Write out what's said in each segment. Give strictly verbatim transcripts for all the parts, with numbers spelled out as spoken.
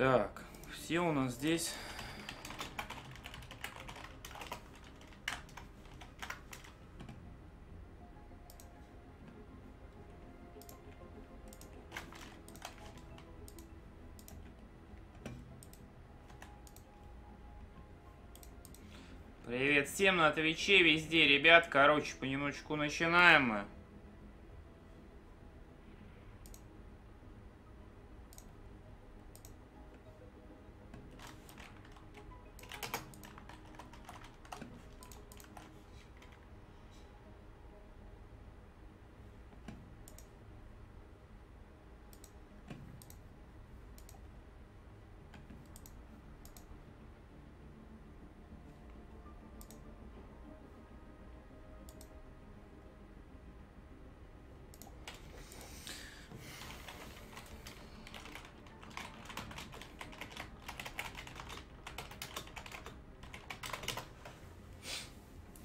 Так, все у нас здесь. Привет всем на Твиче, везде, ребят. Короче, понемножечку начинаем мы.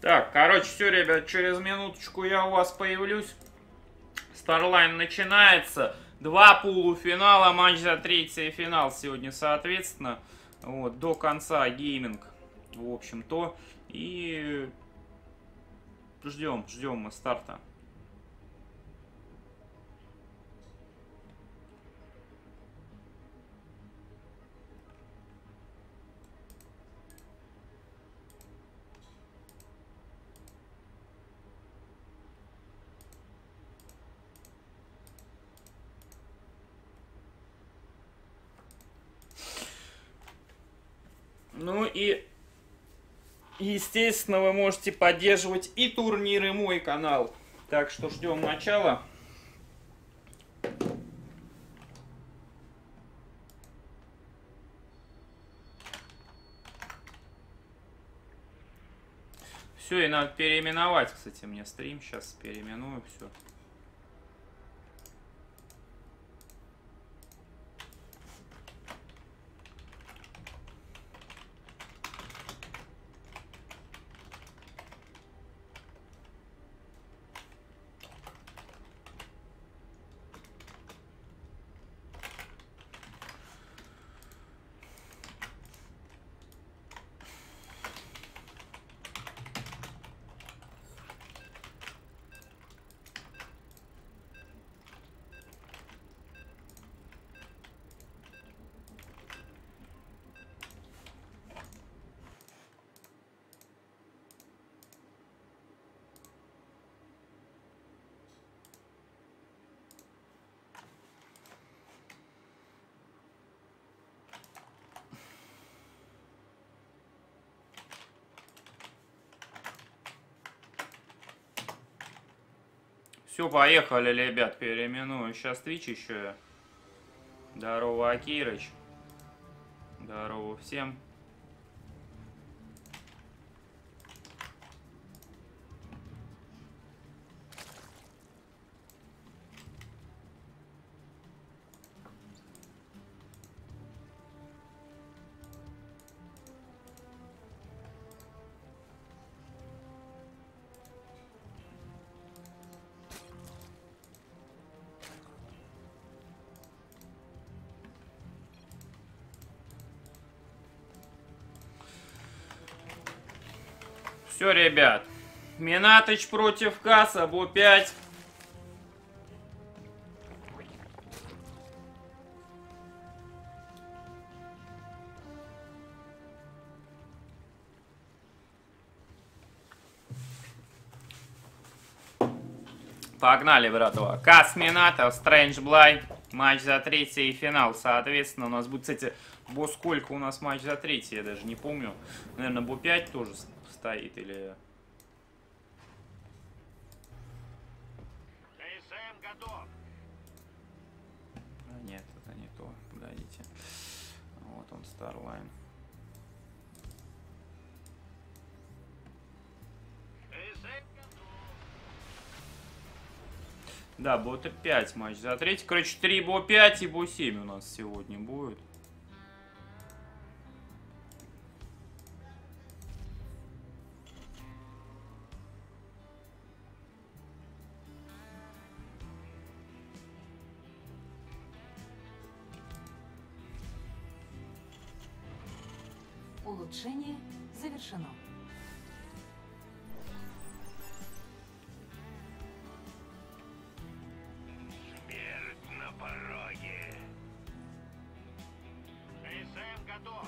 Так, короче, все, ребят, через минуточку я у вас появлюсь. Starline начинается. Два полуфинала, матч за третий финал сегодня, соответственно. Вот, до конца гейминг, в общем-то. И ждем, ждем мы старта. Ну и, естественно, вы можете поддерживать и турниры, и мой канал. Так что ждем начала. Все, и надо переименовать, кстати, мне стрим. Сейчас переименую все. Все, поехали, ребят, переименую. Сейчас Твич еще. Здорово, Акирыч. Здорово всем. Все, ребят, Минатыч против Касса, Бу пять. Погнали, братва. Касс Мината, Strange Blight, матч за третий и финал. Соответственно, у нас будет, кстати, бо сколько у нас матч за третий, я даже не помню. Наверное, Бу пять тоже стоит или... А, нет, это не то. Подождите. Вот он, Starline. Да, Бу пять матч за третий. Короче, три Бу пять и Бу семь у нас сегодня будет. Улучшение завершено. Смерть на пороге. Ресет готов.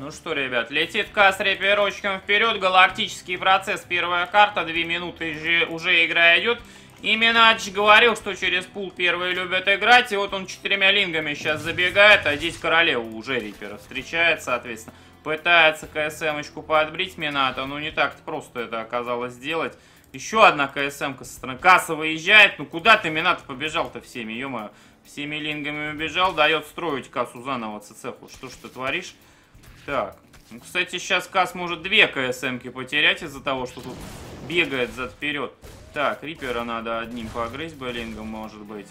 Ну что, ребят, летит Касса репирочком вперед. Галактический процесс. Первая карта. Две минуты же уже игра идет. И Минатыч говорил, что через пул первые любят играть. И вот он четырьмя лингами сейчас забегает. А здесь королева уже репера встречает, соответственно. Пытается КСМ-очку подбрить Мината. Но не так-то просто это оказалось сделать. Еще одна КСМ-ка со стороны. Касса выезжает. Ну куда ты, Мината, побежал-то всеми, ё-моё. Всеми лингами убежал. Дает строить Кассу заново цецеху. Что ж ты творишь? Так, ну, кстати, сейчас Касс может две КСМки потерять из-за того, что тут бегает зад-вперед. Так, Рипера надо одним погрызть, Беллингом, может быть.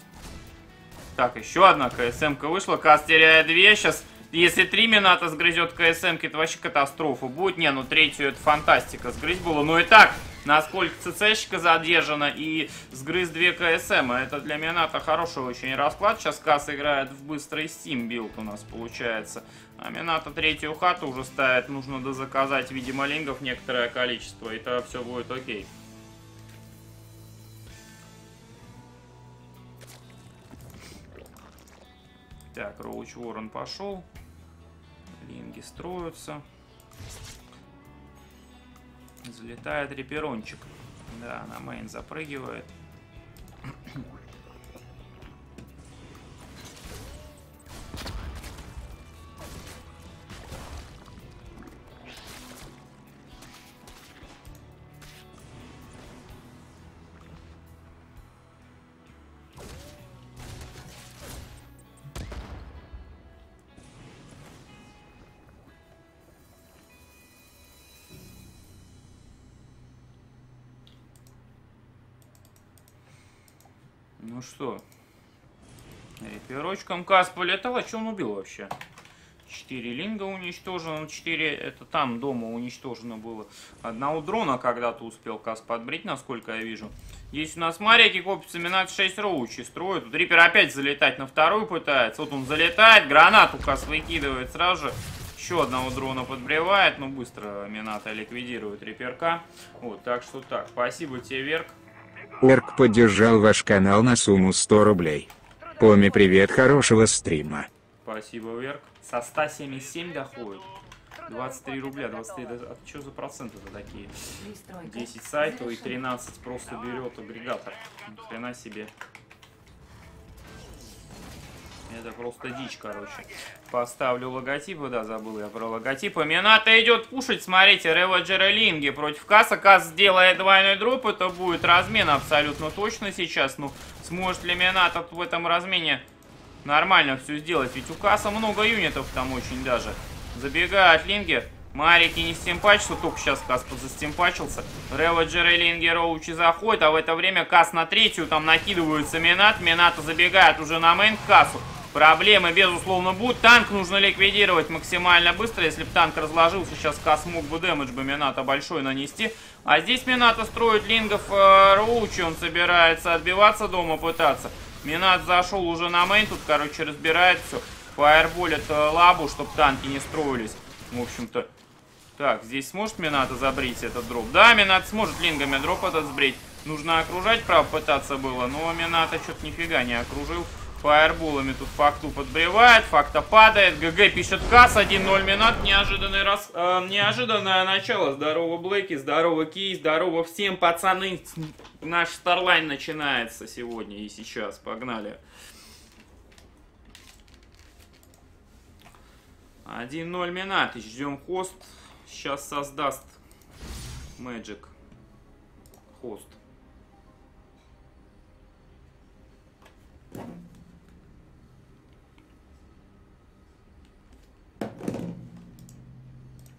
Так, еще одна КСМка вышла, Касс теряет две сейчас. Если три Мината сгрызет КСМки, это вообще катастрофа будет. Не, ну третью это фантастика сгрызть было. Но и так, насколько ЦЦ-щика задержана и сгрыз две КСМ. Это для Мината хороший очень расклад. Сейчас Касс играет в быстрый Steam билд у нас получается. А Мината третью хату уже ставит. Нужно дозаказать, видимо, лингов некоторое количество. И тогда все будет окей. Так, Роуч Ворон пошел. Линги строятся. Залетает реперончик. Да, на мейн запрыгивает. Ну что, реперочком Касс полетал. А что он убил вообще? четыре линга уничтожено. четыре, это там дома уничтожено было. Одного дрона когда-то успел Касс подбрить, насколько я вижу. Здесь у нас моряки копятся, Минат шесть роучи строят. Тут Рипер опять залетать на вторую пытается. Вот он залетает, гранату Касс выкидывает сразу же. Еще одного дрона подбревает, но быстро Мината ликвидирует Риперка. Вот, так что так. Спасибо тебе, Верк. Орк поддержал ваш канал на сумму сто рублей. Поми, привет, хорошего стрима. Спасибо, Верк. Со сто семьдесят семь доходит. двадцать три рубля, двадцать три... А что за проценты-то такие? десять сайтов и тринадцать просто берет агрегатор. Ни хрена себе. Это просто дичь, короче. Поставлю логотипы, да, забыл я про логотипы. Мината идет пушить, смотрите, реводжеры линги против Касса. Касс сделает двойной дроп, это будет размен абсолютно точно сейчас. Ну, сможет ли Мината в этом размене нормально все сделать? Ведь у Касса много юнитов там очень даже. Забегают линги. Марики не стимпачатся, только сейчас Касс подзастимпачился. Реводжеры линги роучи заходят, а в это время Касс на третью, там накидываются Минат. Мината забегает уже на мейн к Кассу. Проблемы, безусловно, будут. Танк нужно ликвидировать максимально быстро. Если бы танк разложился, сейчас Касс мог бы дэмэдж бы Мината большой нанести. А здесь Мината строит лингов э, роучи. Он собирается отбиваться дома, пытаться. Минат зашел уже на мейн. Тут, короче, разбирает все. Фаерболит э, лабу, чтобы танки не строились. В общем-то. Так, здесь сможет Мината забрить этот дроп? Да, Минат сможет лингами дроп этот сбрить. Нужно окружать, правда, пытаться было. Но Мината что-то нифига не окружил. Фаерболами тут факту подбревает, факта падает, ГГ пишет Касс, один ноль Минат, неожиданный раз, э, неожиданное начало, здорово Блэки, здорово Кей, здорово всем, пацаны, наш Starline начинается сегодня и сейчас, погнали. один ноль Минат, ждем хост, сейчас создаст Magic хост.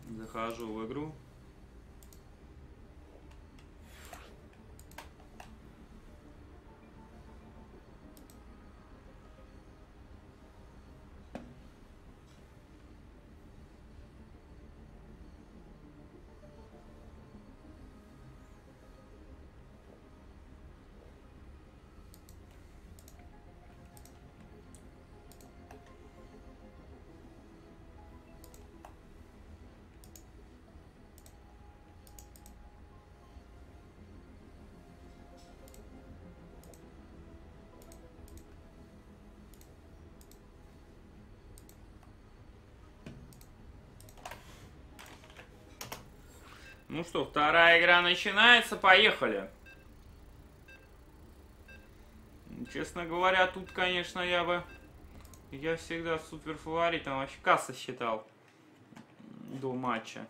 Захожу в игру. Ну что, вторая игра начинается, поехали. Честно говоря, тут, конечно, я бы... Я всегда суперфаворитом вообще Касса считал до матча.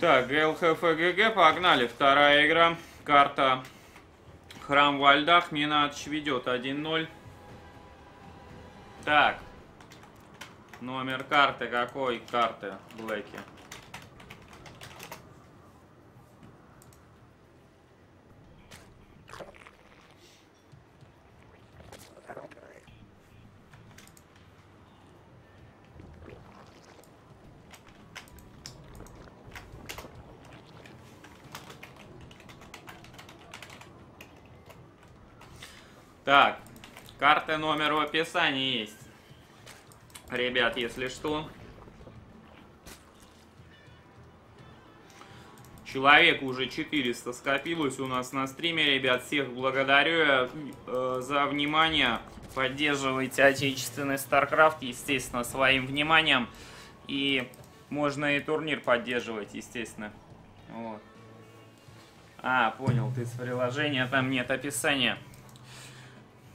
Так, ГЛХФГГ, погнали. Вторая игра. Карта Храм Вальдах. Минатыч ведет один ноль. Так. Номер карты какой? Карты Блэки. Так, карты номер в описании есть. Ребят, если что. Человек уже четыреста скопилось у нас на стриме, ребят. Всех благодарю э, за внимание. Поддерживайте отечественный StarCraft, естественно, своим вниманием. И можно и турнир поддерживать, естественно. Вот. А, понял, ты с приложения, там нет описания.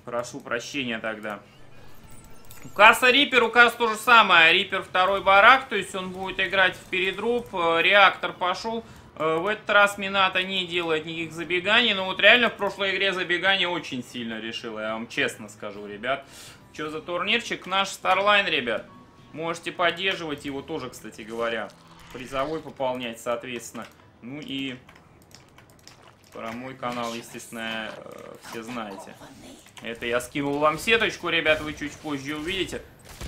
Прошу прощения тогда. У Касса Риппер, у Касса то же самое. Риппер второй барак, то есть он будет играть в передруб. Реактор пошел. В этот раз Мината не делает никаких забеганий. Но вот реально в прошлой игре забегание очень сильно решило. Я вам честно скажу, ребят. Что за турнирчик? Наш Starline, ребят. Можете поддерживать его тоже, кстати говоря. Призовой пополнять, соответственно. Ну и про мой канал, естественно, все знаете. Это я скинул вам сеточку, ребят, вы чуть позже увидите.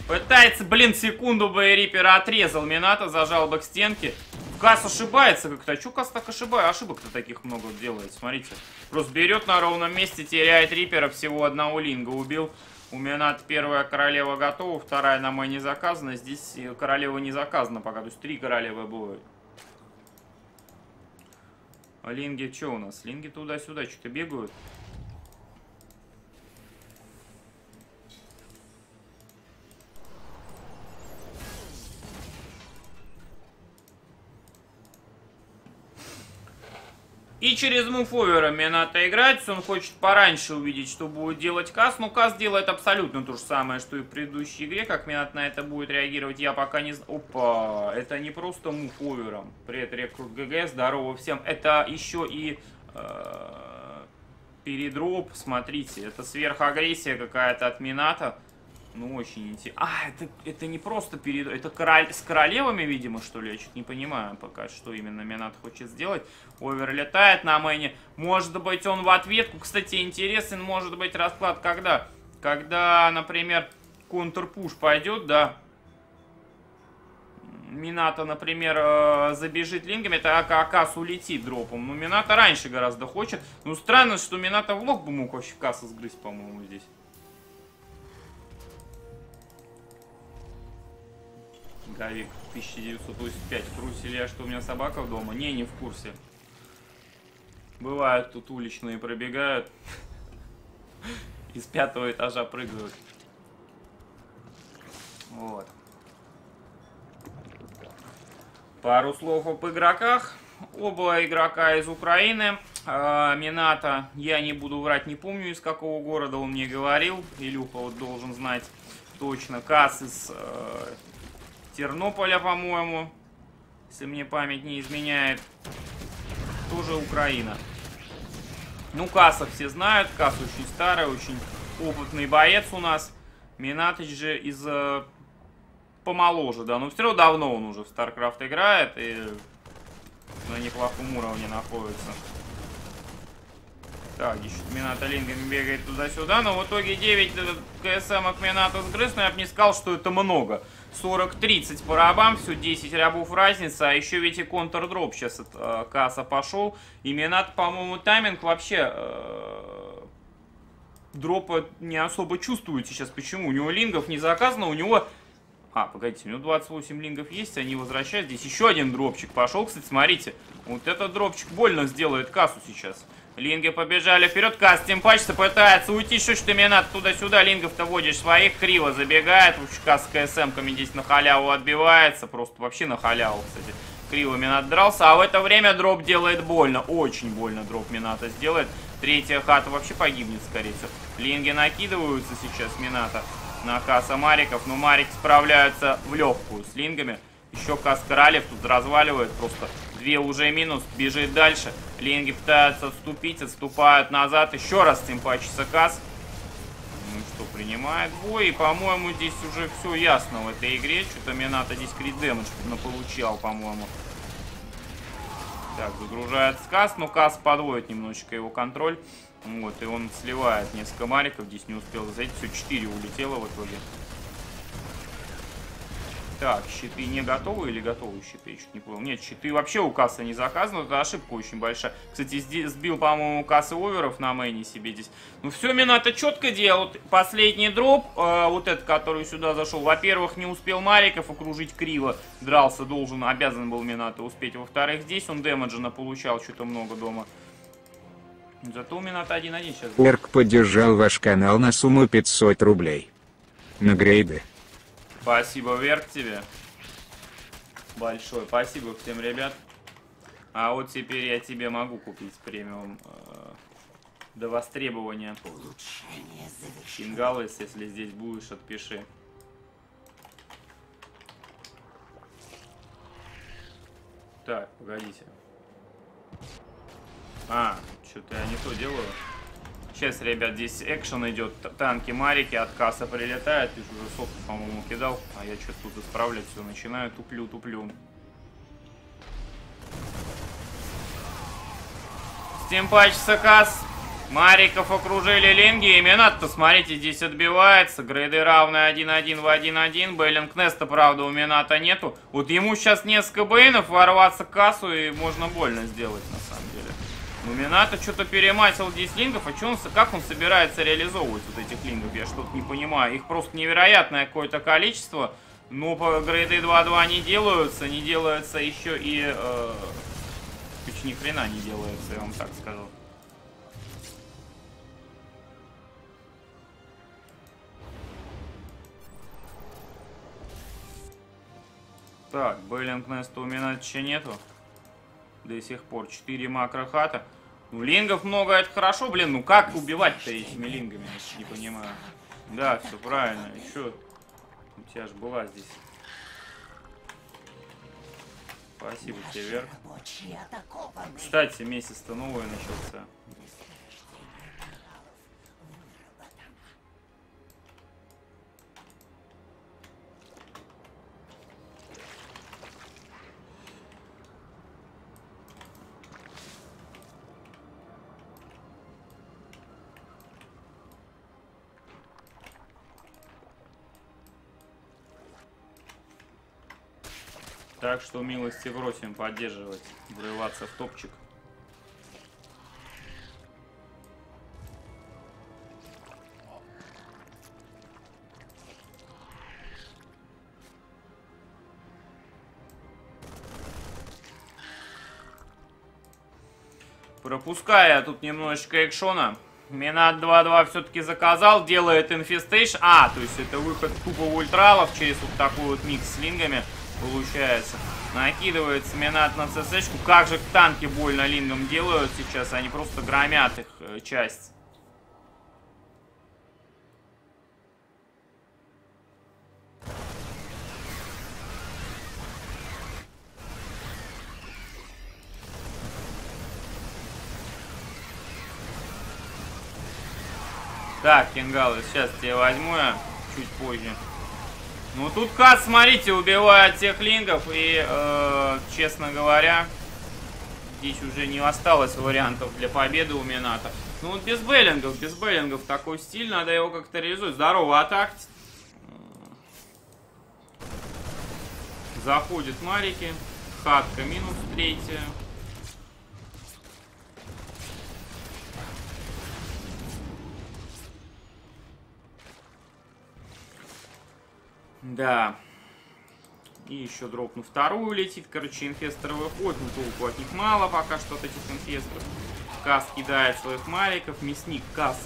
Пытается, блин, секунду бы Риппера отрезал Мината, зажал бы к стенке. Касс ошибается как-то. Чё Касс так ошибается? Ошибок-то таких много делает, смотрите. Просто берет на ровном месте, теряет Риппера, всего одного линга убил. У Мината первая королева готова, вторая на мой не заказана. Здесь королева не заказана пока, то есть три королевы будет. Линги что у нас? Линги туда-сюда что-то бегают. И через муфовера Мината играть. Он хочет пораньше увидеть, что будет делать Касс. Но Касс делает абсолютно то же самое, что и в предыдущей игре. Как Минат на это будет реагировать, я пока не знаю. Опа, это не просто муфовером. Привет, Рекрут ГГ, здорово всем. Это еще и э, передроп, смотрите. Это сверхагрессия какая-то от Мината. Ну, очень интересно. А, это, это не просто перед... Это король... с королевами, видимо, что ли? Я чуть не понимаю пока, что именно Минат хочет сделать. Овер летает на мэне. Может быть, он в ответку. Кстати, интересен может быть расклад когда? Когда, например, контрпуш пойдет, да. Мината, например, забежит лингами. Это Акас улетит дропом. Но Мината раньше гораздо хочет. Ну, странно, что Мината в лоб бы мог вообще Касса сгрызть, по-моему, здесь. Говик тысяча девятьсот восемьдесят пять. В курсе ли я, что у меня собака дома? Не, не в курсе. Бывают тут уличные, пробегают. Из пятого этажа прыгают. Вот. Пару слов об игроках. Оба игрока из Украины. Мината, я не буду врать, не помню, из какого города он мне говорил. Илюха вот должен знать точно. Касс из... Тернополя, по-моему. Если мне память не изменяет, тоже Украина. Ну, Касса все знают. Касса очень старый, очень опытный боец у нас. Минатыч же из... Э, помоложе, да. Но все равно давно он уже в StarCraft играет и на неплохом уровне находится. Так, еще Мината Линген бегает туда-сюда. Но в итоге девять КСМ к Минату сгрыз. Но я бы не сказал, что это много. сорок тридцать по рабам, все, десять рабов разница. А еще ведь и контрдроп сейчас от э, Касса пошел. И Минат, по-моему, тайминг вообще э, дропа не особо чувствует сейчас. Почему? У него лингов не заказано, у него... А, погодите, у него двадцать восемь лингов есть, они возвращают. Здесь еще один дропчик пошел, кстати, смотрите. Вот этот дропчик больно сделает Кассу сейчас. Линги побежали вперед, Касс тем паче пытается уйти, что ж ты, Минат, туда-сюда, лингов-то водишь своих, криво забегает, Касс с КСМ-ками здесь на халяву отбивается, просто вообще на халяву, кстати, криво Минат дрался, а в это время дроп делает больно, очень больно дроп Мината сделает, третья хата вообще погибнет, скорее всего, линги накидываются сейчас Мината на Касса Мариков, но Марик справляется в легкую с лингами, еще Касс Королев тут разваливает просто. Две уже минус, бежит дальше. Линги пытаются отступить, отступают назад. Еще раз тимпачится Касс. Ну что, принимает бой. И, по-моему, здесь уже все ясно в этой игре. Что-то Мината здесь крит дэмэдж получал, по-моему. Так, загружается Касс. Но Касс подводит немножечко его контроль. Вот, и он сливает несколько мариков. Здесь не успел зайти. Все, четыре улетело в итоге. Так, щиты не готовы или готовые щиты? Я чуть не понял. Нет, щиты вообще у Кассы не заказаны. Это ошибка очень большая. Кстати, здесь сбил, по-моему, Кассы оверов на мейне себе здесь. Ну, все, Мината четко делают. Последний дроп, э, вот этот, который сюда зашел. Во-первых, не успел Мариков окружить криво. Дрался, должен, обязан был Мината успеть. Во-вторых, здесь он демеджа получал что-то много дома. Зато у Мината один-один сейчас. Орк поддержал ваш канал на сумму пятьсот рублей. На грейды. Спасибо, Верк, тебе. Большое спасибо всем, ребят. А вот теперь я тебе могу купить премиум э, до востребования. Кингалес, если здесь будешь, отпиши. Так, погодите. А, что-то я не то делаю. Сейчас, ребят, здесь экшен идет, танки марики от Касса прилетают, ты же уже софт, по-моему, кидал, а я что-то тут исправлять все начинаю, туплю, туплю. Стимпачится Касс, мариков окружили линги, и Минат-то, смотрите, здесь отбивается, грейды равные один-один в один-один, Бейлинг Неста, правда, у Мината нету, вот ему сейчас несколько бейнов, ворваться к Кассу и можно больно сделать, на самом деле. Ну, Мината что-то перемасил здесь лингов, а чё он, как он собирается реализовывать вот этих лингов, я что-то не понимаю. Их просто невероятное какое-то количество, но по грейды два-два не делаются, не делается еще и... Э, почти ни хрена не делается, я вам так скажу. Так, Бейлинг Неста у Мината еще нету. До сих пор четыре макрохата. Ну, лингов много, это хорошо, блин. Ну, как убивать-то этими лингами? Я не понимаю. Да, все правильно. Еще у тебя же была здесь. Спасибо тебе, Вер. Кстати, месяц-то новый начался. Так что милости просим поддерживать, врываться в топчик. Пропуская тут немножечко экшона. Минат два-два все-таки заказал, делает инфестейшн. А, то есть это выход тупо ультралов через вот такой вот микс с лингами. Получается. Накидывается Минат на ЦСшку. Как же танки больно лингам делают сейчас. Они просто громят их э, часть. Так, кингалы, сейчас тебя возьму я чуть позже. Ну тут Касс, смотрите, убивает тех лингов, и, э, честно говоря, здесь уже не осталось вариантов для победы у Мината. Ну вот без бейлингов, без бейлингов такой стиль, надо его как-то реализовать. Здорово, атак. Заходят марики. Хатка минус третья. Да. И еще дропну вторую летит. Короче, инфестор выходит. Ну, толку от них мало пока что от этих инфесторов. Касс кидает своих мариков. Мясник Касс.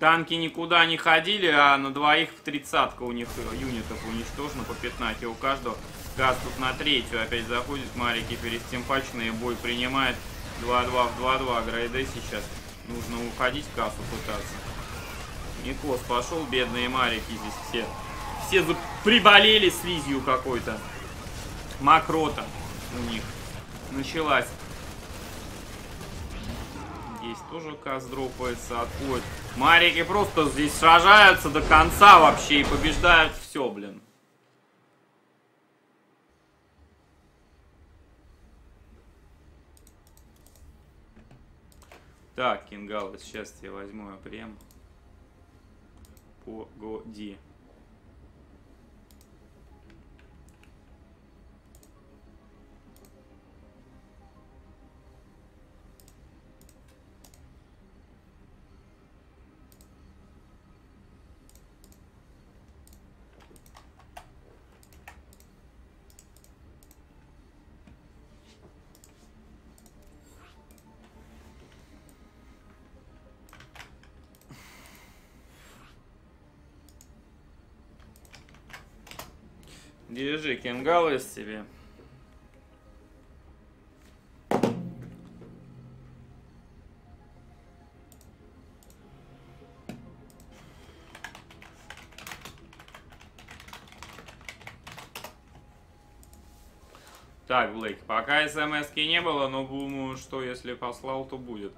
Танки никуда не ходили, а на двоих в тридцатку у них юнитов уничтожено по пятнадцать у каждого. Касс тут на третью опять заходит, марики перестимпачные, бой принимает. два-два в два-два, грейды сейчас. Нужно уходить, Кассу пытаться. Никос пошел, бедные марики здесь все. Все приболели слизью какой-то. Мокрота у них началась. Здесь тоже Касс дропается, отходит. Марики просто здесь сражаются до конца вообще и побеждают все, блин. Так, кингалы, сейчас я возьму апрем. Погоди. Держи, кингалы, с тебе. Так, Блейк, пока смс-ки не было, но думаю, что если послал, то будет.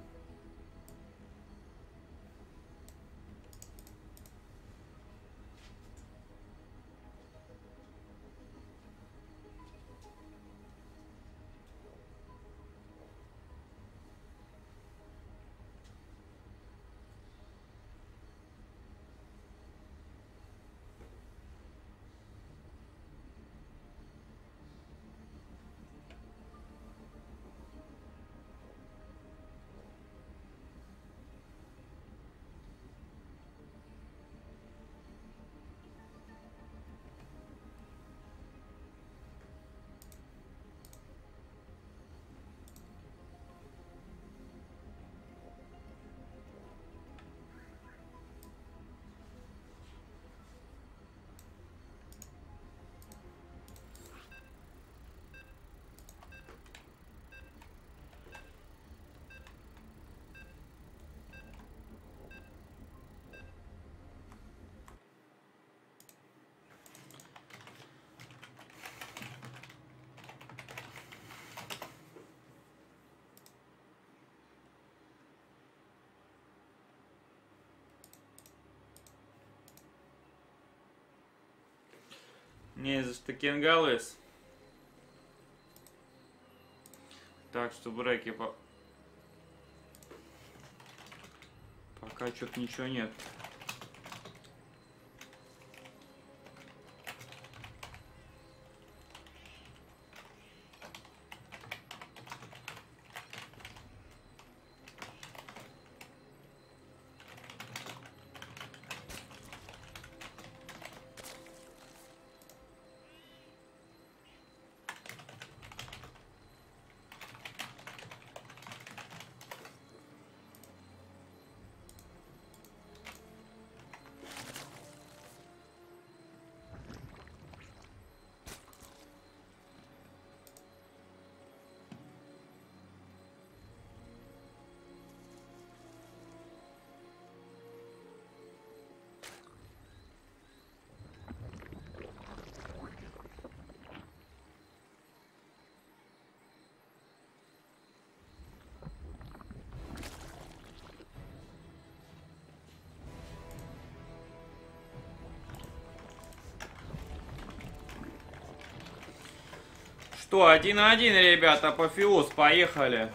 Не за что, кингалес. Так что бреки по... Пока что-то ничего нет. Что, один на один, ребята, апофеоз, поехали.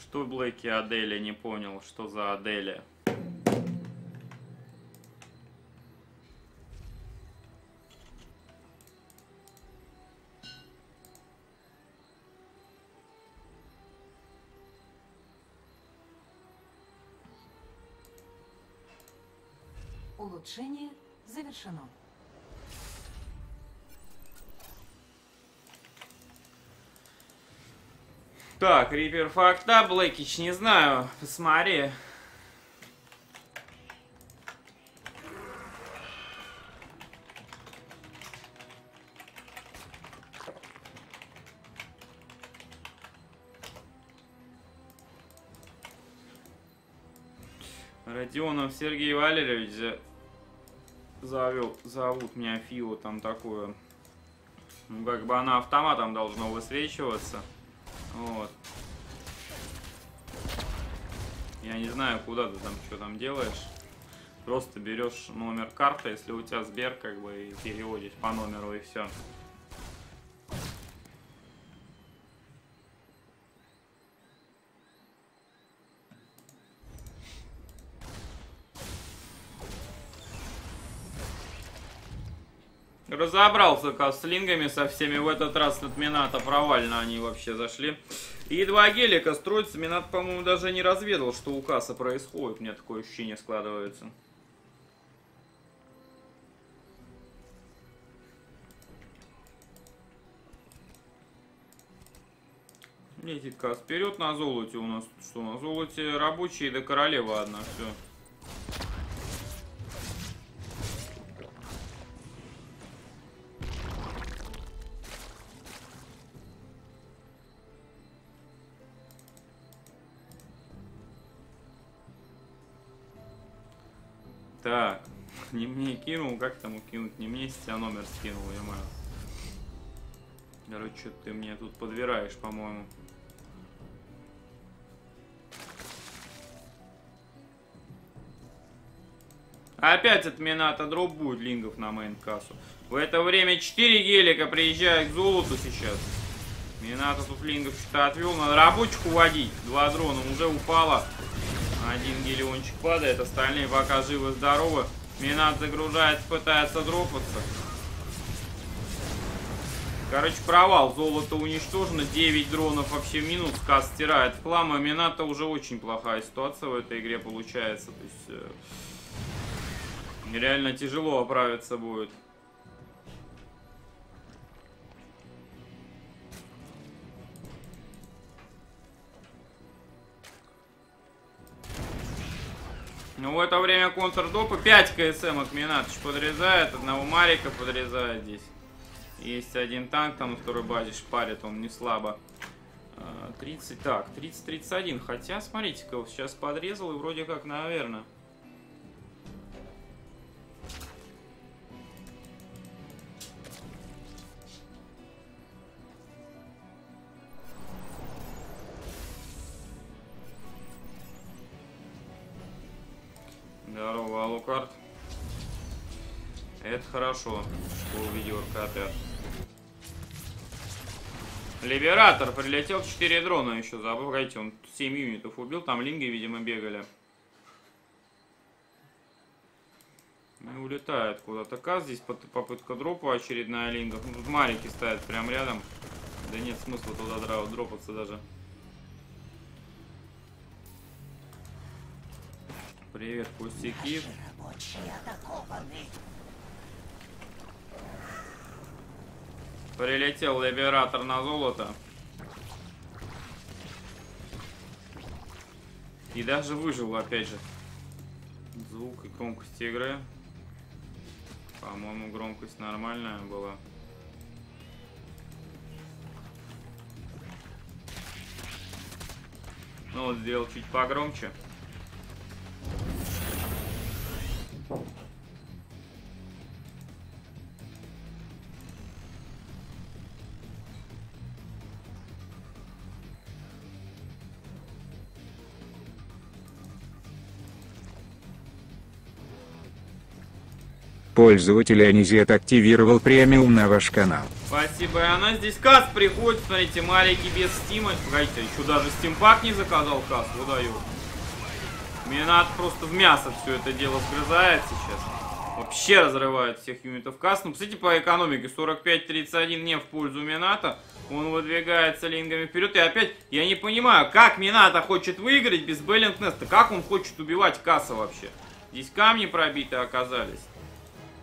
Что блэки Адели, не понял, что за Адели. Улучшение завершено. Так, Рипер факта, Блэкич, не знаю, посмотри. Родионов Сергей Валерьевич завел, зовут меня Фио, там такое. Ну, как бы она автоматом должна высвечиваться. Вот. Я не знаю, куда ты там, что там делаешь. Просто берешь номер карты, если у тебя Сбер, как бы, и переводишь по номеру, и все. Разобрался как с лингами со всеми. В этот раз от Мината провально они вообще зашли. И два гелика строятся. Минат, по-моему, даже не разведал, что у Касса происходит. У меня такое ощущение складывается. Летит Касс вперед на золоте у нас. Что на золоте? Рабочие до королева одна. Все. Так, не мне кинул, как там кинуть, не мне, с тебя номер скинул, я маю. Короче, что ты мне тут подбираешь, по-моему. Опять от Мината дроп будет лингов на мейн-кассу. В это время четыре гелика приезжают к золоту сейчас. Мината тут лингов что-то отвел, надо рабочих уводить. Два дрона уже упало. Один гелиончик падает, остальные пока живы-здоровы. Минат загружается, пытается дропаться. Короче, провал. Золото уничтожено. девять дронов вообще минус. Касс стирает в хлам. А Мината уже очень плохая ситуация в этой игре получается. То есть, э, реально тяжело оправиться будет. Ну, в это время контрдопа. пять КСМ от Минатыч подрезает. Одного Марика подрезает здесь. Есть один танк, там второй базе шпарит, он не слабо. тридцать, так, тридцать тридцать один. Хотя, смотрите-ка, вот сейчас подрезал и вроде как, наверное. Здорово, Алукард. Это хорошо, что увидел РКТ. Либератор прилетел, четыре дрона еще забыл. Погодите, он семь юнитов убил, там линги, видимо, бегали. И улетает куда-то Касс. Здесь попытка дропа очередная лингов. Ну, тут марики ставят прям рядом. Да нет смысла туда дропаться даже. Привет, пустяки. Прилетел либератор на золото. И даже выжил, опять же. Звук и громкость игры. По-моему, громкость нормальная была. Ну вот, сделал чуть погромче. пользователь Анизет активировал премиум на ваш канал. Спасибо, и она здесь Касс приходит, смотрите, маленький без стима. Погодите, еще даже стимпак не заказал Касс, выдаю. Минат просто в мясо все это дело сгрызает сейчас. Вообще разрывает всех юнитов Касс. Ну, посмотрите, по экономике сорок пять тридцать один не в пользу Мината. Он выдвигается лингами вперед. И опять я не понимаю, как Мината хочет выиграть без Беллингнеста. Как он хочет убивать Касса вообще? Здесь камни пробиты оказались.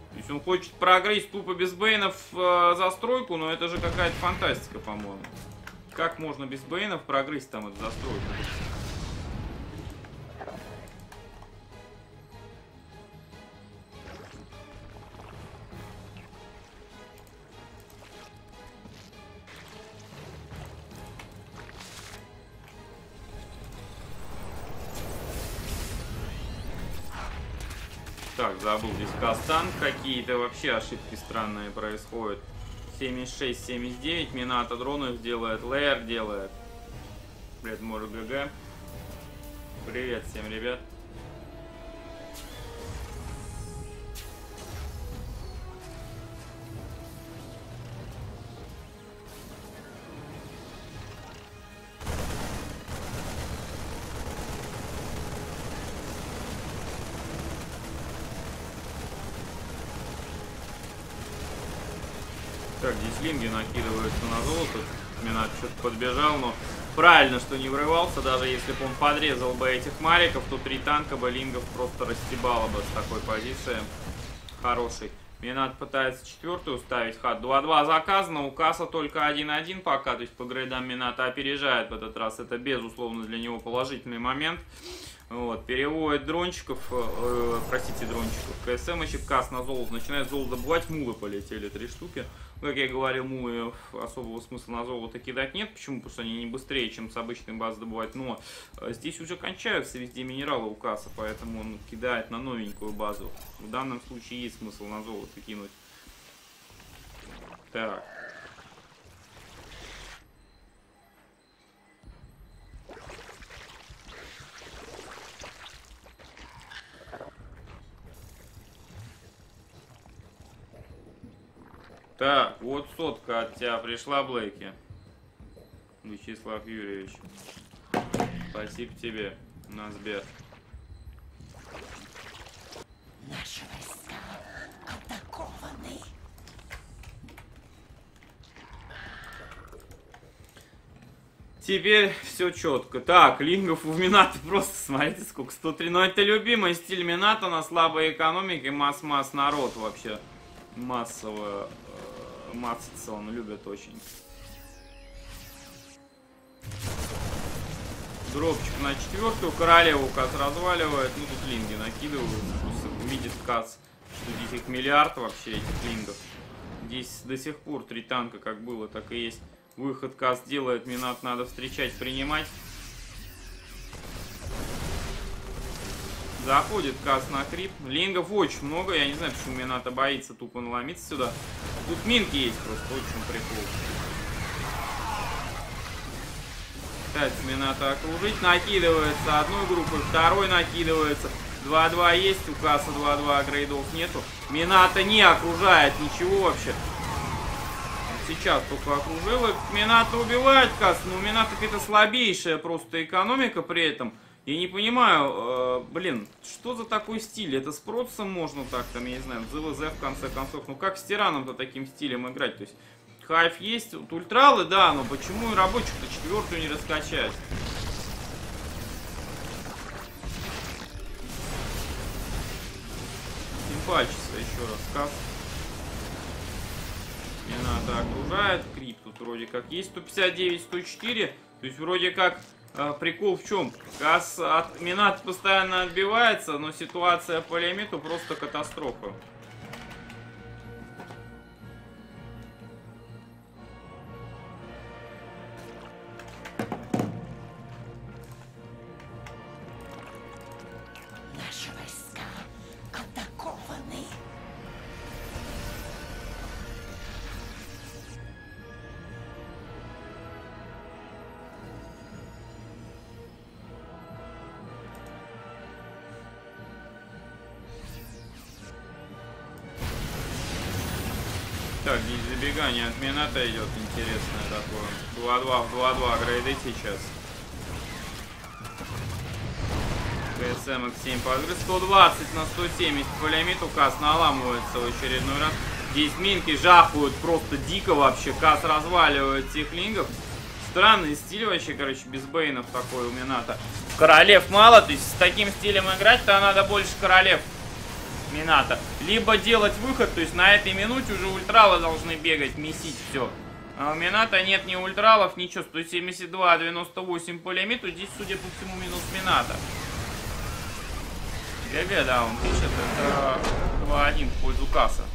То есть он хочет прогрызть тупо без бейнов э, застройку, но это же какая-то фантастика, по-моему. Как можно без бейнов прогрызть там эту застройку? Так, забыл, здесь Кастан, какие-то вообще ошибки странные происходят. семьдесят шесть семьдесят девять, Минато дронов делает, Лэр делает. Привет, может ГГ. Привет всем, ребят. Так, здесь линги накидываются на золото. Минат что-то подбежал, но правильно, что не врывался. Даже если бы он подрезал бы этих мариков, то три танка бы лингов просто расстебало бы с такой позиции. Хороший. Минат пытается четвертую ставить. Хат два-два заказано. У Касса только один-один пока. То есть по грейдам Мината опережает в этот раз. Это безусловно для него положительный момент. Вот, переводит дрончиков, э, простите, дрончиков, КСМ еще Касс на золото, начинает золото добывать, мулы полетели, три штуки. Как я говорил, мулы особого смысла на золото кидать нет, почему? Потому что они не быстрее, чем с обычной базы добывать, но здесь уже кончаются везде минералы у Касса, поэтому он кидает на новенькую базу. В данном случае есть смысл на золото кинуть. Так. Так, вот сотка от тебя пришла, Блэки. Вячеслав Юрьевич. Спасибо тебе, на Сбер. Наши войска атакованы. Теперь все четко. Так, лингов у Мината просто, смотрите, сколько, сто три. Но это любимый стиль Мината на слабой экономике, масс-масс народ вообще. Массово э, мацаться он любит очень. Дропчик на четвертую. Королеву Касс разваливает. Ну тут линги накидывают. Видит Касс, что здесь их миллиард вообще, этих лингов. Здесь до сих пор три танка как было, так и есть. Выход Касс делает. Минат надо встречать, принимать. Заходит Касс на крип. Лингов очень много. Я не знаю, почему Мината боится тупо наломиться сюда. Тут минки есть просто. Очень прикол. Пытается Мината окружить. Накидывается одной группой, второй накидывается. два-два есть. У Касса два-два, грейдов нету. Мината не окружает ничего вообще. Сейчас только окружила. Мината убивает Касс. Но у Мината какая-то слабейшая просто экономика при этом. Я не понимаю, э, блин, что за такой стиль? Это с Процессом можно так, там, я не знаю, ЗЛЗ в конце концов. Ну как с Тираном-то таким стилем играть? То есть хайф есть, вот ультралы, да, но почему и рабочих-то четвертую не раскачать? Симпачится еще раз, Касс. Не надо, окружает. Крип тут вроде как есть. сто пятьдесят девять сто четыре, то есть вроде как... Прикол в чем? Касс от Минат постоянно отбивается, но ситуация по лимиту просто катастрофа. Наши войска атакованы. да, забегание от Мината идет интересное такое. два-два в два-два грейды сейчас. КСМ икс семь подгрыз. сто двадцать на сто семьдесят по лимиту. Касс наламывается в очередной раз. Здесь минки жахают просто дико вообще. Касс разваливает тех лингов. Странный стиль вообще, короче, без бейнов такой у Мината. Королев мало, то есть с таким стилем играть-то надо больше королев Мината. Либо делать выход, то есть на этой минуте уже ультралы должны бегать, месить все. А у Мината нет ни ультралов, ничего. сто семьдесят два, девяносто восемь по лимиту. Здесь, судя по всему, минус Мината. ГГ, да, он пишет. Это два-один в пользу Касса.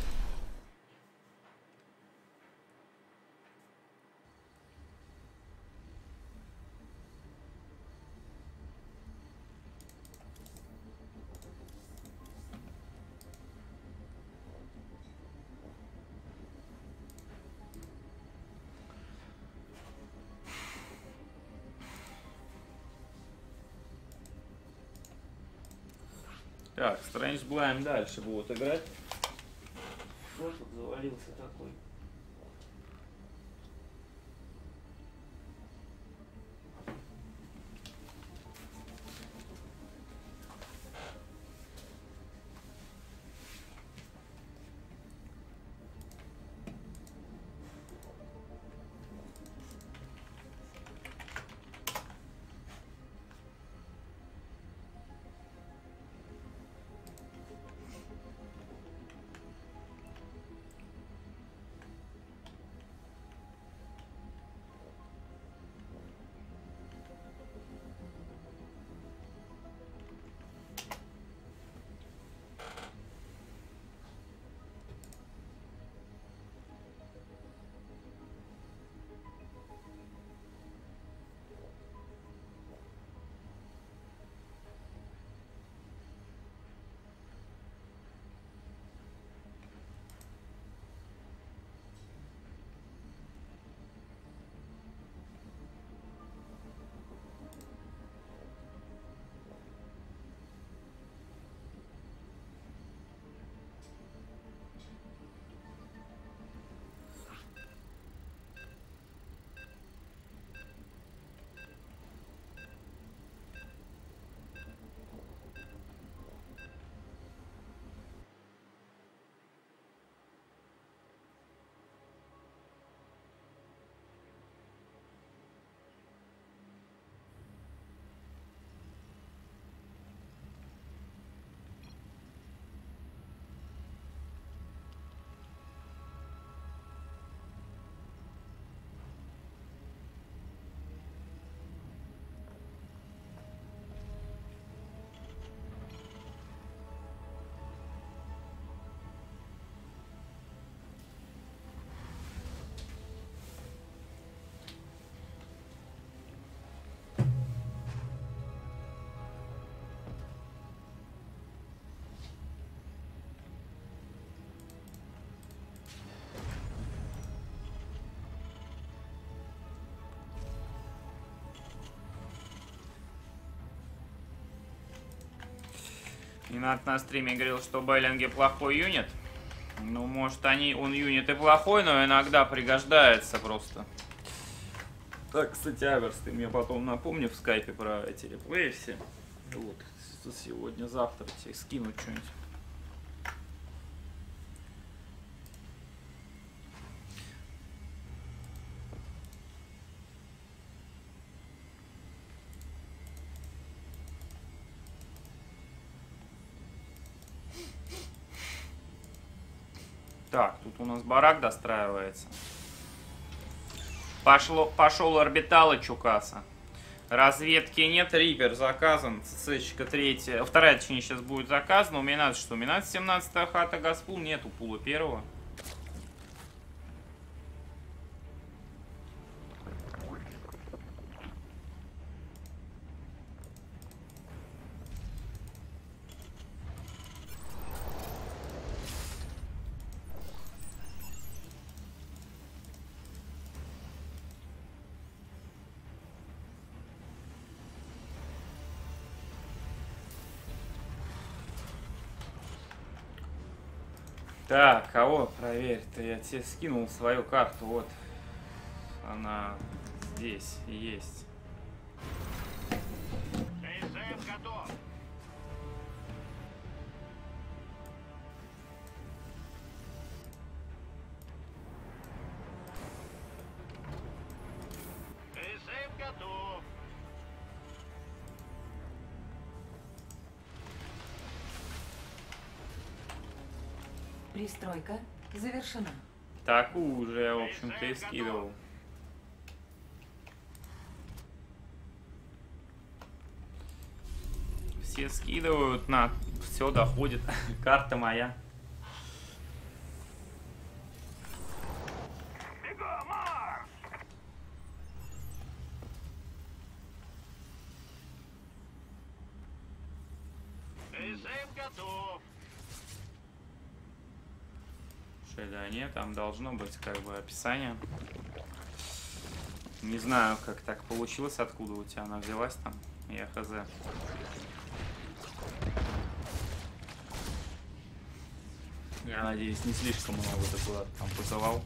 Так, Strange Blight дальше будут играть. Что ж тут завалился такой? Минат на стриме говорил, что Беллинги плохой юнит. Ну, может, они, он юнит и плохой, но иногда пригождается просто. Так, кстати, Аверс, ты мне потом напомни в скайпе про эти реплеи все. Вот, сегодня-завтра тебе скину что-нибудь. Так, тут у нас барак достраивается. Пошло, пошел орбиталыч у Касса. Разведки нет, рипер заказан. ЦЦ-чка третья. Вторая, точнее, сейчас будет заказана. У меня что? У меня семнадцатая хата Гаспул. Нету пула первого. Так, кого проверь-то? Я тебе скинул свою карту, вот. Она здесь есть. Пристройка завершена. Такую уже я, в общем-то, и скидывал. Все скидывают, на все доходит. Карта моя. Там должно быть как бы описание. Не знаю, как так получилось, откуда у тебя она взялась там. Я хз. Я надеюсь, не слишком много ты куда-то там посылал.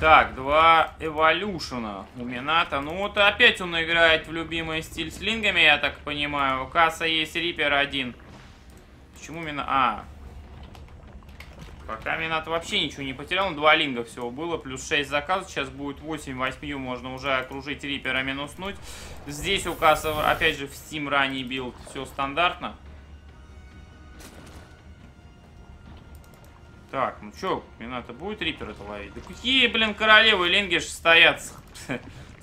Так, два эволюшена у Мината. Ну вот опять он играет в любимый стиль с лингами, я так понимаю. У Касса есть рипер один. Почему Минат... А. Пока Минат вообще ничего не потерял. Он два линга всего было. Плюс шесть заказов. Сейчас будет восемь. восемь можно уже окружить рипера, минуснуть. Здесь у Касса опять же в Steam ранний билд. Все стандартно. Так, ну чё, Мината будет рипера-то ловить? Да какие, блин, королевы лингиш стоят с,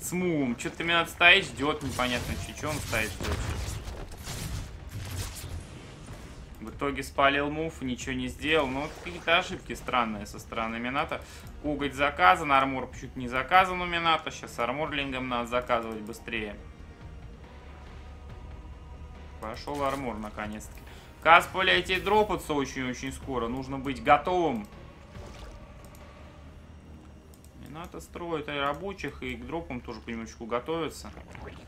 с мувом. Чё-то Мината стоит, ждет, непонятно, чё он стоит, ждет. В итоге спалил мув, ничего не сделал. Ну, какие-то ошибки странные со стороны Мината. Коготь заказан, армор чуть не заказан у Мината. Сейчас армор лингом надо заказывать быстрее. Пошел армор, наконец-таки. Касс полетит дропаться очень-очень скоро. Нужно быть готовым. Мината строит и рабочих, и к дропам тоже понемножечку готовится.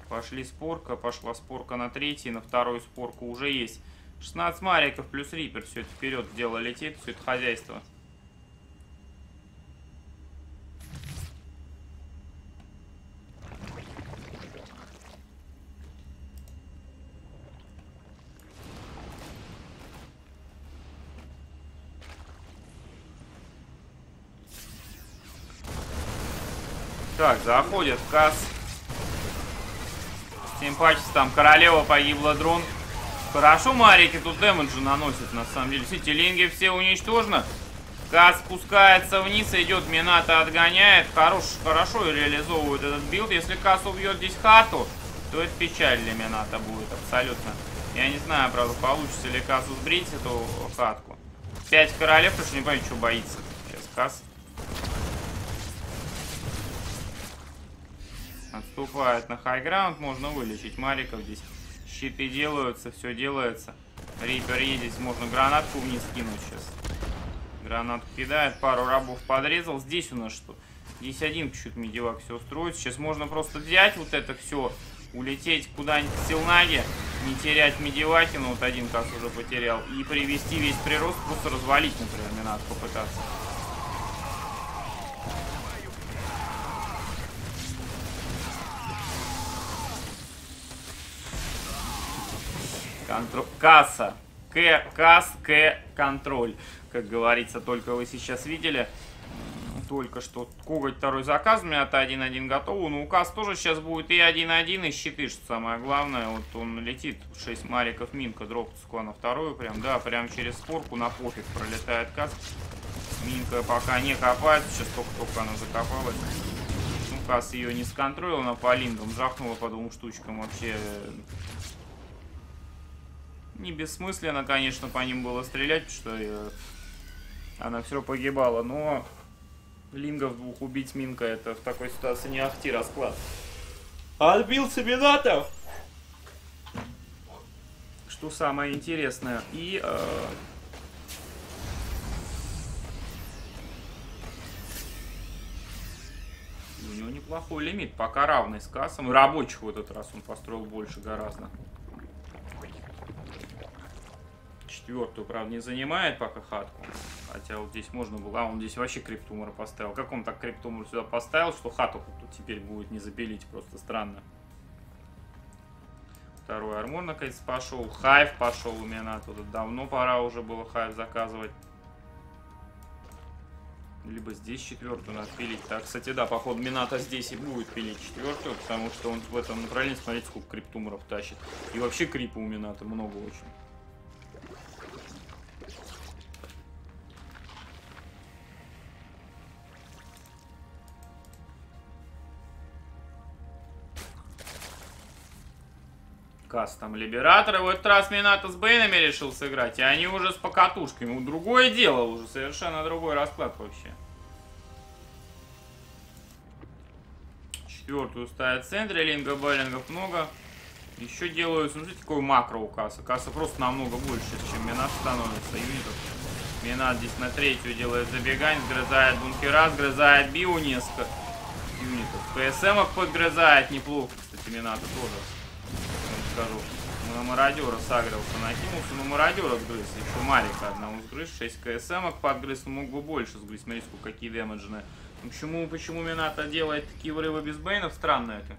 Пошли спорка. Пошла спорка на третий. На вторую спорку уже есть. шестнадцать мариков плюс рипер. Все это вперед. Дело летит. Все это хозяйство. Так, заходит в Касс. Тем паче там королева погибла, дрон. Хорошо марики тут дэмэджи наносят, на самом деле. Все эти линги все уничтожены. Касс спускается вниз, идет, Мината отгоняет. Хорош, хорошо реализовывает этот билд. Если Касс убьет здесь хату, то это печаль для Мината будет абсолютно. Я не знаю, правда, получится ли Кассу сбрить эту хатку. пять королев, потому что не понимаю, чего боится. Сейчас Касс. Отступает на хайграунд, можно вылечить мариков здесь. Щиты делаются, все делается. Рипер едет, можно гранатку вниз кинуть сейчас. Гранатку кидает, пару рабов подрезал. Здесь у нас что? Здесь один чуть медивак все устроит. Сейчас можно просто взять вот это все, улететь куда-нибудь в силнаге, не терять медивакину, вот один Касс уже потерял, и привести весь прирост, просто развалить, например, Минат попытаться. Контроль. Касса. К. Касс. К. Контроль. Как говорится, только вы сейчас видели. Только что коготь второй заказ. У меня-то один-один готов. Но у Касс тоже сейчас будет и один-один, и щиты, что самое главное. Вот он летит. шесть мариков минка. Дропается на вторую. Прям, да, прям через спорку на пофиг пролетает Касс. Минка пока не копается. Сейчас только-только она закопалась. Ну, Касс ее не сконтролил. Она по лингам жахнула по двум штучкам. Вообще... Не бессмысленно, конечно, по ним было стрелять, потому что она все погибала, но лингов двух убить минка — это в такой ситуации не ахти расклад. Отбился Мината! Что самое интересное, и... Э... неплохой лимит, пока равный с кассом. Рабочих в этот раз он построил больше гораздо. Четвертую, правда, не занимает пока хатку. Хотя вот здесь можно было. А, он здесь вообще криптумора поставил. Как он так криптумор сюда поставил, что хату тут теперь будет не запилить? Просто странно. Второй армор наконец пошел. Хайв пошел у меня оттуда. Давно пора уже было хайв заказывать. Либо здесь четвертую надо пилить. Так, кстати, да, походу Минато здесь и будет пилить четвертую, потому что он в этом направлении, смотрите, сколько криптуморов тащит. И вообще крипа у Минато много очень. Кастом либераторы. В этот раз Минато с Бейнами решил сыграть, и они уже с покатушками. Другое дело уже, совершенно другой расклад вообще. Четвертую ставят в центре, линга байлингов много. Еще делают, смотрите, какой макро у Касса. Касса просто намного больше, чем Минато становится юнитов. Минато здесь на третью делает забегание, сгрызает бункера, сгрызает био несколько юнитов. ПСМов подгрызает неплохо, кстати, Минато тоже. Скажу, на мародера сагрился, накинулся, на мародера сгрыз, еще Марика одного сгрыз, шесть КСМок подгрыз, мог бы больше сгрызть, смотри, сколько какие демеджины. Ну, почему, почему Минато делает такие врывы без бейнов, странно это.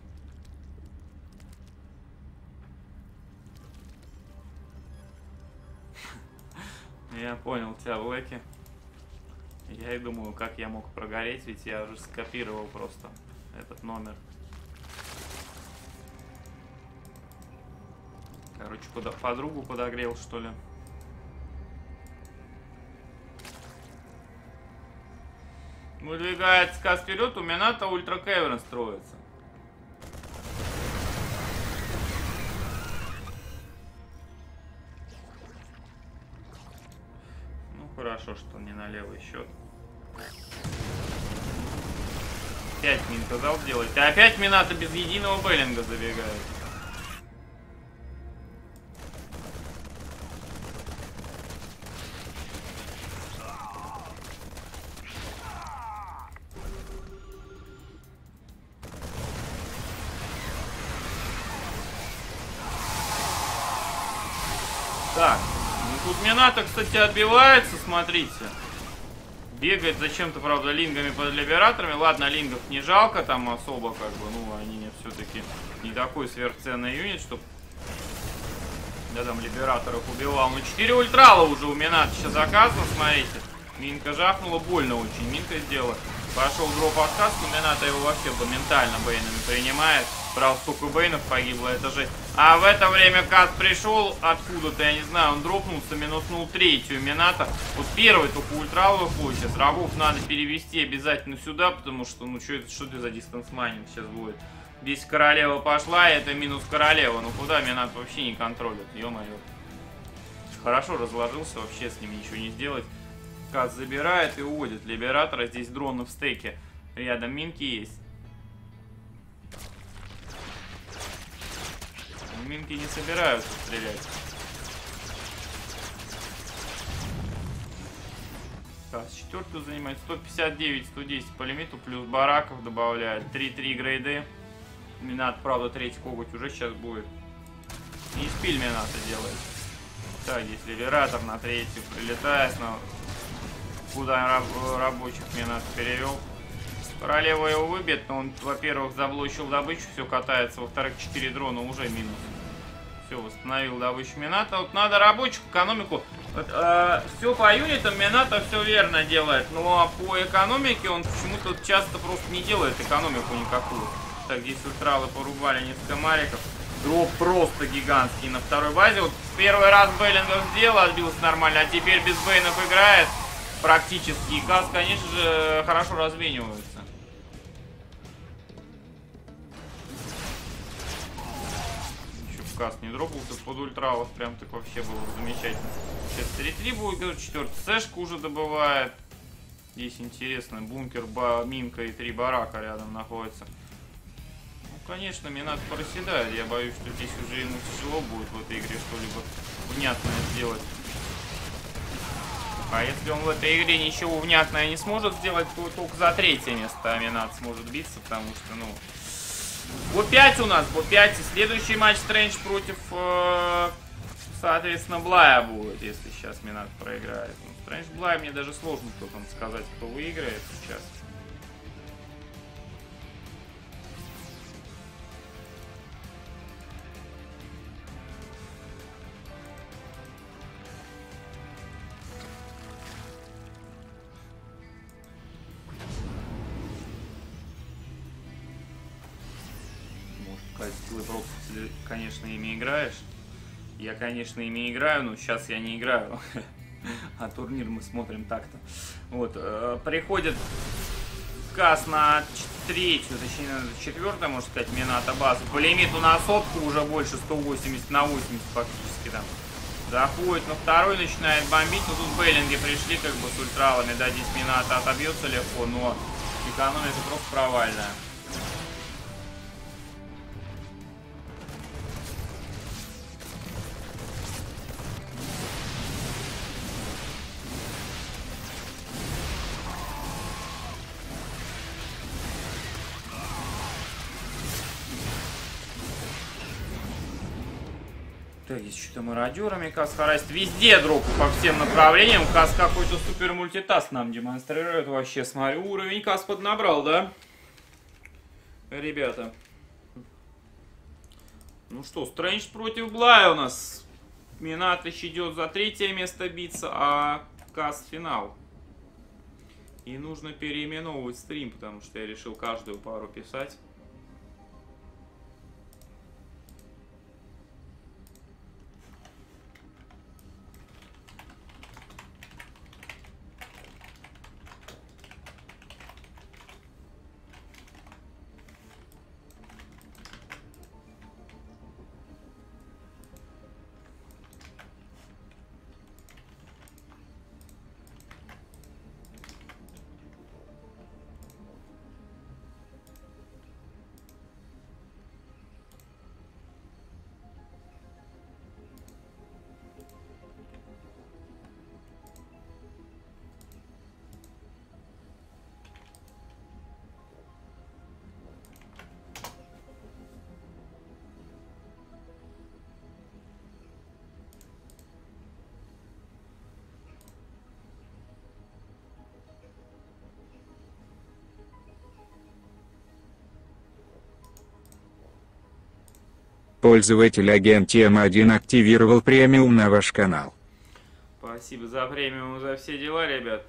Я понял тебя, Блэки. Я и думаю, как я мог прогореть, ведь я уже скопировал просто этот номер. Короче, куда, подругу подогрел, что ли. Выдвигается Кас вперед, у Минато Ультра Кэверн строится. Ну, хорошо, что не на левый счет. Опять не сказал делать. А опять Минато без единого беллинга забегает. Минато, кстати, отбивается, смотрите. Бегает зачем-то, правда, лингами под либераторами. Ладно, лингов не жалко, там особо как бы, ну, они все-таки не такой сверхценный юнит, чтобы... Да, там либераторов убивал. Ну, четыре ультрала уже у Минато сейчас заказано, смотрите. Минка жахнула, больно очень Минка сделала. Пошел дроп от Касса, но Минато его вообще моментально бейнами принимает. Правда, столько бейнов погибло, это жесть. А в это время Касс пришел откуда-то, я не знаю, он дропнулся, минуснул третью Минато. Вот первый только ультрал выходит. Сейчас рабов надо перевести обязательно сюда, потому что, ну что это, что это за дистанс-майнинг сейчас будет? Здесь королева пошла, и это минус королева. Ну куда Минато вообще не контролит, ё-моё. Хорошо разложился, вообще с ними ничего не сделать. Касс забирает и уводит либератора. Здесь дроны в стеке. Рядом минки есть. Минки не собираются стрелять. Касс четвертую занимает. сто пятьдесят девять сто десять по лимиту. Плюс бараков добавляет. три-три грейды. Минато, правда, третий коготь уже сейчас будет. Не спиль Минато делает. Так, здесь либератор на третью прилетает. Но... Куда раб рабочих Минато перевел. Королева его выбьет, но он, во-первых, заблочил добычу, все катается. Во-вторых, четыре дрона уже минус. Все, восстановил добычу Минато. Вот надо рабочих, экономику. Вот, э, все по юнитам Минато все верно делает. Но по экономике он почему-то часто просто не делает экономику никакую. Так, здесь ультралы порубали несколько мариков. Дроп просто гигантский на второй базе. Вот в первый раз бейлингов сделал, отбился нормально, а теперь без бейнов играет. Практически. И Касс, конечно же, хорошо разменивается. Еще в Касс не дропался под ультралов. Прям так вообще было замечательно. Сейчас три-три будет. Четвертый сэшку уже добывает. Здесь интересно. Бункер, ба, Минка и три барака рядом находятся. Ну, конечно, Минато проседает. Я боюсь, что здесь уже ему тяжело будет в этой игре что-либо внятное сделать. А если он в этой игре ничего внятное не сможет сделать, то только за третье место Минат сможет биться, потому что, ну... Бу пять у нас, Бу пять. И следующий матч Стрэндж против, э, соответственно, Блая будет, если сейчас Минат проиграет. Ну, Стрэндж, Блай, мне даже сложно кто там сказать, кто выиграет сейчас. Конечно, ими играешь. Я, конечно, ими играю, но сейчас я не играю. А турнир мы смотрим так-то. Вот. Приходит Касс на третью, точнее, на четвертую, можно сказать, Мината базу. По лимиту на сотку уже больше сто восемьдесят на восемьдесят фактически там. Заходит на второй, начинает бомбить. Но тут бейлинги пришли как бы с ультралами. Да, здесь Мината отобьется легко, но экономия же просто провальная. Есть что-то мародерами. Касс харасит везде, друг, по всем направлениям. Касс какой-то супер мультитаск нам демонстрирует. Вообще, смотрю, уровень Касс поднабрал, да? Ребята. Ну что, Стрэндж против Блая у нас. Минатыч идет за третье место биться, а Касс финал. И нужно переименовывать стрим, потому что я решил каждую пару писать. Пользователь агент эм один активировал премиум на ваш канал. Спасибо за премиум, за все дела, ребят.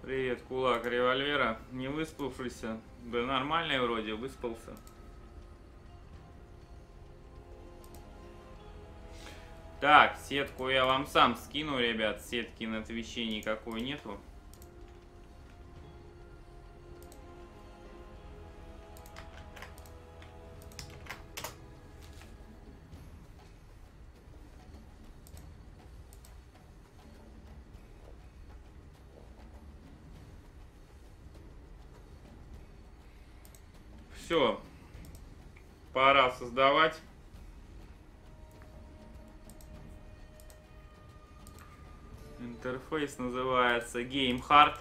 Привет, кулак револьвера, не выспавшийся, да нормальный вроде, выспался. Так, сетку я вам сам скину, ребят. Сетки на Твиче никакой нету. Все, пора создавать. Интерфейс называется GameHard.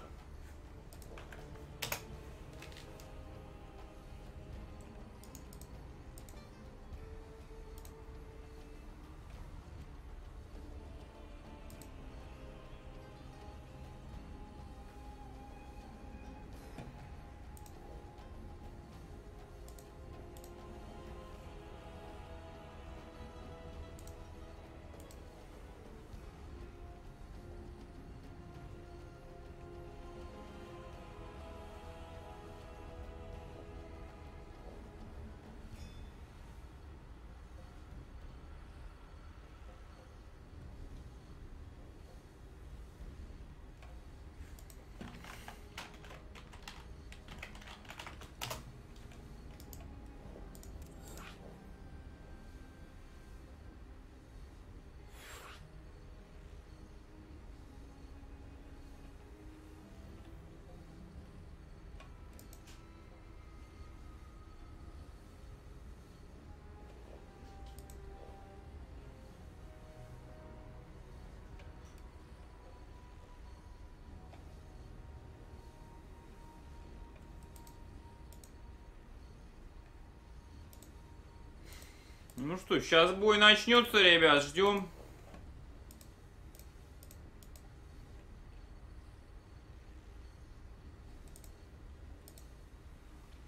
Ну что, сейчас бой начнется, ребят, ждем.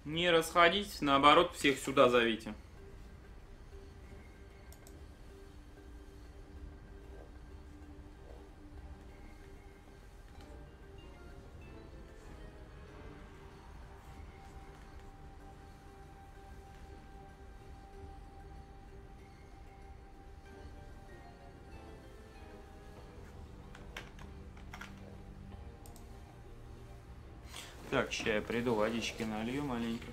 Не расходитесь, наоборот, всех сюда зовите. Так, сейчас я приду, водички налью маленько.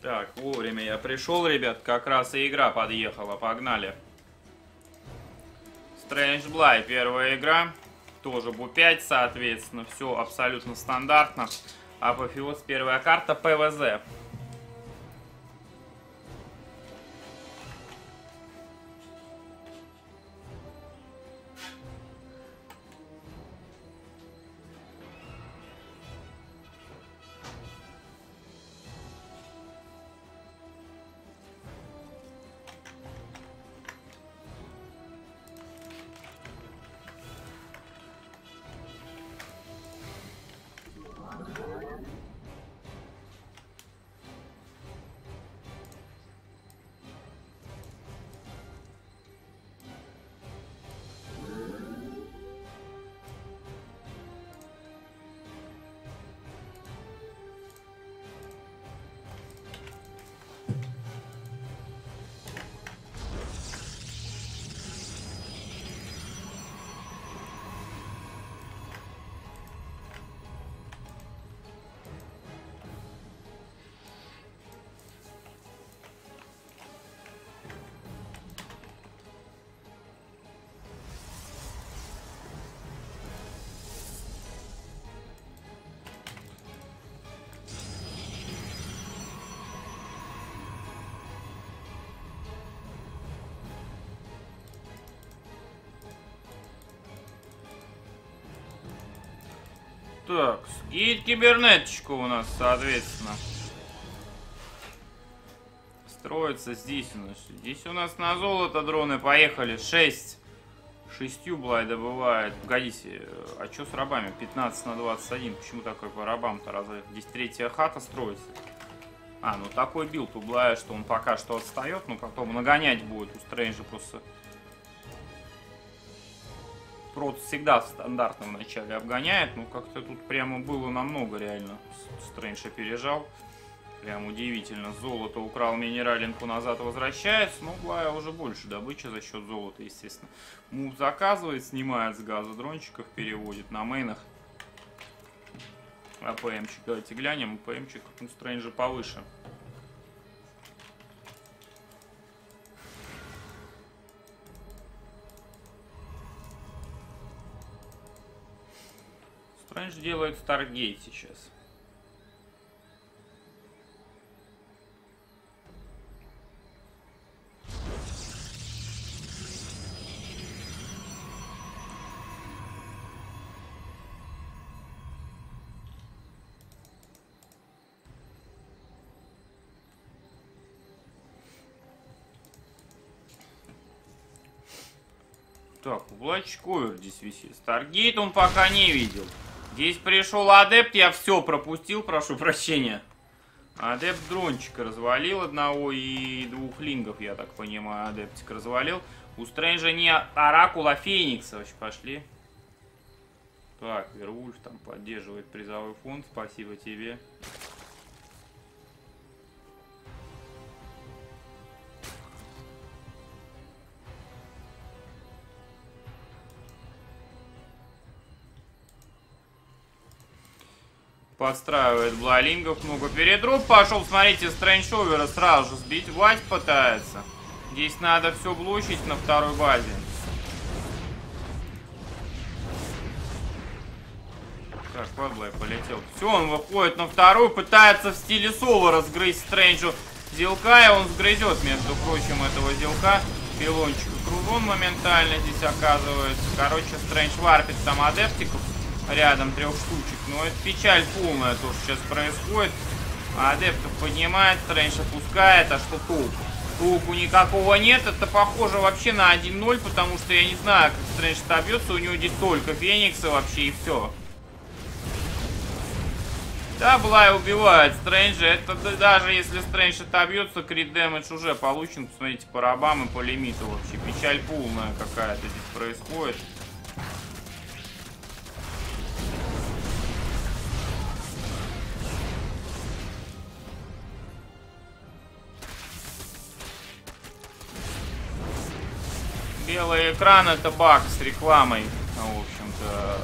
Так, вовремя я пришел, ребят, как раз и игра подъехала, погнали. Strange Blight, первая игра, тоже бу пять, соответственно, все абсолютно стандартно. Апофис, первая карта, ПВЗ. Так, и кибернеточку у нас, соответственно. Строится здесь у нас. Здесь у нас на золото дроны поехали. шесть. шестью Блай добывает. Погодите, а что с рабами? пятнадцать на двадцать один. Почему такой по рабам-то? Разве здесь третья хата строится? А, ну такой билд у Блая, что он пока что отстает, но потом нагонять будет у Стрэнджа просто. Прот всегда стандартно вначале обгоняет, но как-то тут прямо было намного реально. Стрэндж опережал. Прям удивительно. Золото украл, минералинку назад возвращается. Но Блая уже больше добыча за счет золота, естественно. Мув заказывает, снимает с газа дрончиков, переводит на мейнах. АПМчик, давайте глянем. АПМчик у Стрэнджа повыше. Стрэндж делает Старгейт сейчас. Так, у Блачковер здесь висит. Старгейт он пока не видел. Здесь пришел адепт, я все пропустил, прошу прощения. Адепт дрончика развалил одного и двух лингов, я так понимаю, адептик развалил. У Стрэнджа не оракула, Феникса вообще пошли. Так, Вервульф там поддерживает призовой фонд, спасибо тебе. Подстраивает Блалингов, много передруг. Пошел, смотрите, Стрэнджовера сразу же сбить. Власть пытается. Здесь надо все блочить на второй базе. Так, Падлай полетел. Все, он выходит на вторую. Пытается в стиле соло разгрызть Стрэнджу зелка. И он сгрызет, между прочим, этого зелка. Пилончик и крузон моментально здесь оказывается. Короче, Стрэндж варпит там адептиков. Рядом трех штучек. Но это печаль полная, то, что сейчас происходит. Адептов поднимает, Стрэндж опускает. А что толку? Толку никакого нет. Это похоже вообще на один ноль, потому что я не знаю, как Стрэндж отобьется. У него здесь только Феникса вообще и все. Да, Блай убивает Стрэнджа. Это даже если Стрэндж отобьется, крит дэмэдж уже получен. Посмотрите, по рабам и по лимиту вообще. Печаль полная какая-то здесь происходит. Белый экран — это баг с рекламой, в общем-то,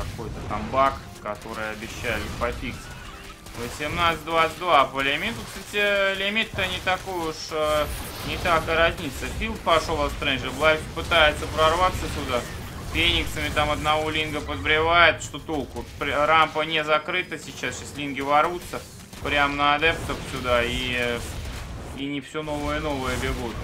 какой-то там баг, который обещали пофиксить. восемнадцать двадцать два по лимиту, кстати, лимит-то не такой уж, не так и разница. Филд пошел от Стрэнджа, Блайв пытается прорваться сюда, фениксами там одного линга подбревает, что толку, рампа не закрыта сейчас, сейчас линги ворутся прямо на адептов сюда и, и не все новое и новое бегут.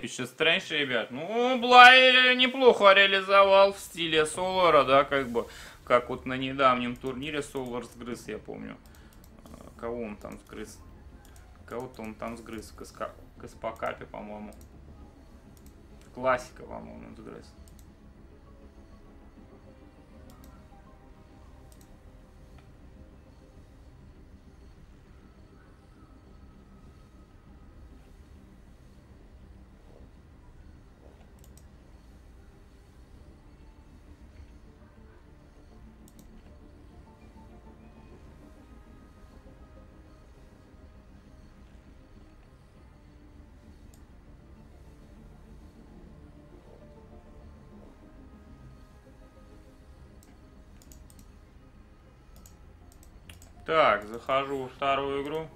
Пишет Стрэндж, ребят. Ну, Блай неплохо реализовал в стиле Солара, да, как бы. Как вот на недавнем турнире Солар сгрыз, я помню. Кого он там сгрыз? Кого-то он там сгрыз. Каспакапи, по-моему. Классика, по-моему, он сгрыз. Так, захожу во вторую игру.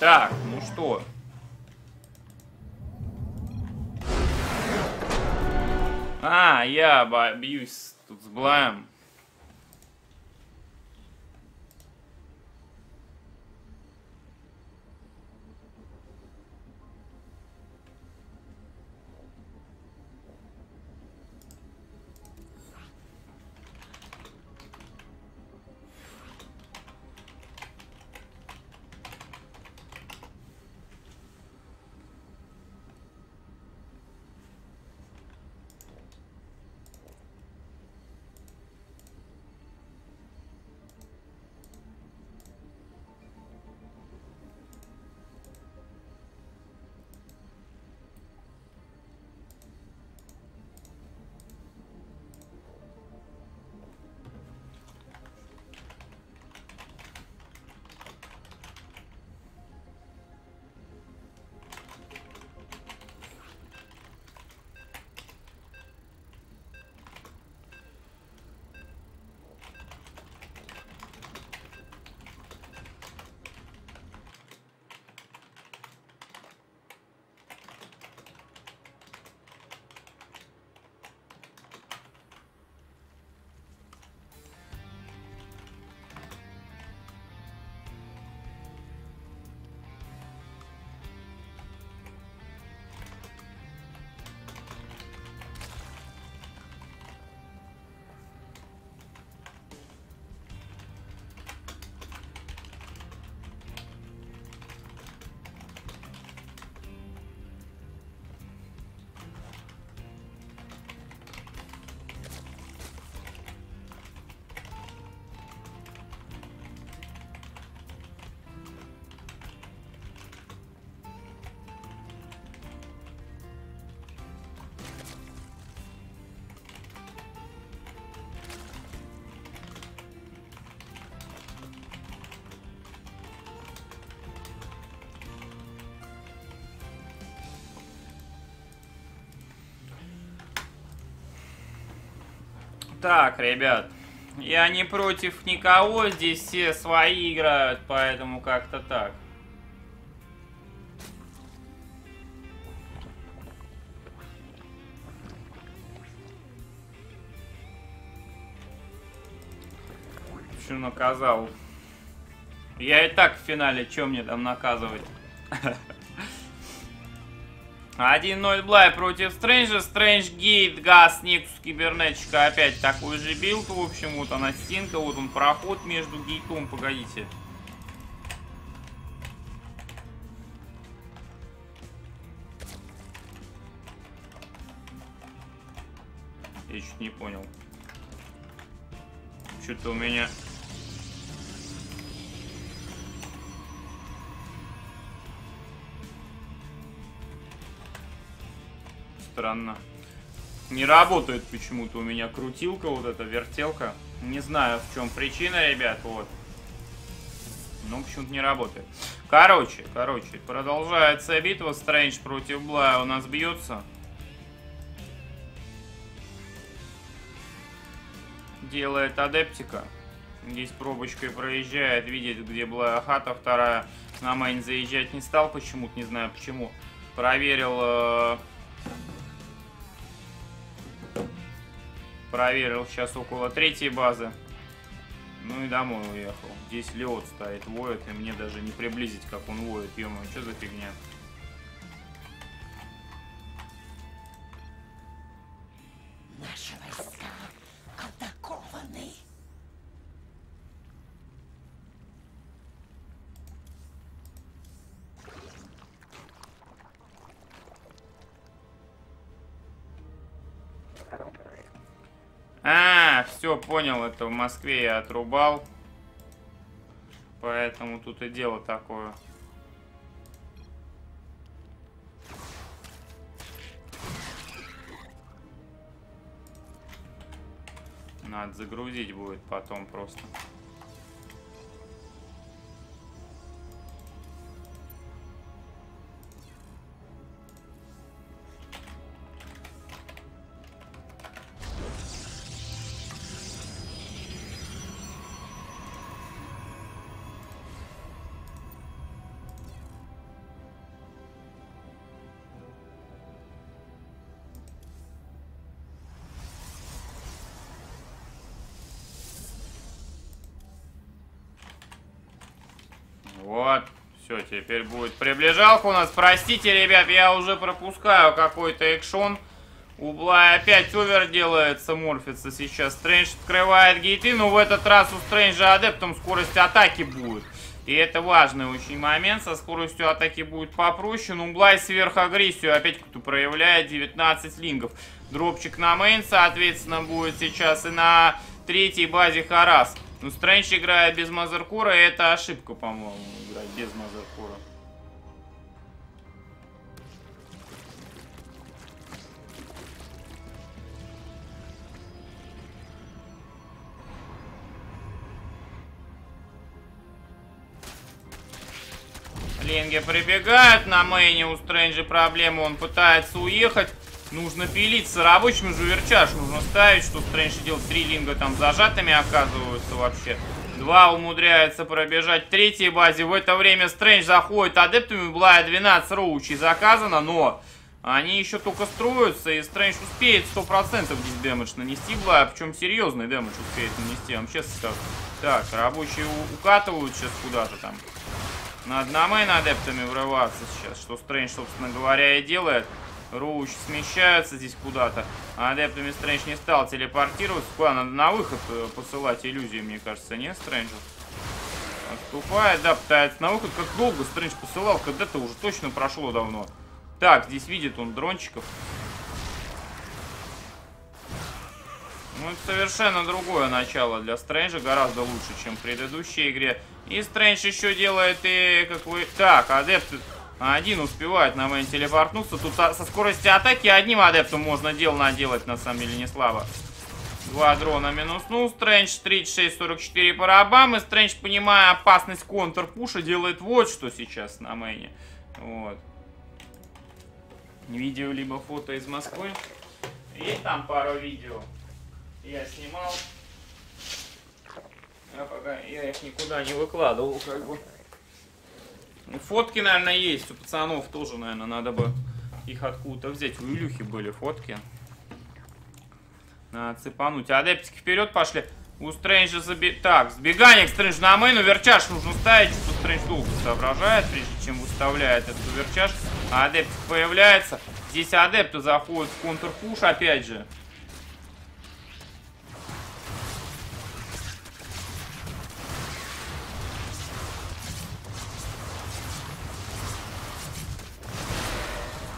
Так, ну что? А, я бьюсь тут с Блаем. Так, ребят, я не против никого, здесь все свои играют, поэтому как-то так. Что наказал? Я и так в финале, что мне там наказывать? один ноль Блай против Стрэнджа. Стрэндж гейт, газ, Никс, кибернетчика опять такую же билку. В общем, вот она стенка, вот он проход между гейтом. Погодите. Я чуть не понял. Что-то у меня... Странно. Не работает почему-то у меня крутилка, вот эта вертелка. Не знаю, в чем причина, ребят, вот. Ну, почему-то не работает. Короче, короче, продолжается битва. Стрэндж против Блая у нас бьется. Делает адептика. Здесь пробочкой проезжает, видит, где Блая хата. Вторая на мейн заезжать не стал почему-то, не знаю почему. Проверил... Проверил сейчас около третьей базы. Ну и домой уехал. Здесь Леот стоит, воет, и мне даже не приблизить, как он воет. Ё-моё, что за фигня? Наши войска атакованы. А, все, понял, это в Москве я отрубал. Поэтому тут и дело такое. Надо загрузить будет потом просто. Вот. Все, теперь будет приближалка у нас. Простите, ребят, я уже пропускаю какой-то экшон. Ублай опять овер делается, морфится сейчас. Стрэндж открывает гейты, но в этот раз у Стрэнджа адептом скорость атаки будет. И это важный очень момент. Со скоростью атаки будет попроще. Ну, Блай сверхагрессию опять кто-то проявляет. девятнадцать лингов. Дропчик на мейн, соответственно, будет сейчас и на третьей базе Харас. Ну, Стрэндж, играя без Мазеркура, это ошибка, по-моему, играть без Мазеркура. Линги прибегают, на мейне у Стрэнджа проблемы, он пытается уехать. Нужно пилиться, рабочим же верчаш нужно ставить, что Стрэндж делает. Три линга там зажатыми оказываются вообще. Два умудряются пробежать третьей базе. В это время Стрэндж заходит адептами, Блая двенадцать роучей заказано, но они еще только строятся, и Стрэндж успеет сто процентов здесь дэмэдж нанести Блая, причем серьезный дэмэдж успеет нанести, я вам честно скажу. Так, рабочие укатывают сейчас куда-то там. Надо на мейн адептами врываться сейчас, что Стрэндж, собственно говоря, и делает. Роуч смещаются здесь куда-то. Адептами Стрэндж не стал телепортироваться. Куда надо на выход посылать иллюзии, мне кажется, не Стрэнджу? Отступает, да, пытается на выход. Как долго Стрэндж посылал, когда-то уже точно прошло давно. Так, здесь видит он дрончиков. Ну, это совершенно другое начало для Стрэнджа, гораздо лучше, чем в предыдущей игре. И Стрэндж еще делает и как вы... Так, адепт один успевает на мейн телепортнуться. Тут со скоростью атаки одним адептом можно дело наделать, на самом деле, не слабо. Два дрона минуснул. Стрэндж тридцать шесть сорок четыре по рабам. И Стрэндж, понимая опасность контрпуша, делает вот что сейчас на мейне. Вот. Видео либо фото из Москвы. Есть там пару видео. Я снимал, я пока я их никуда не выкладывал, как бы. Фотки, наверное, есть. У пацанов тоже, наверное, надо бы их откуда-то взять. У Илюхи были фотки. Надо цепануть. Адептики вперед пошли. У Стрэнджа заби... Так, сбегание к Стрэнджу на мейну. Верчаш нужно ставить. Что Стрэндж долго соображает, прежде чем выставляет этот верчаш. Адептик появляется. Здесь адепты заходят в контрпуш, опять же.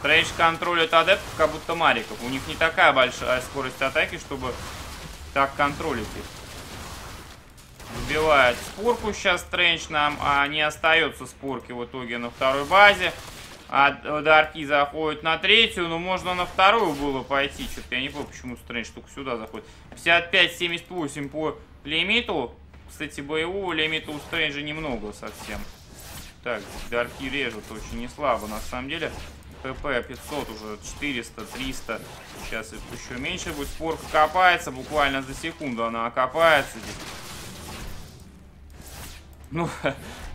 Стрэндж контролит адептов, как будто мариков. У них не такая большая скорость атаки, чтобы так контролить их. Выбивает спорку сейчас Стрэндж нам, а не остается спорки в итоге на второй базе. А Дарки заходит на третью, но можно на вторую было пойти. Что-то я не понял, почему Стрэндж только сюда заходит. пятьдесят пять семьдесят восемь по лимиту. Кстати, боевого лимита у Стрэнджа немного совсем. Так, Дарки режут очень неслабо на самом деле. ХП пятьсот уже, четыреста, триста. Сейчас еще меньше будет. Спорка копается, буквально за секунду она окопается здесь. Ну,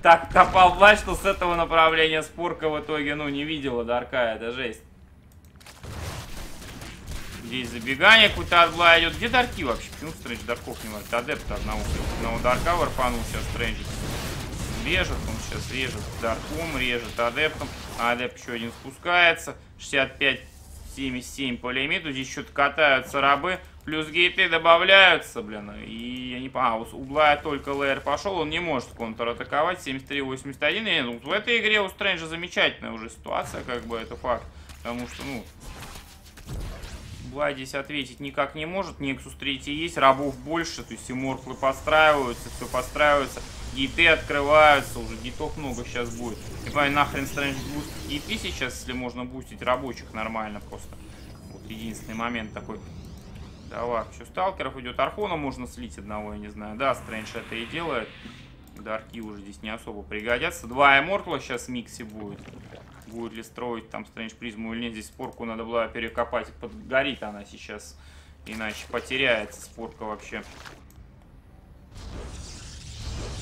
так копал Блай, что с этого направления спорка в итоге, ну, не видела Дарка, это жесть. Здесь забегание какое-то от Блая идет. Где Дарки вообще? Почему Стрэндж Дарков не может? Адепт одного, одного Дарка варпанул сейчас Стрэндж. Режет, он сейчас режет дарком, режет адептом. Адепт еще один спускается. шестьдесят пять семьдесят семь по лимиту. Здесь что-то катаются рабы. Плюс гейты добавляются, блин. И я не понял. А, у Блая только лейер пошел. Он не может контратаковать. семьдесят три восемьдесят один. Нет, вот в этой игре у Стрэнджа замечательная уже ситуация, как бы, это факт. Потому что, ну... Блай здесь ответить никак не может. Нексус три есть, рабов больше. То есть и морфлы подстраиваются, все подстраивается. Гиты открываются уже, гитов много сейчас будет. И нахрен Стрэндж буст гиты сейчас, если можно бустить рабочих нормально просто. Вот единственный момент такой. Давай, еще сталкеров идет. Архона можно слить одного, я не знаю. Да, Стрэндж это и делает. Дарки уже здесь не особо пригодятся. Два эмортла сейчас в миксе будет. Будет ли строить там Стрэндж призму или нет. Здесь спорку надо было перекопать. Подгорит она сейчас, иначе потеряется спорка вообще.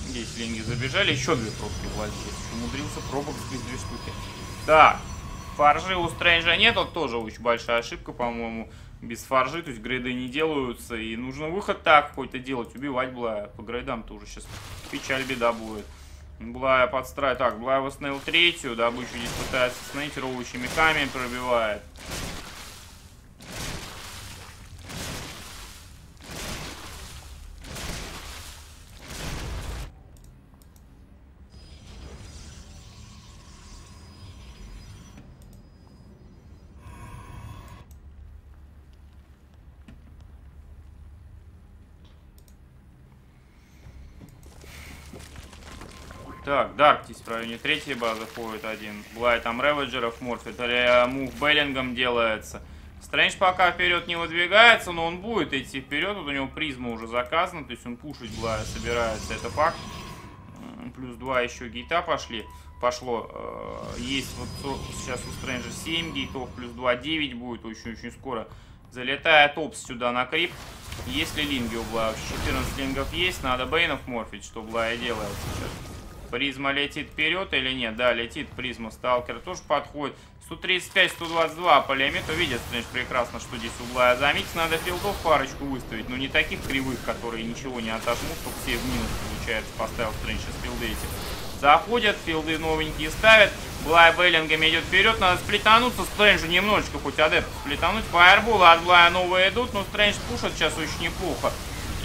Здесь линги забежали, еще две пробки владелец. Умудрился пробок здесь две штуки. Так, фаржи у Стрэнджа нет, вот тоже очень большая ошибка, по-моему, без фаржи, то есть грейды не делаются, и нужно выход так какой-то делать, убивать Блая. По грейдам тоже сейчас печаль, беда будет. Блая подстраивает. Так, Блая восстановил третью. Добычу здесь пытается остановить. Роучими камень пробивает. Так, Дарк здесь в районе третьей базы ходит один. Блай там реведжеров морфит. Или мув Беллингом делается. Стрэндж пока вперед не выдвигается, но он будет идти вперед. Вот у него призма уже заказана, то есть он пушить Блая собирается. Это факт. Плюс два еще гейта пошли. Пошло. Есть вот сейчас у Стрэнджа семь гейтов. Плюс два, девять будет очень-очень скоро. Залетает Опс сюда на крип. Есть ли линги у Блая? четырнадцать лингов есть. Надо Бейнов морфить, что Блая делает сейчас. Призма летит вперед или нет? Да, летит призма. Сталкер тоже подходит. сто тридцать пять сто двадцать два по лимиту. Видят, конечно, прекрасно, что здесь у Блая заметить. Надо филдов парочку выставить. Но не таких кривых, которые ничего не отожмут. Только все в минус, получается, поставил Стрэндж. Сейчас филды эти заходят. Филды новенькие ставят. Блай Беллингами идет вперед. Надо сплитануться. Стрэнджу немножечко хоть адепт сплитануть. Фаерболы от Блая новые идут. Но Стрэндж пушит сейчас очень неплохо.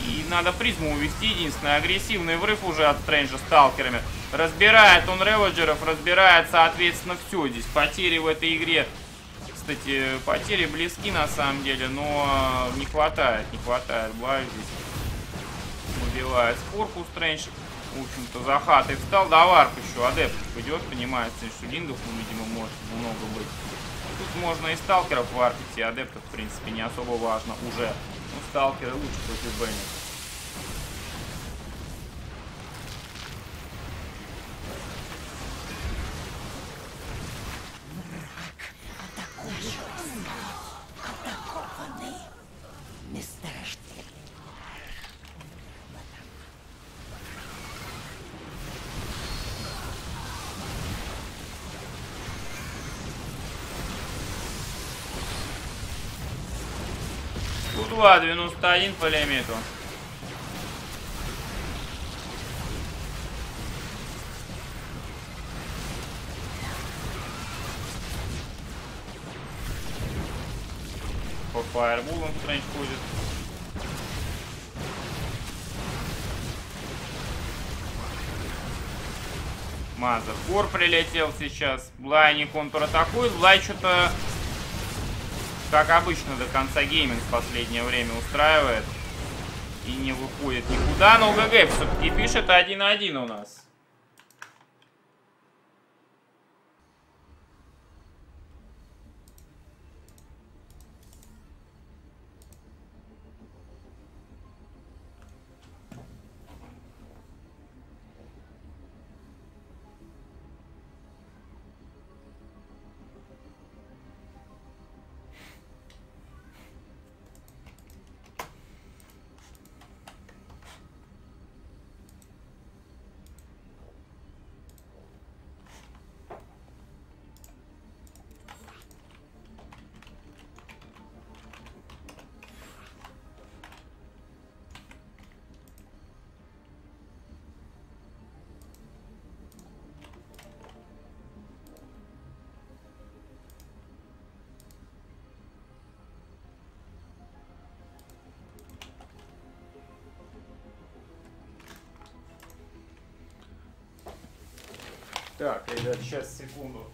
И надо призму увести. Единственное, агрессивный врыв уже от Стрэнджа сталкерами. Разбирает он реведжеров, разбирает, соответственно, все. Здесь потери в этой игре, кстати, потери близки на самом деле, но не хватает, не хватает. Блай здесь убивает спорку Стрэндж. В общем-то, за хатой встал. Да, варп еще адепт идет, понимается, что лингов, ну, видимо, может много быть. Тут можно и сталкеров варпить, и адептов, в принципе, не особо важно уже. Ну, сталкеры лучше против Бенни. девяносто один по лимиту. По фаербулам Стрэндж ходит. Мазеркор прилетел сейчас. Блай не контратакует. Блай что-то... Как обычно, до конца гейминг в последнее время устраивает и не выходит никуда. Но ГГ все-таки пишет один один у нас. Так, ребят, сейчас, секунду.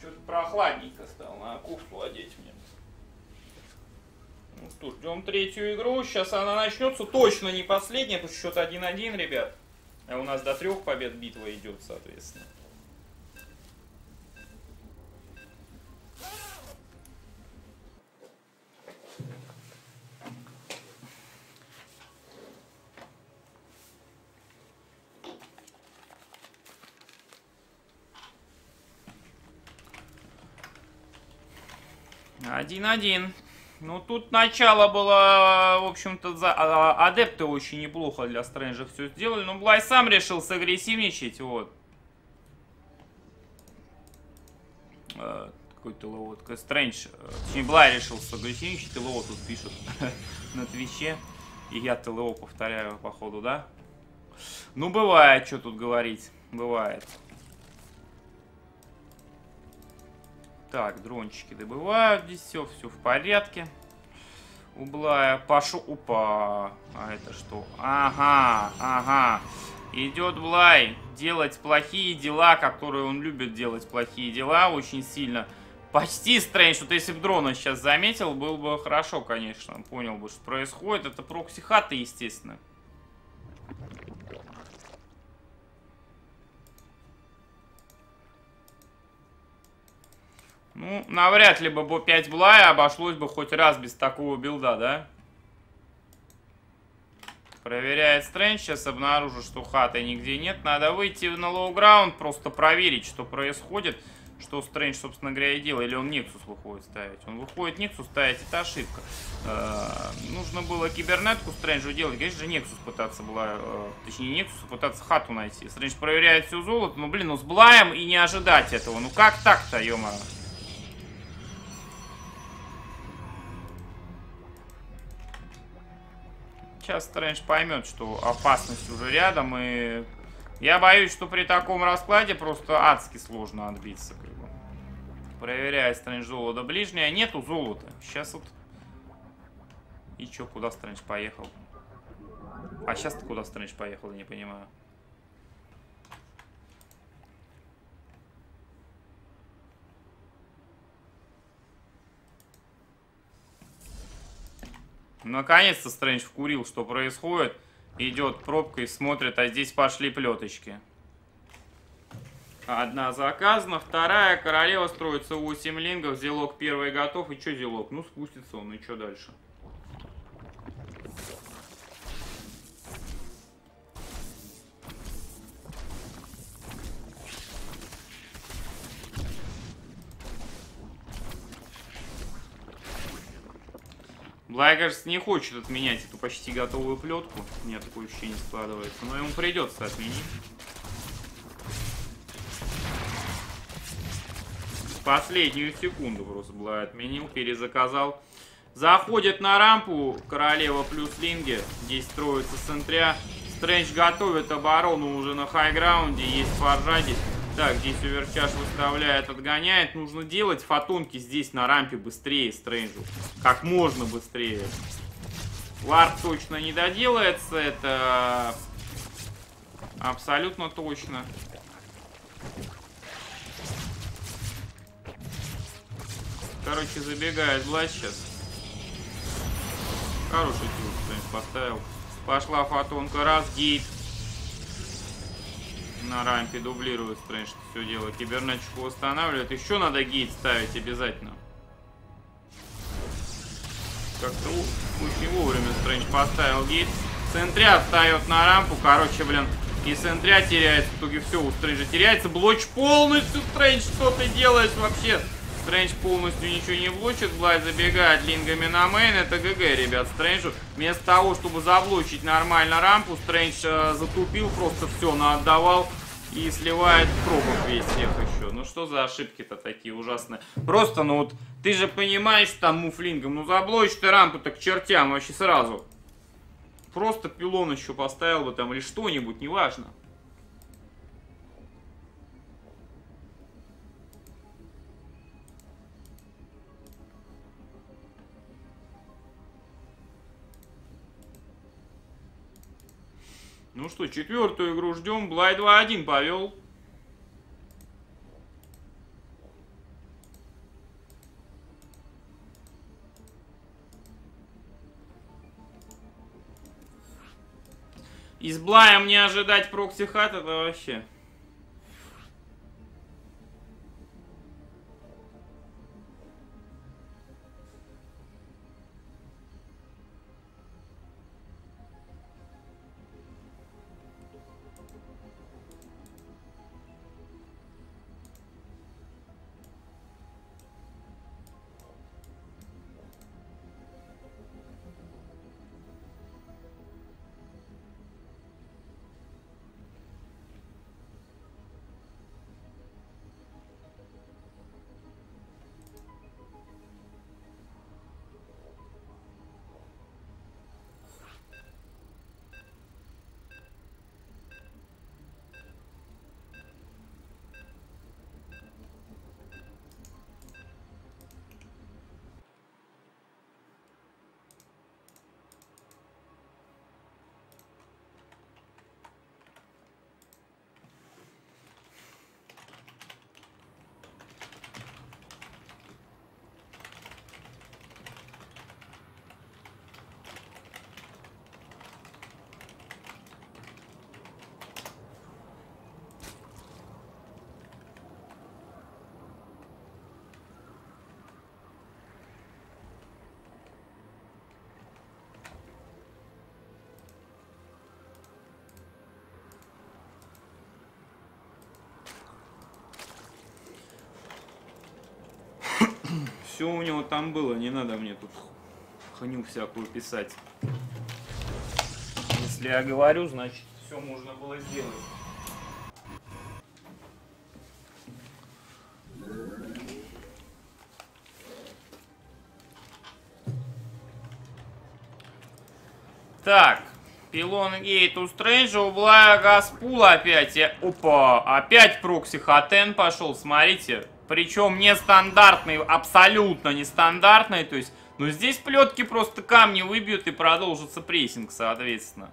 Что-то прохладненько стало, надо куртку одеть мне. Ну что, ждем третью игру, сейчас она начнется, точно не последняя, потому что счет один один, ребят. А у нас до трех побед битва идет, соответственно. один один. Ну, тут начало было, в общем-то, за... адепты очень неплохо для Стрэнджа все сделали. Но Блай сам решил сагрессивничать, вот. Э, Какой-то лоу, Стрэндж. Точнее, Блай решил сагрессивничать, и лоу тут пишет на Твиче. И я ТЛО повторяю, походу, да? Ну, бывает, что тут говорить. Бывает. Так, дрончики добывают здесь все, все в порядке. Ублая, пашу, опа. А это что? Ага, ага. Идет Блай делать плохие дела, которые он любит делать плохие дела очень сильно. Почти Стрэндж. Вот если бы дрона сейчас заметил, было бы хорошо, конечно. Понял бы, что происходит. Это прокси-хаты, естественно. Ну, навряд ли бы пять Блая обошлось бы хоть раз без такого билда, да? Проверяет Стрэндж, сейчас обнаружу, что хаты нигде нет. Надо выйти на лоу-граунд, просто проверить, что происходит. Что Стрэндж, собственно говоря, и делал. Или он Никсус выходит ставить. Он выходит Никсус ставить, это ошибка. Нужно было кибернетку Стрэнджу делать. Конечно же, Никсус пытаться была... Точнее, Никсус пытаться хату найти. Стрэндж проверяет все золото. Ну, блин, ну с Блаем и не ожидать этого. Ну, как так-то, ё-моё? Сейчас Стрэндж поймет, что опасность уже рядом, и я боюсь, что при таком раскладе просто адски сложно отбиться. Проверяю Стрэндж золото ближнее. Нету золота. Сейчас вот... И чё, куда Стрэндж поехал? А сейчас-то куда Стрэндж поехал, я не понимаю. Наконец-то Стрэндж вкурил, что происходит. Идет пробка и смотрит, а здесь пошли плеточки. Одна заказана, вторая. Королева строится восемь лингов. Зелок первый готов. И что зелок? Ну, спустится он. И что дальше? Блай, кажется, не хочет отменять эту почти готовую плетку. У меня такое ощущение складывается. Но ему придется отменить. Последнюю секунду просто Блай отменил, перезаказал. Заходит на рампу. Королева плюс линги. Здесь строится центря. Стрэндж готовит оборону уже на хайграунде. Есть форжа здесь. Так, здесь оверчаш выставляет, отгоняет. Нужно делать фотонки здесь на рампе быстрее Стрэнджу. Как можно быстрее. Лард точно не доделается. Это абсолютно точно. Короче, забегает Блай сейчас. Хороший тюр Стрэндж поставил. Пошла фотонка. Раз, гейт. На рампе дублирует Стрэндж все дело. Кибернетчику восстанавливает. Еще надо гейт ставить обязательно. Как-то очень вовремя Стрэндж поставил гейт. Сентря встает на рампу. Короче, блин. И Сентря теряется. В итоге все у Стрэнджа теряется. Блочь полностью, Стрэндж. Что ты делаешь вообще? Стрэндж полностью ничего не блочит. Блай забегает лингами на мейн. Это ГГ, ребят, Стрэнджу. Вместо того, чтобы заблочить нормально рампу, Стрэндж э, затупил, просто все наотдавал и сливает пробок весь всех еще. Ну что за ошибки-то такие ужасные? Просто, ну вот, ты же понимаешь, там муфлингом, ну заблочишь ты рампу-то к чертям вообще сразу. Просто пилон еще поставил бы там или что-нибудь, неважно. Ну что, четвертую игру ждем. Блай два один повел. Из Блая мне ожидать прокси-хат, это вообще... Все у него там было, не надо мне тут ханю всякую писать. Если я говорю, значит, все можно было сделать. Так, пилон гейт у Стрэнджа, убла газпула опять. Я... Опа, опять прокси хатен пошел, смотрите. Причем нестандартный, абсолютно нестандартный. То есть, ну здесь плетки просто камни выбьют и продолжится прессинг, соответственно.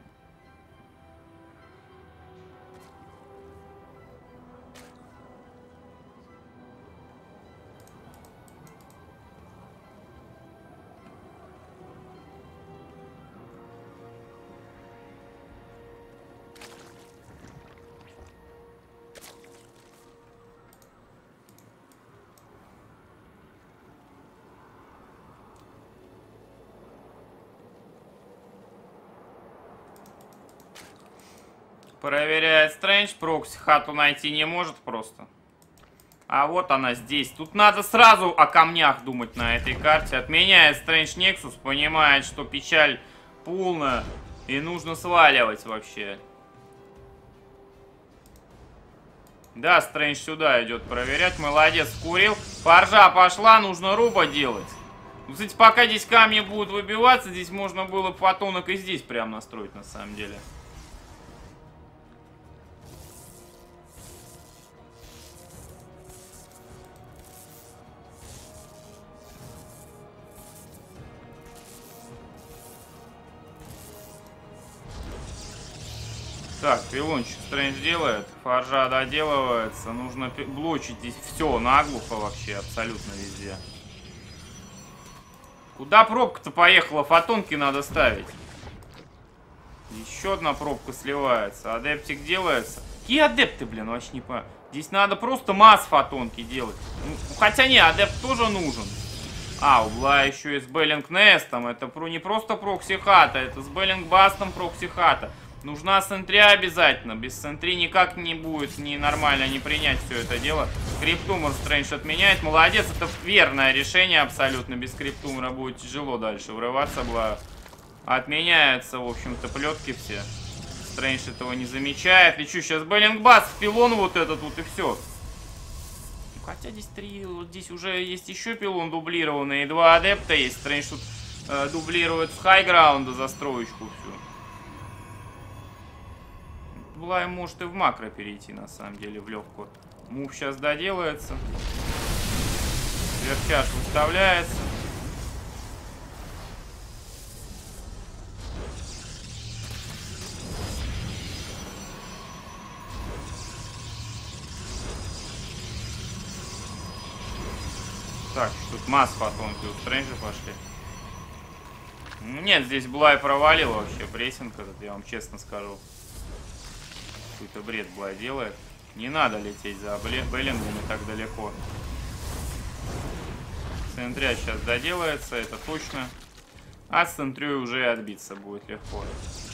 Проверяет Стрэндж, прокси хату найти не может просто. А вот она здесь. Тут надо сразу о камнях думать на этой карте. Отменяет Стрэндж Нексус, понимает, что печаль полная и нужно сваливать вообще. Да, Стрэндж сюда идет проверять. Молодец, скурил. Поржа пошла, нужно руба делать. Кстати, пока здесь камни будут выбиваться, здесь можно было фотонок и здесь прям настроить на самом деле. Так, пилончик Стрэндж делает, форжа доделывается, нужно блочить здесь все наглухо вообще, абсолютно везде. Куда пробка-то поехала? Фотонки надо ставить. Еще одна пробка сливается, адептик делается. Какие адепты, блин, вообще не понимаю. Здесь надо просто масс фотонки делать. Ну, хотя не, адепт тоже нужен. А, убла еще и с Беллинг Нестом, это не просто прокси хата, это с Беллинг Бастом прокси хата. Нужна сентри обязательно. Без сентри никак не будет ни нормально не принять все это дело. Криптумор Стрэндж отменяет. Молодец, это верное решение абсолютно. Без криптумора будет тяжело дальше врываться. Бла. Отменяются, в общем-то, плетки все. Стрэндж этого не замечает. Лечу сейчас Беллингбас, пилон вот этот вот и все. Хотя здесь три, вот здесь уже есть еще пилон дублированный. И два адепта есть. Стрэндж тут э, дублирует с хайграунда застроечку всю. Была, может и в макро перейти, на самом деле, в легкую. Мув сейчас доделается. Вертяж выставляется. Так, тут масс фотонки у Стрэнджа пошли. Нет, здесь Блай провалил вообще прессинг этот, я вам честно скажу. Какой-то бред Блай делает. Не надо лететь за Беллингом и так далеко. Центря сейчас доделается, это точно. А с центрю уже отбиться будет легко.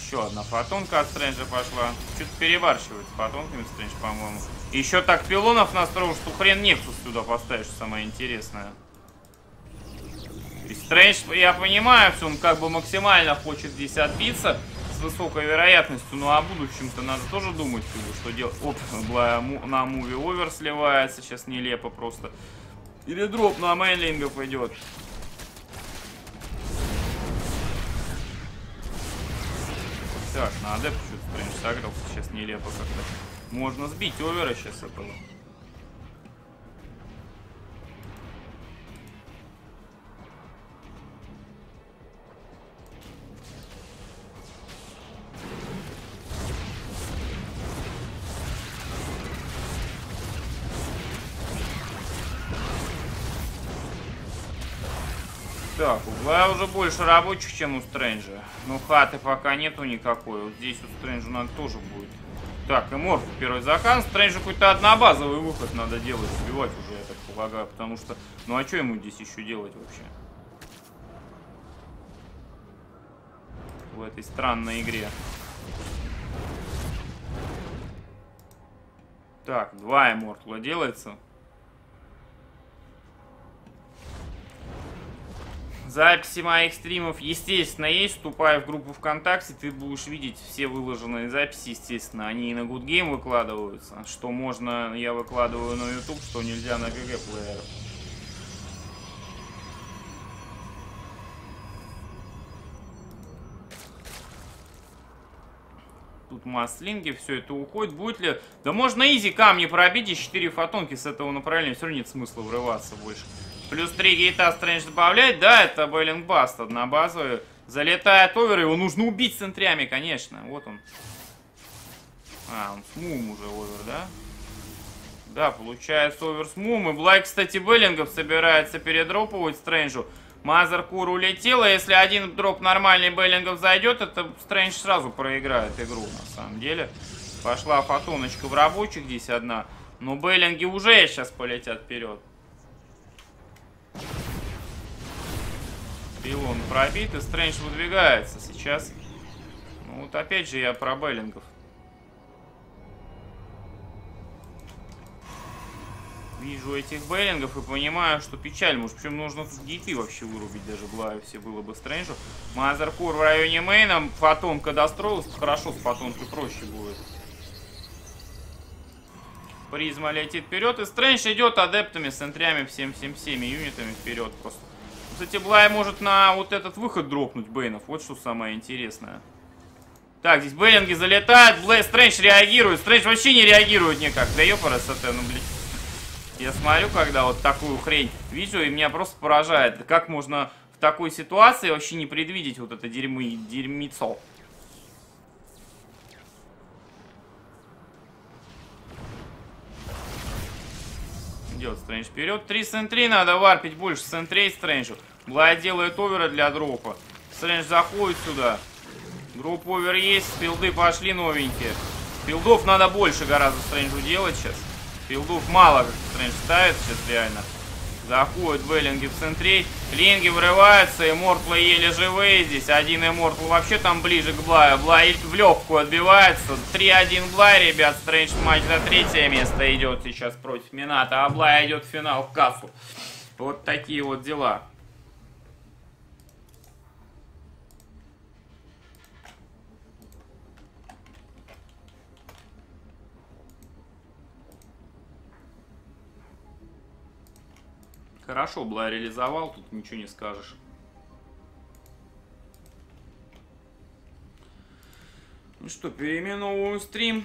Еще одна фотонка от Стрэнджа пошла. Что-то перебарщивает с фотонками Стрэндж, по-моему. Еще так пилонов настроил, что хрен Нексус сюда поставишь, самое интересное. И Стрэндж, я понимаю, что он как бы максимально хочет здесь отбиться. С высокой вероятностью, но о будущем-то надо тоже думать, что делать. Оп, на муви овер сливается, сейчас нелепо просто. Или дроп на мейнлингов идет. Так, на адепт что-то, конечно, согрелся, сейчас нелепо как-то. Можно сбить овера сейчас этого. Так, у Блая уже больше рабочих, чем у Стрэнджа. Но хаты пока нету никакой. Вот здесь у Стрэнджа надо тоже будет. Так, и Морф первый закан. Стрэнджу какой-то однобазовый выход надо делать. Сбивать уже, я так полагаю. Потому что... Ну а что ему здесь еще делать вообще? В этой странной игре. Так, два Эмортла делается. Записи моих стримов, естественно, есть. Вступая в группу ВКонтакте, ты будешь видеть все выложенные записи, естественно. Они и на GoodGame выкладываются. Что можно, я выкладываю на YouTube, что нельзя на ГГ-плеерах. Тут маслинги, все это уходит. Будет ли... Да можно изи камни пробить и четыре фотонки с этого направления. Все равно нет смысла врываться больше. Плюс три гейта Стрэндж добавляет. Да, это Беллингбаст однобазовый. Залетает овер, его нужно убить с центрями, конечно. Вот он. А, он с мумом уже овер, да? Да, получается овер с мумом. И Блайк, кстати, Беллингов собирается передропывать Стрэнджу. Мазеркур улетела. Если один дроп нормальный Беллингов зайдет, это Стрэндж сразу проиграет игру, на самом деле. Пошла фотоночка в рабочих здесь одна. Но Беллинги уже сейчас полетят вперед. Пилон пробит, и Стрэндж выдвигается сейчас. Ну, вот опять же я про Беллингов. Вижу этих Беллингов и понимаю, что печаль. Может, причем нужно тут гейты вообще вырубить, даже Блаю все было бы Стрэнджу. Мазеркур в районе мейна, фотонка достроилась, хорошо, с фотонкой проще будет. Призма летит вперед, и Стрэндж идет адептами, центрями, всем-всем-всеми юнитами вперед просто. Кстати, Блай может на вот этот выход дропнуть Бейнов, вот что самое интересное. Так, здесь Беллинги залетают, Блэ... Стрэндж реагирует, Стрэндж вообще не реагирует никак. Да ёпара, сатэ, ну блин. Я смотрю, когда вот такую хрень вижу, и меня просто поражает. Как можно в такой ситуации вообще не предвидеть вот это дерьмо, дерьмицо. Идет Стрэндж вперед. Три сентри надо варпить больше. Сентрей Стрэнджу. Блайд делает овера для дропа. Стрэндж заходит сюда. Дроп овер есть. Спилды пошли новенькие. Спилдов надо больше гораздо Стрэнджу делать сейчас. Спилдов мало как Стрэндж ставит сейчас реально. Заходят Беллинги в сентрей. Линги врываются. Иммортлы еле живые здесь. Один Иммортл вообще там ближе к Блаю. Блай в легкую отбивается. три один Блай, ребят. Стрэндж матч за третье место идет сейчас против Мината. А Блай идет в финал в кассу. Вот такие вот дела. Хорошо, Блай реализовал, тут ничего не скажешь. Ну что, переименовываю стрим.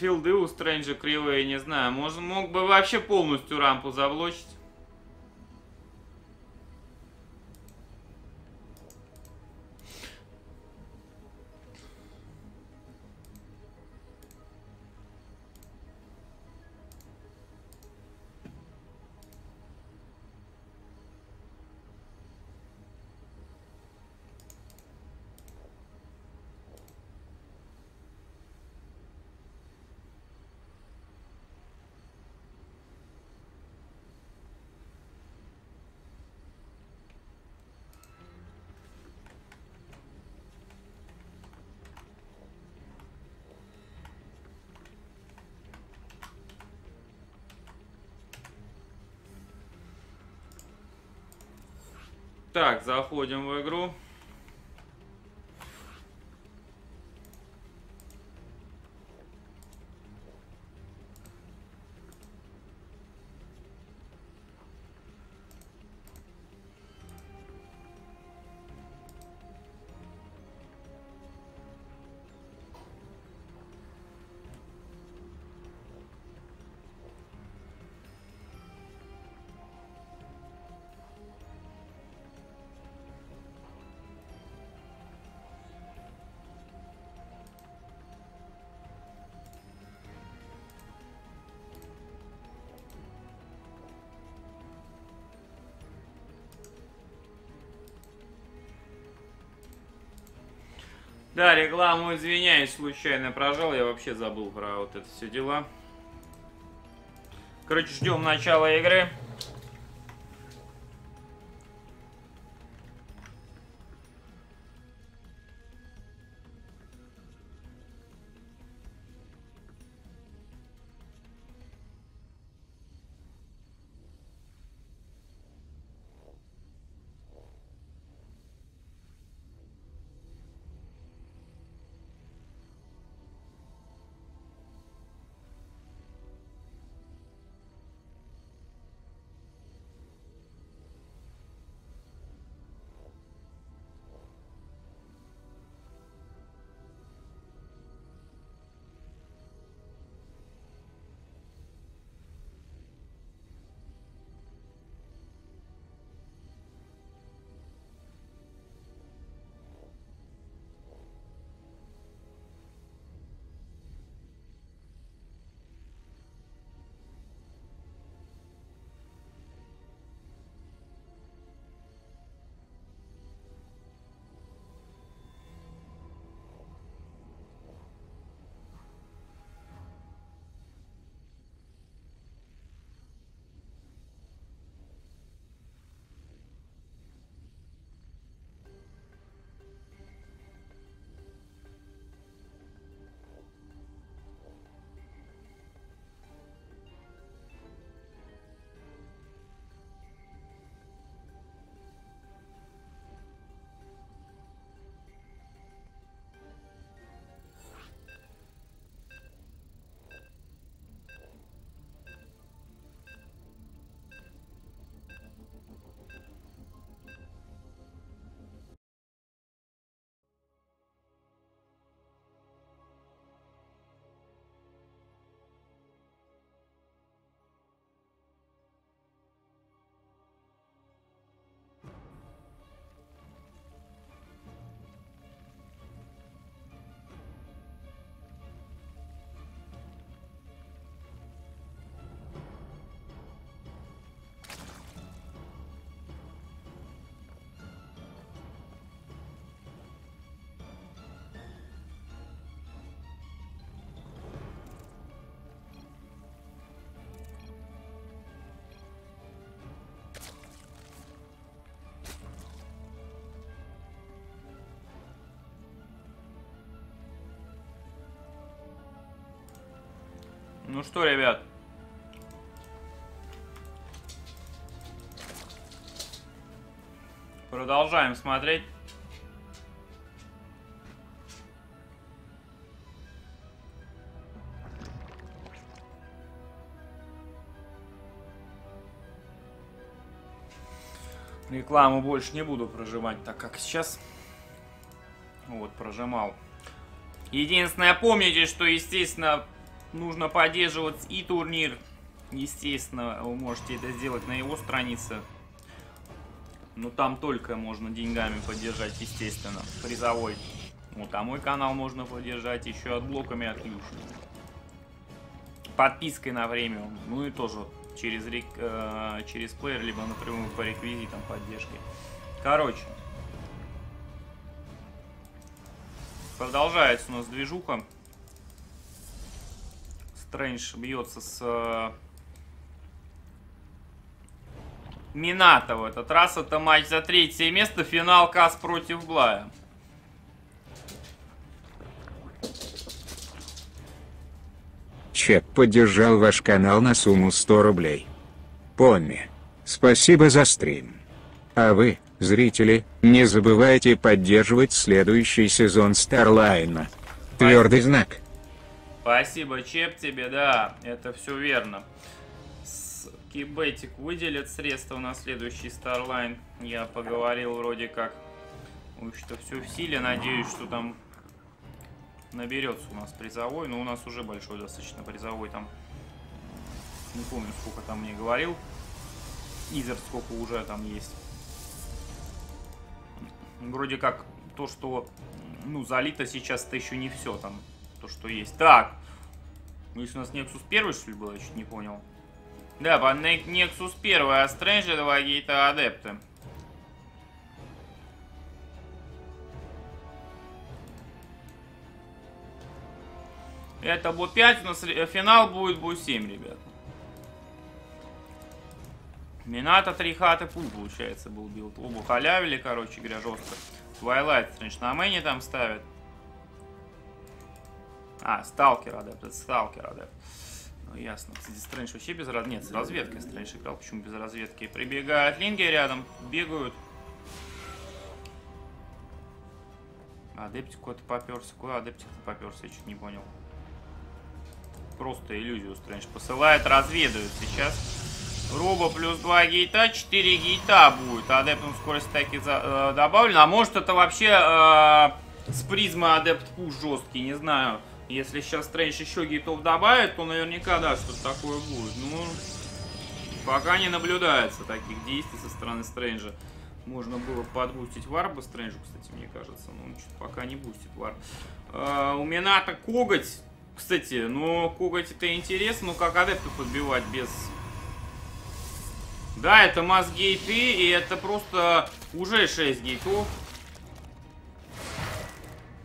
Филды у Стрэнджа кривые, не знаю. Может, мог бы вообще полностью рампу заблочить. Так, заходим в игру. Да, рекламу извиняюсь, случайно прожал, я вообще забыл про вот это все дела. Короче, ждем начала игры. Ну что, ребят, продолжаем смотреть. Рекламу больше не буду прожимать, так как сейчас вот прожимал. Единственное, помните, что, естественно, нужно поддерживать и турнир. Естественно, вы можете это сделать на его странице. Но там только можно деньгами поддержать, естественно. Призовой. Вот, а мой канал можно поддержать еще от блоками от Люши. Подпиской на премиум. Ну и тоже через, рек... через плеер, либо напрямую по реквизитам поддержки. Короче. Продолжается у нас движуха. Стрэндж бьется с э, Минато в этот раз. Это матч за третье место. Финал Касс против Блая. Чек поддержал ваш канал на сумму сто рублей. Помни, спасибо за стрим. А вы, Зрители, не забывайте поддерживать следующий сезон Starline. Твердый знак. Спасибо, Чеп, тебе, да, это все верно. Кибетик выделит средства на следующий Starline. Я поговорил вроде как, что все в силе. Надеюсь, что там наберется у нас призовой. Но у нас уже большой достаточно призовой там. Не помню, сколько там мне говорил. Изер сколько уже там есть. Вроде как то, что ну залито сейчас, это еще не все там. То, что есть. Так. Если у нас Nexus первый, что ли, был, я чуть не понял. Да, по Nexus первый, а Strange два гейта адепты. Это Бу пять, у нас финал будет Бу семь, ребят. Мината три хаты пул, получается, был билд. Оба халявили, короче говоря, жестко. Твайлайт, Strange на мэне там ставят. А, Сталкер адепт, это Сталкер адепт. Ну, ясно. Кстати, Strange вообще без разведки. Нет, с разведкой Strange играл. Почему без разведки? Прибегают линги рядом, бегают. Адептик куда-то поперся. Куда адептик-то поперся? Я чуть не понял. Просто иллюзию Strange посылает, разведывает сейчас. Роба плюс два гейта, четыре гейта будет. Адептом скорость таки за, э, добавлена. А может это вообще э, с призмы адепт пуш жесткий, не знаю. Если сейчас Strange еще гейтов добавит, то наверняка, да, что-то такое будет. Ну, пока не наблюдается таких действий со стороны Strange. Можно было подбустить варба Strange, кстати, мне кажется. Но он что-то пока не бустит варб. Э, у Мината коготь. Кстати, но коготь это интересно, но как адепты подбивать без... Да, это масс-гейты, и это просто уже шесть гейтов.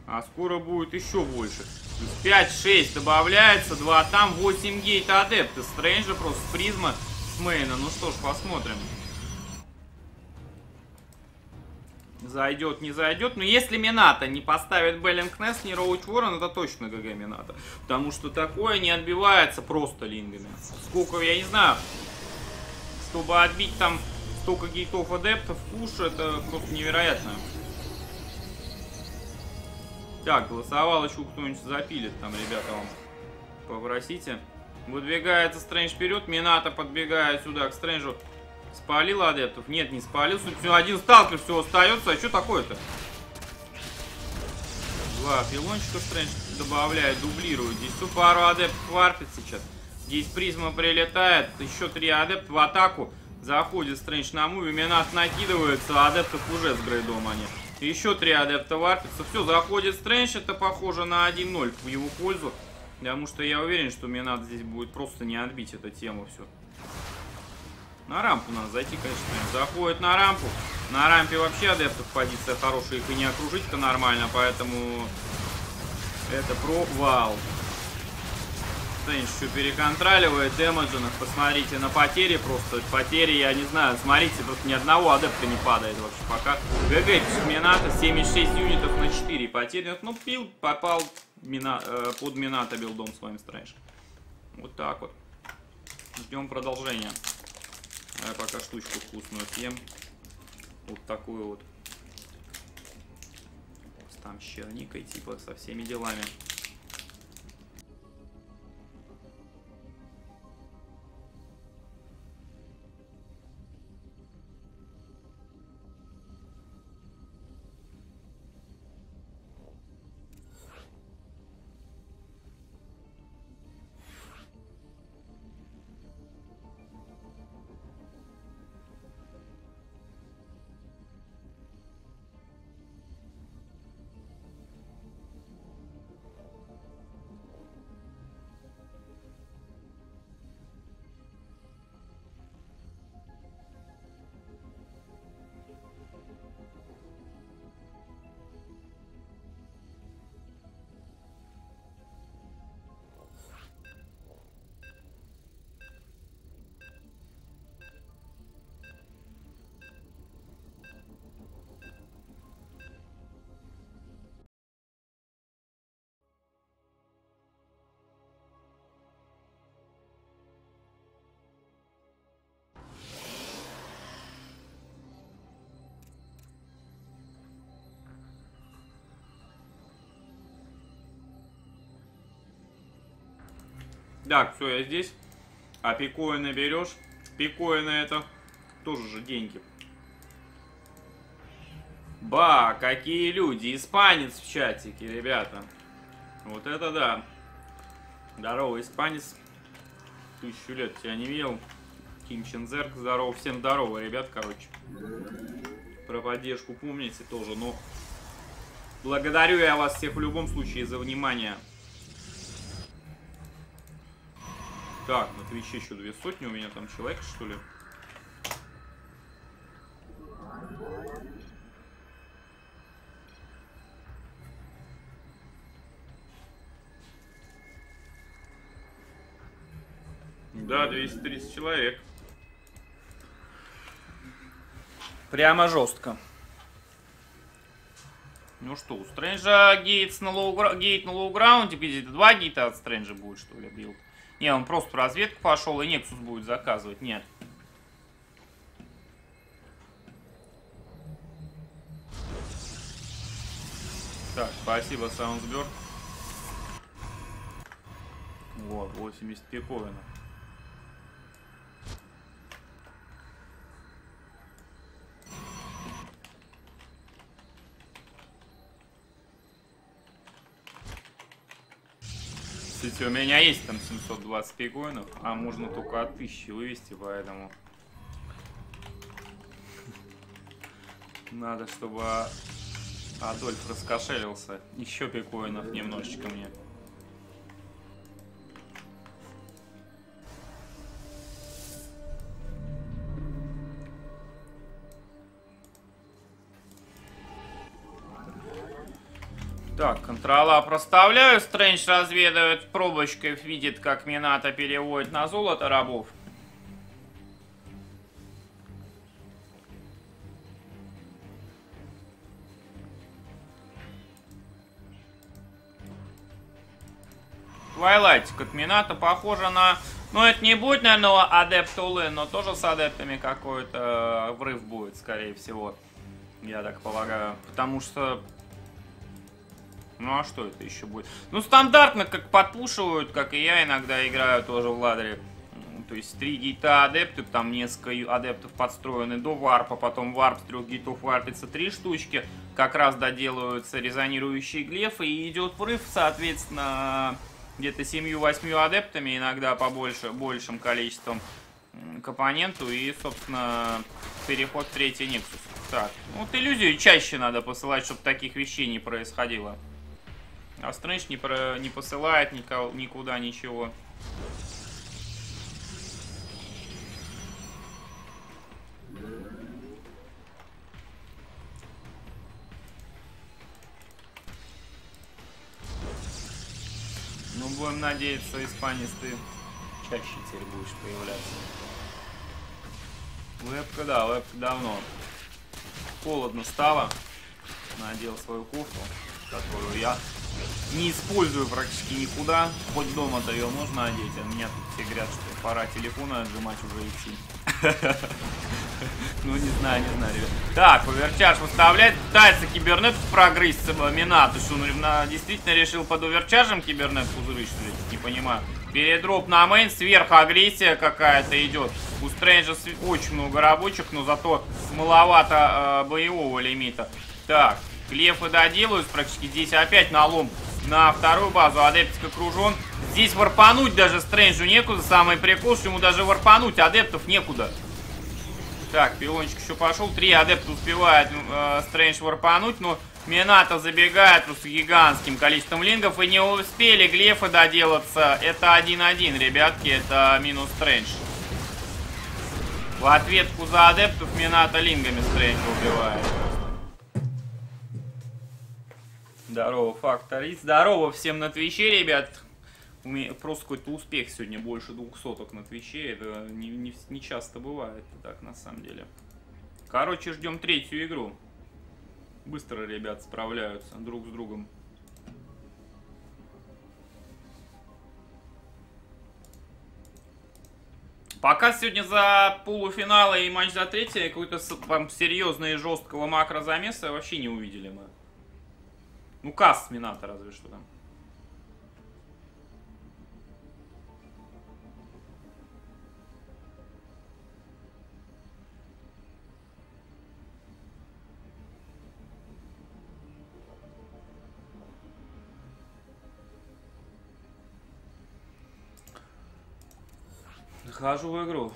А скоро будет еще больше. пять-шесть добавляется, два там, восемь гейта адепты. Стрэнджа просто с призма, с мейна. Ну что ж, посмотрим. Зайдет, не зайдет. Но если Мината не поставит Беллингнес, не Роуч Ворон, это точно ГГ Мината. Потому что такое не отбивается просто лингами. Сколько, я не знаю... Чтобы отбить там столько гейтов адептов, пуш, это просто невероятно. Так, голосовал еще кто-нибудь запилит там, ребята, вам попросите. Выдвигается Strange вперед, Мината подбегает сюда к Стрэнджу. Спалил адептов? Нет, не спалил. Собственно, один сталкер всего остается, а что такое-то? Два пилончика Strange добавляет, дублирует. Здесь всю пару адептов варпит сейчас. Здесь призма прилетает, еще три адепта в атаку. Заходит Strange на муви, Минат накидывается, адептов уже с грейдом они. Еще три адепта варпятся. Все, заходит Strange, это похоже на один ноль в его пользу. Потому что я уверен, что Минат здесь будет просто не отбить эту тему все. На рампу надо зайти, конечно. Заходит на рампу. На рампе вообще адептов позиция хорошая, их и не окружить-то нормально, поэтому это провал. Еще переконтроливает демаджинов. Посмотрите на потери, просто потери, я не знаю, смотрите, просто ни одного адепта не падает вообще пока. ГГ пишет Мината, семьдесят шесть юнитов на четыре потери. Ну, пил, попал мина, э, под Мината билдом с вами Strange. Вот так вот. Ждем продолжения. А я пока штучку вкусную съем. Вот такую вот. Там с черникой, типа, со всеми делами. Так, все, я здесь. А пикоины берешь? Пикоины это тоже же деньги. Ба, какие люди. Испанец в чатике, ребята. Вот это да. Здорово, испанец. Тысячу лет тебя не видел. Кинчензерк, здорово. Всем здорово, ребят, короче. Про поддержку помните тоже, но... Благодарю я вас всех в любом случае за внимание. Так, на Твиче еще две сотни. У меня там человек, что ли? Да, двести тридцать человек. Прямо жестко. Ну что, у Стрэнджа гейт на лоу-граунде, где два гейта от Стрэнджа будет, что ли, билд? Не, он просто в разведку пошел, и Нексус будет заказывать, нет. Так, спасибо, Саундсбер. Вот, восемьдесят пиковина. Кстати, у меня есть там семьсот двадцать пигоинов, а можно только от тысячи вывести, поэтому надо, чтобы Адольф раскошелился. Еще пигоинов немножечко мне. Так, контрола проставляю, Стрэндж разведывает пробочкой, видит, как Минато переводит на золото рабов. Твайлайтик от Минато похоже на... Ну, это не будет, наверное, адепт улы, но тоже с адептами какой-то врыв будет, скорее всего. Я так полагаю, потому что... Ну а что это еще будет? Ну стандартно, как подпушивают, как и я иногда играю тоже в ладере. То есть три гейта адепты, там несколько адептов подстроены до варпа, потом варп с трех гейтов варпится три штучки. Как раз доделываются резонирующие глефы и идет врыв, соответственно, где-то семью-восьмью адептами, иногда побольше, большим количеством к оппоненту и, собственно, переход в третий Нексус. Так, вот иллюзию чаще надо посылать, чтобы таких вещей не происходило. А Стрэндж не, про... не посылает никого... никуда ничего. Ну, будем надеяться, испанец, ты чаще теперь будешь появляться. Лэпка, да, лэпка давно. Холодно стало. Надел свою кофту, которую я... Не использую практически никуда. Хоть дома-то ее можно одеть, а меня тут все говорят, что пора телефона отжимать уже идти. Ну не знаю, не знаю, ребят. Так, оверчаж выставляет. Пытается кибернетку прогрызть Минатыч. Он действительно решил под оверчажем кибернетку взрыть, что ли? Не понимаю. Передроп на мейн, сверхагрессия какая-то идет. У Стрэнджа очень много рабочих, но зато маловато э, боевого лимита. Так. Клефы доделают практически. Здесь опять налом на вторую базу. Адептик окружен. Здесь варпануть даже Стрэнджу некуда. Самый прикол, что ему даже варпануть адептов некуда. Так, пилончик еще пошел. Три адепта успевает э, Стрэндж варпануть, но Минато забегает просто гигантским количеством лингов. И не успели глефы доделаться. Это один-один, ребятки. Это минус Стрэндж. В ответку за адептов Минато лингами Стрэнджа убивает. Здорово, Факторист. Здорово всем на Твиче, ребят. У меня просто какой-то успех сегодня, больше двух соток на Твиче. Это не, не, не часто бывает, так на самом деле. Короче, ждем третью игру. Быстро, ребят, справляются друг с другом. Пока сегодня за полуфиналы и матч за третье какой-то там серьезного и жесткого макрозамеса вообще не увидели мы. Ну, Касса с Минато разве что там. Захожу в игру.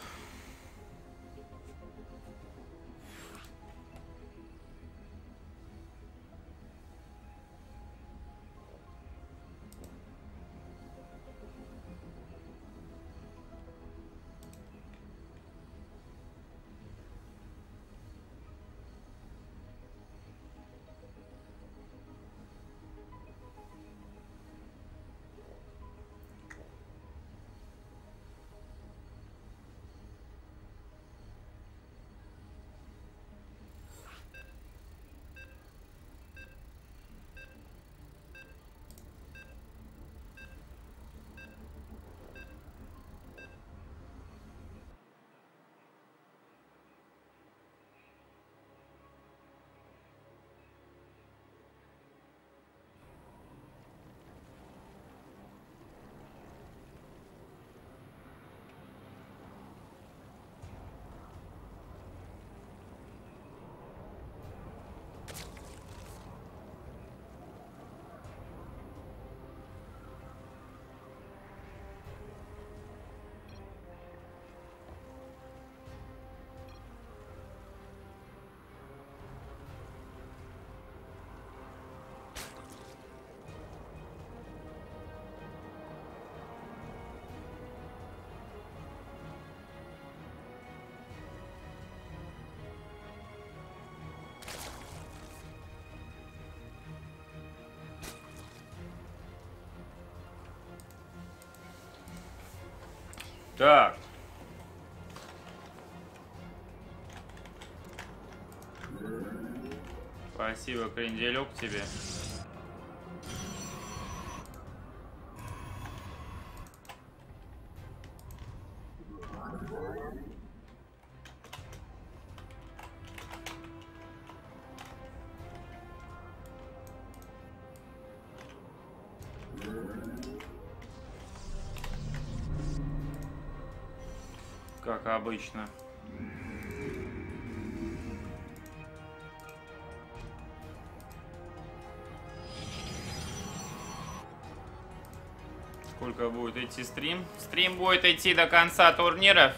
Так. Спасибо, кренделек, тебе. Как обычно. Сколько будет идти стрим? Стрим будет идти до конца турниров.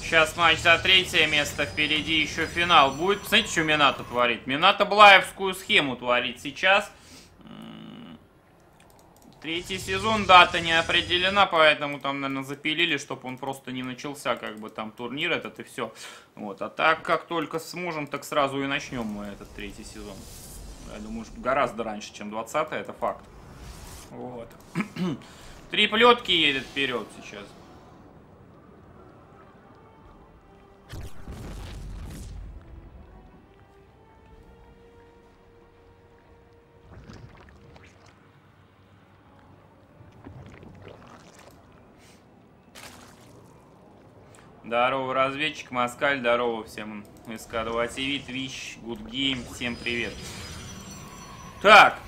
Сейчас матч за третье место. Впереди еще финал будет. Посмотрите, что Минато творит. Минато блаевскую схему творит сейчас. Третий сезон, дата не определена, поэтому там, наверное, запилили, чтобы он просто не начался, как бы там турнир этот и все. Вот, а так, как только сможем, так сразу и начнем мы этот третий сезон. Я думаю, что гораздо раньше, чем двадцатый, это факт. Вот. Три плетки едет вперед сейчас. Здорово, разведчик, Москаль, здорово всем. эс ка два ти ви, Twitch, GoodGame, всем привет. Так.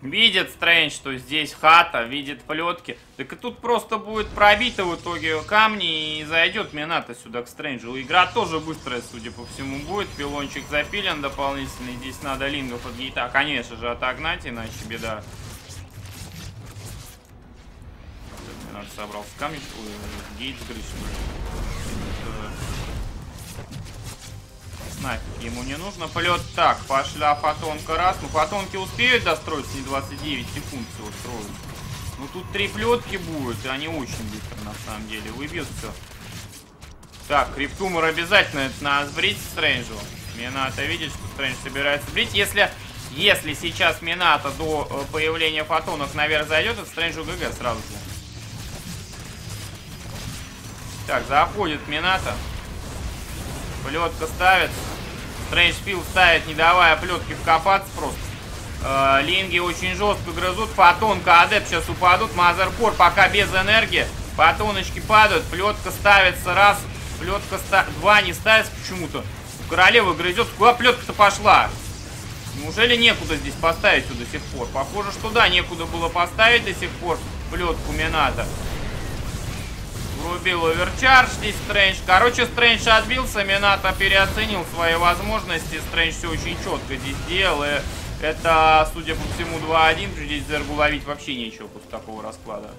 Видит Strange, что здесь хата, видит плетки. Так и тут просто будет пробито в итоге камни и зайдет Минато сюда к Стрэнджу. Игра тоже быстрая, судя по всему, будет. Пилончик запилен дополнительный. Здесь надо лингов от гейта, конечно же, отогнать, иначе беда. Минато собрался камни, гейт сгрызли. Нафиг ему не нужно. Полет так. Пошла фотонка раз. Ну, фотонки успеют достроиться, не двадцать девять секунд все устроить. Ну, тут три плетки будут, и они очень быстро, на самом деле, выбьют все. Так, Криптумор обязательно это надо сбрить Стрэнджу. Минато видит, что Стрэндж собирается сбрить. Если, если сейчас Минато до появления фотонок наверх зайдет, это Стрэнджу ГГ сразу же. Так, заходит Минато. Плетка ставит. Стрэндж Фил ставит, не давая плетки вкопаться просто. Э, линги очень жестко грызут. Фотонка, адепт сейчас упадут. Мазеркор пока без энергии. Фотоночки падают. Плетка ставится раз. Плетка ста... два не ставится почему-то. Королева грызет. Куда плетка-то пошла? Неужели некуда здесь поставить ее до сих пор? Похоже, что да, некуда было поставить до сих пор плетку Минато. Врубил оверчардж здесь Стрэндж. Короче, Стрэндж отбился, Минато переоценил свои возможности. Стрэндж все очень четко здесь делал. И это, судя по всему, два один. Здесь Зергу ловить вообще нечего после такого расклада.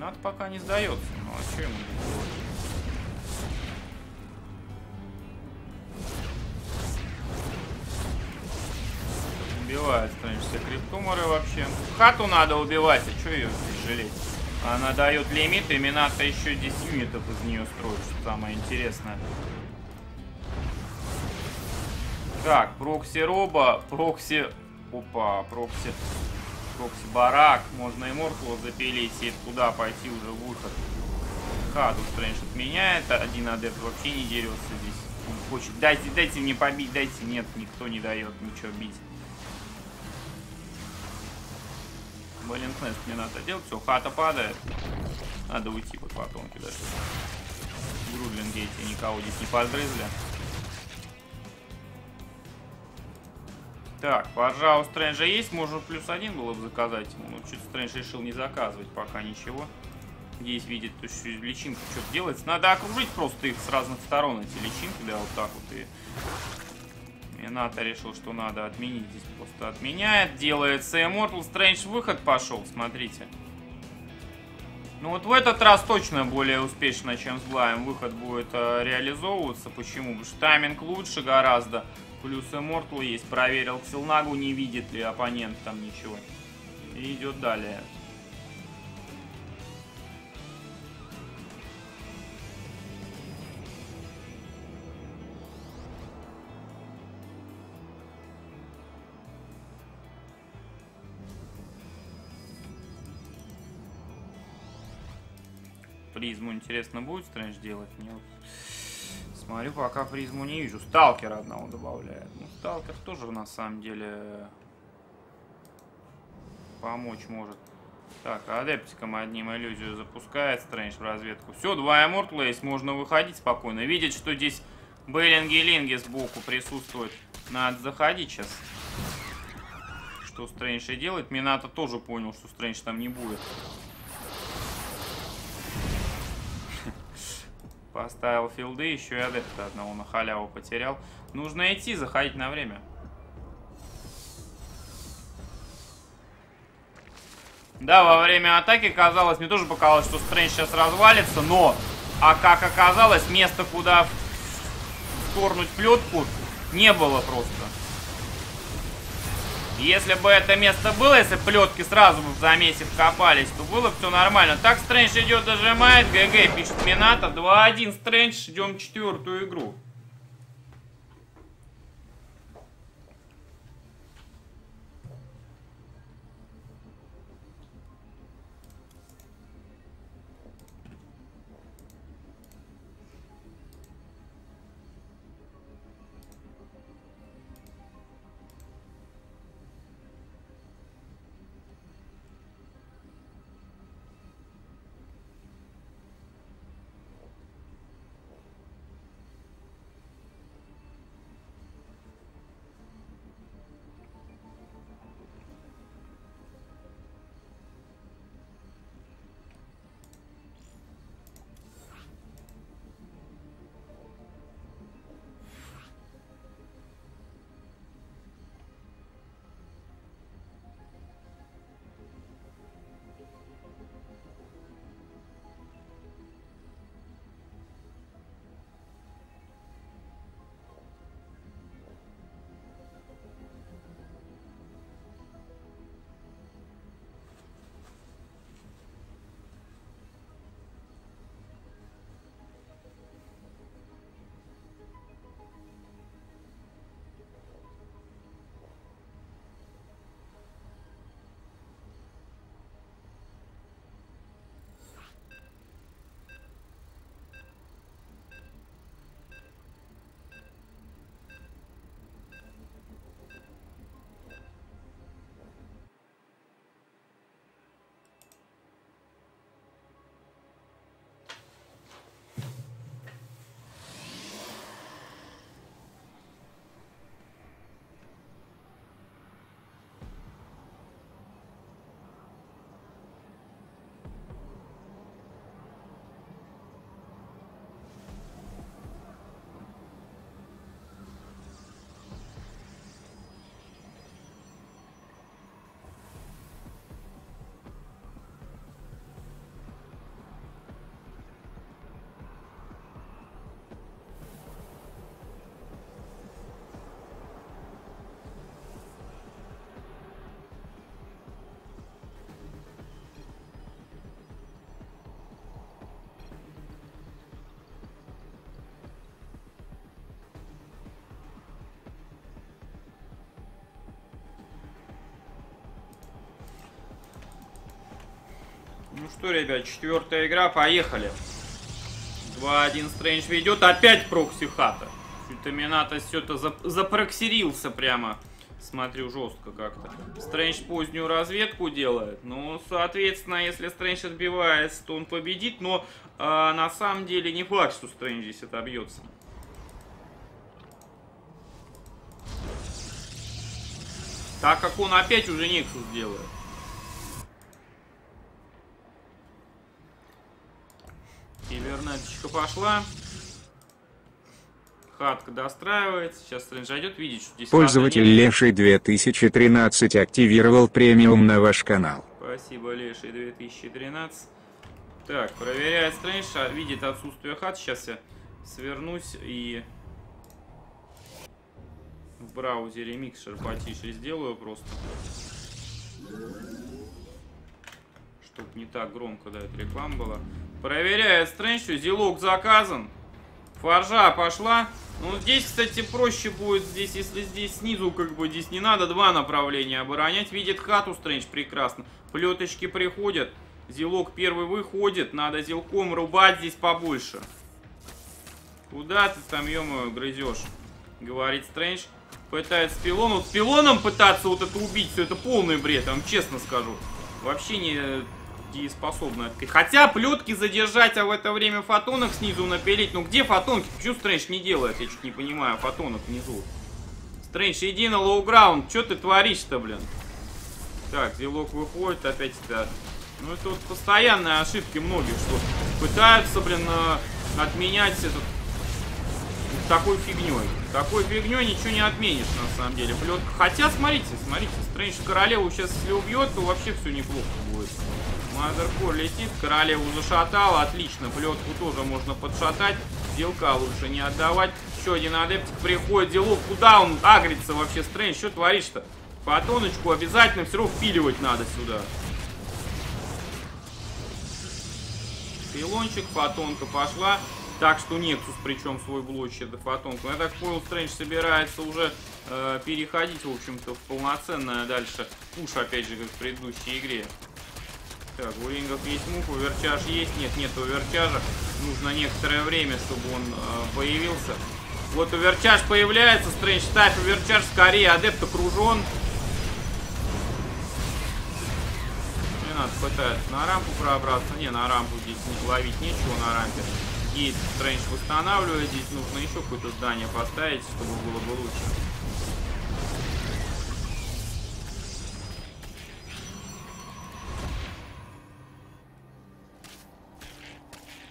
Минат пока не сдается. Ну а что ему делать? Убивает, конечно, все криптуморы вообще. Хату надо убивать, а что ее здесь жалеть? Она дает лимит, и Минат-то еще десять юнитов из нее строит, что самое интересное. Так, прокси-роба, прокси... Опа, прокси... Прокси-барак. Можно и Морфло запилить, и туда пойти уже в выход. Хату Strange отменяет, один адепт вообще не дерется здесь. Он хочет... Дайте, дайте мне побить, дайте. Нет, никто не дает ничего бить. Блин, Кнест мне надо делать. Все, хата падает. Надо уйти под потомки даже. Грудлинги эти никого здесь не подрызли. Так, пожалуй, Стрэнджа есть. Может, плюс один было бы заказать ему. Но что-то Стрэндж решил не заказывать пока ничего. Здесь видит, то что личинка что-то делается. Надо окружить просто их с разных сторон, эти личинки, да, вот так вот. И... Минато решил, что надо отменить. Здесь просто отменяет. Делается Immortal. Strange выход пошел, смотрите. Ну вот в этот раз точно более успешно, чем с Блаем. Выход будет э, реализовываться. Почему? Потому что тайминг лучше гораздо. Плюс Immortal есть. Проверил Ксилнагу, не видит ли оппонент там ничего. И идет далее. Призму интересно будет Стрэндж делать? Нет. Смотрю, пока призму не вижу. Сталкера одного добавляет. Ну, сталкер тоже на самом деле помочь может. Так, адептиком одним иллюзию запускает Стрэндж в разведку. Все, два Immortal есть, можно выходить спокойно. Видит, что здесь Беллинги и Линги сбоку присутствуют. Надо заходить сейчас. Что Стрэндж и делает. Минато тоже понял, что Стрэндж там не будет. Поставил филды, еще и адепта одного на халяву потерял. Нужно идти, заходить на время. Да, во время атаки, казалось, мне тоже показалось, что Стрэндж сейчас развалится, но, а как оказалось, места, куда вторнуть плетку, не было просто. Если бы это место было, если плетки сразу бы в замесе вкопались, то было бы все нормально. Так, Стрэндж идет, дожимает. ГГ, пишет Минато. два один, Стрэндж. Идем четвертую игру. что, ребят, четвертая игра, поехали. два один Strange ведет, опять прокси хата. Что-то Минатыч все-то запроксирился прямо. Смотрю, жестко как-то. Стрэндж позднюю разведку делает. Ну, соответственно, если Стрэндж отбивается, то он победит. Но э, на самом деле не факт, что Стрэндж здесь отобьется. Так как он опять уже Нексус делает. Кибернеточка пошла. Хатка достраивается. Сейчас Стрэндж идет, видите, что здесь... Пользователь Леший две тысячи тринадцать активировал премиум на ваш канал. Спасибо, Леший две тысячи тринадцать. Так, проверяет Стрэндж, видит отсутствие хат. Сейчас я свернусь и в браузере микшер потише сделаю просто. Чтоб не так громко, да, эта реклама была. Проверяет Стрэндж, что зелок заказан. Форжа пошла. Ну, здесь, кстати, проще будет, здесь, если здесь снизу, как бы, здесь не надо два направления оборонять. Видит хату Стрэндж прекрасно. Плеточки приходят. Зелок первый выходит. Надо зелком рубать здесь побольше. Куда ты там, ё-моё, грызёшь? Говорит Стрэндж. Пытается пилон. Вот с пилоном пытаться вот это убить, все это полный бред, я вам честно скажу. Вообще не... способны. Хотя плетки задержать, а в это время фотонок снизу напилить. Ну где фотонки? Почему Стрэндж не делает? Я чуть не понимаю, фотонок внизу. Стрэндж, иди на лоу-граунд. Че ты творишь-то, блин? Так, зелок выходит опять. -то. Ну это вот постоянные ошибки многих, что пытаются, блин, отменять этот... такой фигней. Такой фигней ничего не отменишь, на самом деле. Плетка. Хотя, смотрите, смотрите, Стрэндж королеву сейчас если убьет, то вообще все неплохо будет. Мазеркор летит, королеву зашатала, отлично, плетку тоже можно подшатать, зелка лучше не отдавать. Еще один адептик приходит, зелок, куда он агрится вообще, Стрэндж, что творишь-то? Фотоночку обязательно все равно впиливать надо сюда. Пилончик, фотонка пошла, так что Нексус причем свой блочит до фотонку. Я так понял, Стрэндж собирается уже э, переходить, в общем-то, в полноценное дальше пуш, опять же, как в предыдущей игре. Так, у рингов есть мух, уверчаж есть, нет, нет уверчажа. Нужно некоторое время, чтобы он э, появился. Вот уверчаж появляется, Стрэндж, ставь уверчаж скорее, адепт окружен. Минат пытается на рампу пробраться, не, на рампу здесь ловить нечего на рампе. И Стрэндж восстанавливает, здесь нужно еще какое-то здание поставить, чтобы было бы лучше.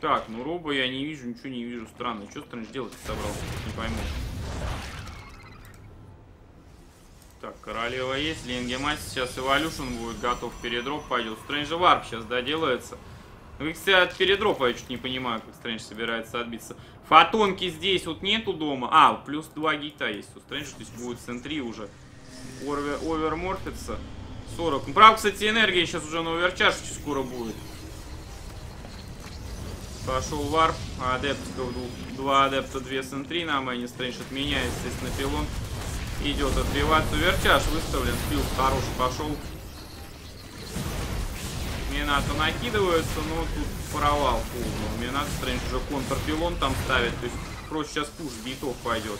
Так, ну роба я не вижу, ничего не вижу. Странно, что Стрэндж делать собрался, не пойму. Так, королева есть, Лингемас, сейчас Эволюшн будет готов, передроп пойдет. Стрэнджа варп сейчас доделается. Ну, кстати, от передропа я чуть не понимаю, как Стрэндж собирается отбиться. Фотонки здесь вот нету дома. А, плюс два гейта есть у Стрэнджа, здесь будет центри уже. Оверморфится. сорок. Ну, правда, кстати, энергия сейчас уже на оверчашечке скоро будет. Пошел варп, адептиков два адепта, две сентри на мэне, Стрэндж отменяет, естественно, пилон. Идет отбиваться, вертяж выставлен, спил хороший пошел. Минато накидывается, но тут провал полный. Минато, Стрэндж уже контрпилон там ставит, то есть проще сейчас пуш битов пойдет.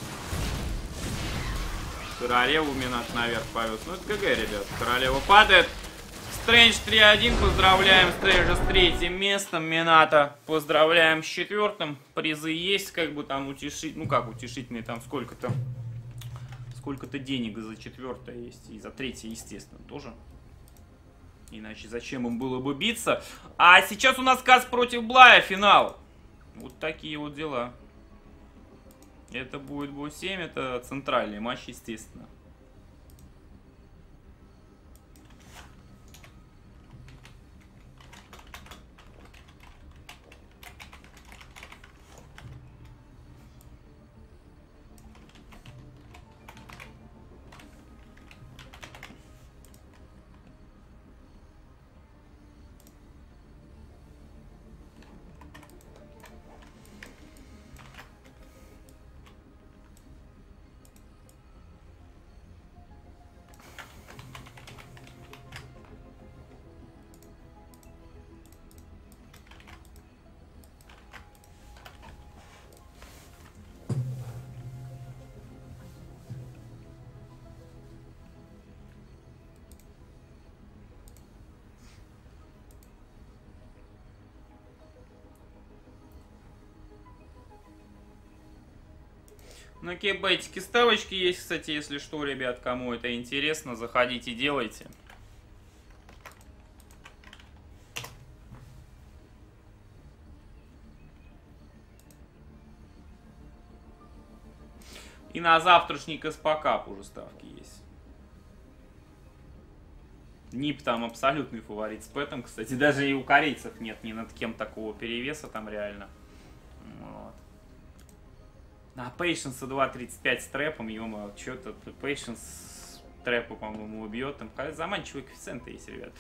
Королеву Минато наверх повез, ну это ГГ, ребят, королева падает. Стрэндж три один, поздравляем Стрэнджа с третьим местом, Минато поздравляем с четвертым, призы есть, как бы там утешить, ну как утешительные, там сколько-то, сколько-то денег за четвертое есть, и за третье, естественно, тоже, иначе зачем им было бы биться. А сейчас у нас Касс против Блая, финал, вот такие вот дела, это будет бой семь, это центральный матч, естественно. Ну, кейбайтики, ставочки есть, кстати, если что, ребят, кому это интересно, заходите, делайте. И на завтрашник эспокап уже ставки есть. нип там абсолютный фаворит с пэтом, кстати, даже и у корейцев нет ни над кем такого перевеса там реально. Вот. А Patience два тридцать пять с трэпом, ё-моё, чё-то Patience трэпа, по-моему, убьет. Там заманчивые коэффициенты есть, ребят.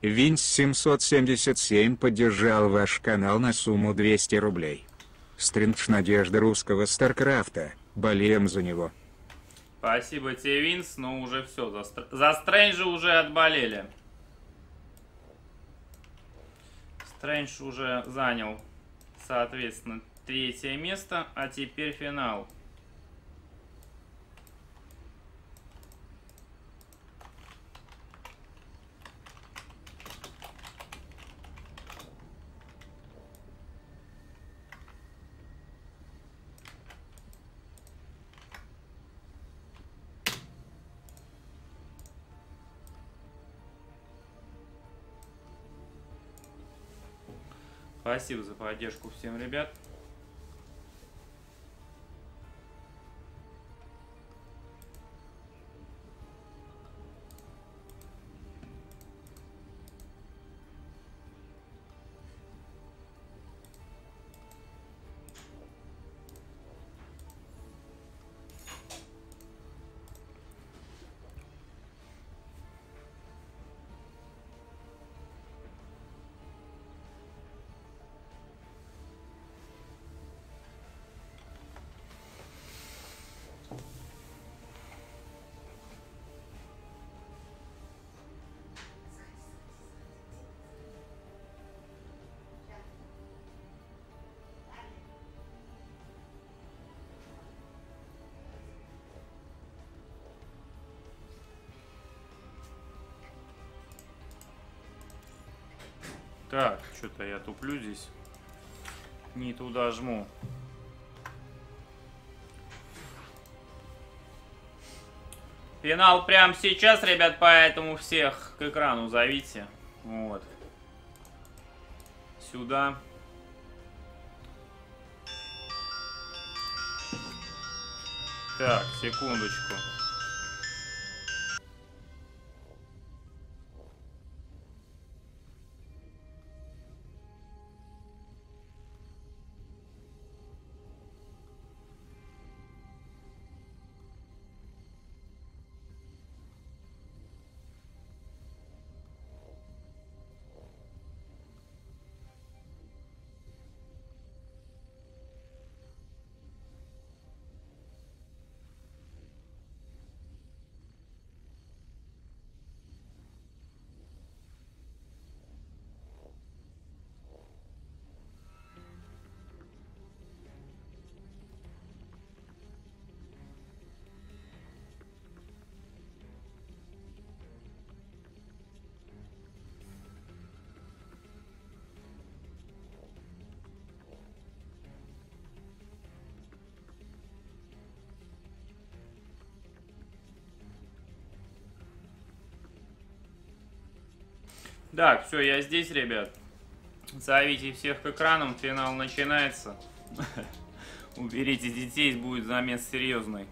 Винс семьсот семьдесят семь поддержал ваш канал на сумму двести рублей. Стриндж надежда русского Старкрафта. Болеем за него. Спасибо тебе, Винс, но уже все. За, стр... за Стрэнджа уже отболели. Стрэндж уже занял, соответственно, третье место. А теперь финал. Спасибо за поддержку всем, ребят. Так, что-то я туплю здесь. Не туда жму. Финал прямо сейчас, ребят, поэтому всех к экрану зовите. Вот. Сюда. Так, секундочку. Так, все, я здесь, ребят. Зовите всех к экранам, финал начинается. Уберите детей, будет замес серьезный.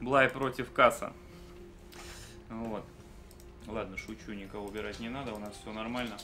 Блай против Касса. Вот. Ладно, шучу, никого убирать не надо, у нас все нормально.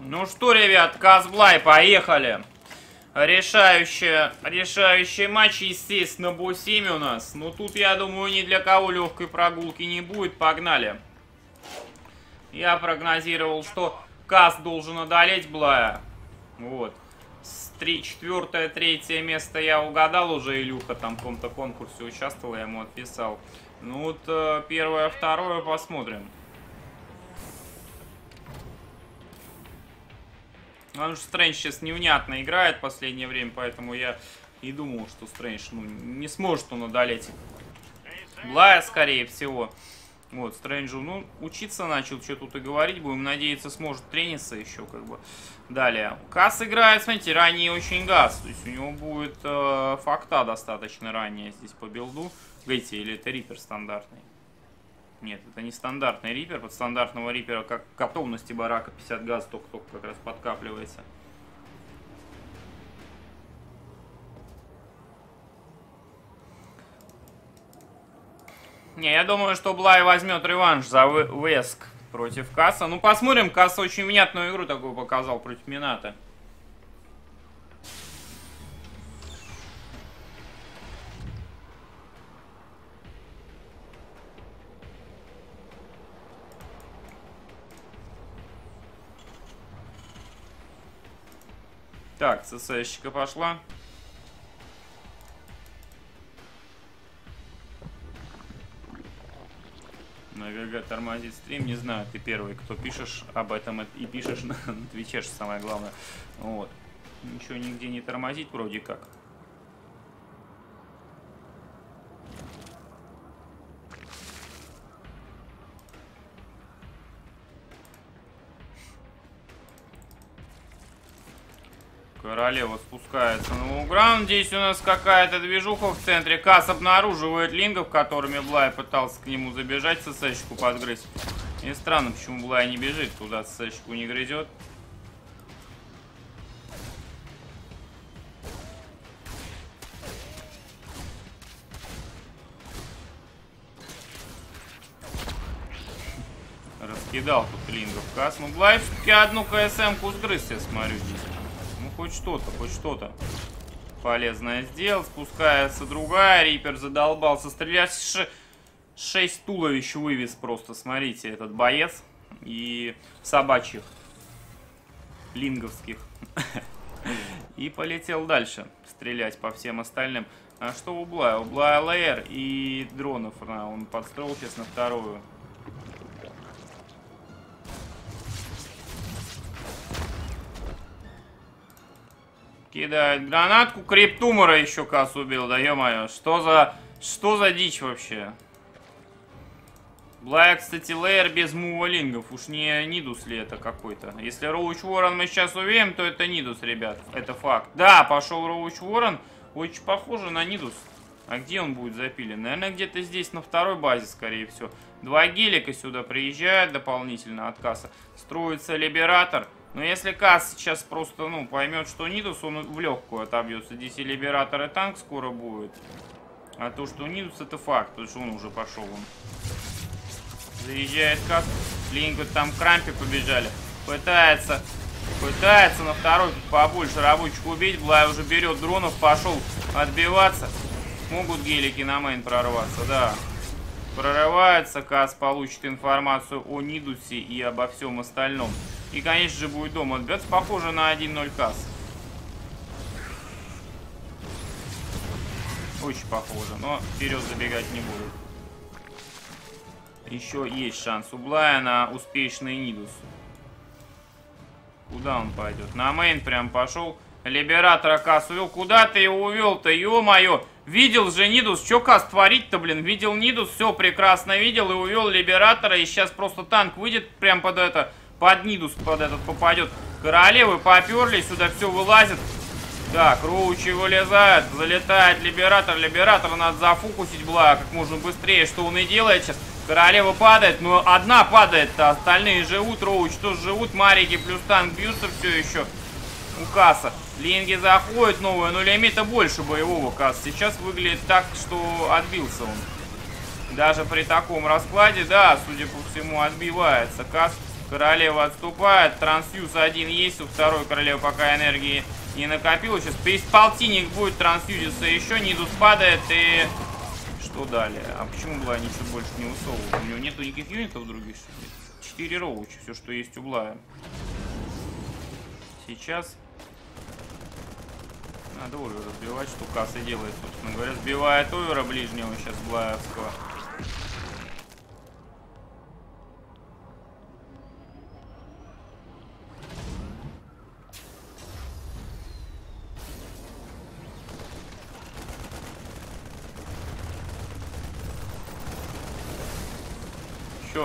Ну что, ребят, Казблай, поехали. Решающий, решающий матч, естественно, бо семь у нас. Но тут, я думаю, ни для кого легкой прогулки не будет. Погнали. Я прогнозировал, что Каз должен одолеть Блая. Вот. Четвертое, третье место я угадал уже. Илюха там в каком-то конкурсе участвовал, я ему отписал. Ну вот первое, второе посмотрим. Потому что Стрэндж сейчас невнятно играет в последнее время, поэтому я и думал, что Стрэндж, ну, не сможет он одолеть Блая, скорее всего. Вот, Стрэнджу, ну, учиться начал, что тут и говорить будем. Надеяться, сможет трениться еще, как бы. Далее. Касс играет, смотрите, ранее очень газ. То есть у него будет э, факта достаточно ранее здесь по билду. Видите, или это рипер стандартный? Нет, это не стандартный рипер. Под стандартного рипера как готовности барака пятьдесят газ только-только как раз подкапливается. Не, я думаю, что Блай возьмет реванш за Веск против Касса. Ну, посмотрим. Касса очень внятную игру такую показал против Мината. Так, ЦС-щика пошла. Наверное, тормозит стрим. Не знаю, ты первый, кто пишешь об этом и пишешь на Твиче, самое главное. Вот. Ничего нигде не тормозит вроде как. Королева спускается на уграунд. Здесь у нас какая-то движуха в центре. Касс обнаруживает лингов, которыми Блай пытался к нему забежать, ЦС-щику подгрызть. И странно, почему Блай не бежит туда, ЦС-щику не грызет. Раскидал тут лингов Касс. Ну, Блай все-таки одну КСМ-ку сгрыз, я смотрю здесь. Хоть что-то, хоть что-то полезное сделал. Спускается другая. Рипер задолбался стрелять. шесть туловищ вывез просто, смотрите, этот боец. И собачьих. Линговских. И полетел дальше стрелять по всем остальным. А что у Блая? У Блая ЛР и дронов. А, он подстроил сейчас на вторую. Кидает гранатку. Криптумора еще Кассу убил, да ё-моё. Что за... Что за дичь вообще? Блая, кстати, лейер без мува лингов. Уж не Нидус ли это какой-то? Если Роуч Ворон мы сейчас увидим, то это Нидус, ребят. Это факт. Да, пошел Роуч Ворон. Очень похоже на Нидус. А где он будет запилен? Наверное, где-то здесь, на второй базе, скорее всего. Два гелика сюда приезжают дополнительно от Касса. Строится Либератор. Но если Касс сейчас просто, ну, поймет, что Нидус, он в легкую отобьется. Здесь и Либератор, и танк скоро будет. А то, что Нидус, это факт. Потому что он уже пошел. Он. Заезжает Касс. Блин, вот там крампи побежали. Пытается. Пытается на второй тут побольше рабочих убить. Блай уже берет дронов. Пошел отбиваться. Могут гелики на мейн прорваться, да. Прорывается. Касс получит информацию о Нидусе и обо всем остальном. И, конечно же, будет дом отбиваться. Похоже на один ноль Касс. Очень похоже, но вперед забегать не будет. Еще есть шанс у Блая на успешный Нидус. Куда он пойдет? На мейн прям пошел. Либератора Касс увел. Куда ты его увел-то, ё-моё? Видел же Нидус. Че Касс творит-то, блин? Видел Нидус, все прекрасно видел и увел Либератора. И сейчас просто танк выйдет прям под это, под Нидус, под этот попадет. Королевы поперли, сюда все вылазит. Так, Роучи вылезают. Залетает Либератор. Либератора надо зафукусить Блая как можно быстрее, что он и делает сейчас. Королева падает, но одна падает-то, остальные живут, Роуч тоже живут, марики плюс танк бьются все еще у Касса. Линги заходят новые, но лимита больше боевого Касса. Сейчас выглядит так, что отбился он. Даже при таком раскладе, да, судя по всему, отбивается Касс. Королева отступает, трансфьюз один есть, у второй королевы пока энергии не накопила. Сейчас пересполтинник будет трансфьюзиться еще, Нидус падает и... Что далее? А почему Блай ничего больше не высовывает? У него нету никаких юнитов других. четыре роучи, все, что есть у Блая. Сейчас. Надо овера сбивать, что Касса делает, собственно говоря. Сбивает овера ближнего сейчас Блаевского.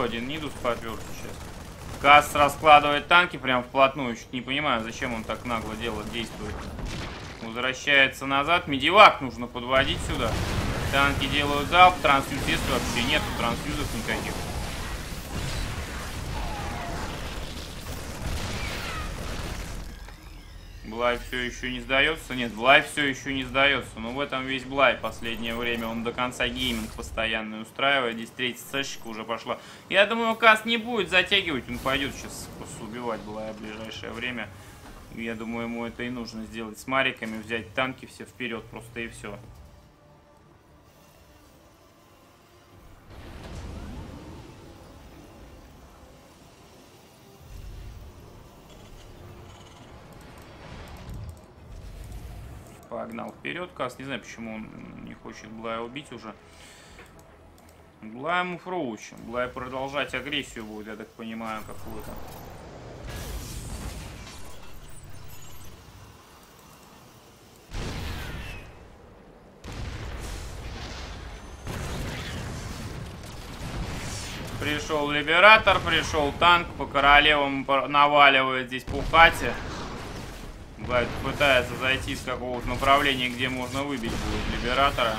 Один Нидус попёр сейчас. Касс раскладывает танки прям вплотную. Чуть не понимаю, зачем он так нагло делает, действует. Возвращается назад. Медивак нужно подводить сюда. Танки делают залп. Трансфьюзов вообще нет. Трансфьюзов никаких. Блай все еще не сдается. Нет, Блай все еще не сдается. Но в этом весь Блай. Последнее время он до конца гейминг постоянно устраивает. Здесь третья сэшечка уже пошла. Я думаю, Касс не будет затягивать. Он пойдет сейчас просто убивать Блая в ближайшее время. Я думаю, ему это и нужно сделать с мариками. Взять танки все вперед просто и все. Погнал вперед Касс. Не знаю, почему он не хочет Блая убить уже. Блая муфроучим. Блай продолжать агрессию будет, я так понимаю, какую-то. Пришел Либератор, пришел танк. По королевам наваливает здесь по хате. Блайт пытается зайти с какого-то направления, где можно выбить будет Либератора.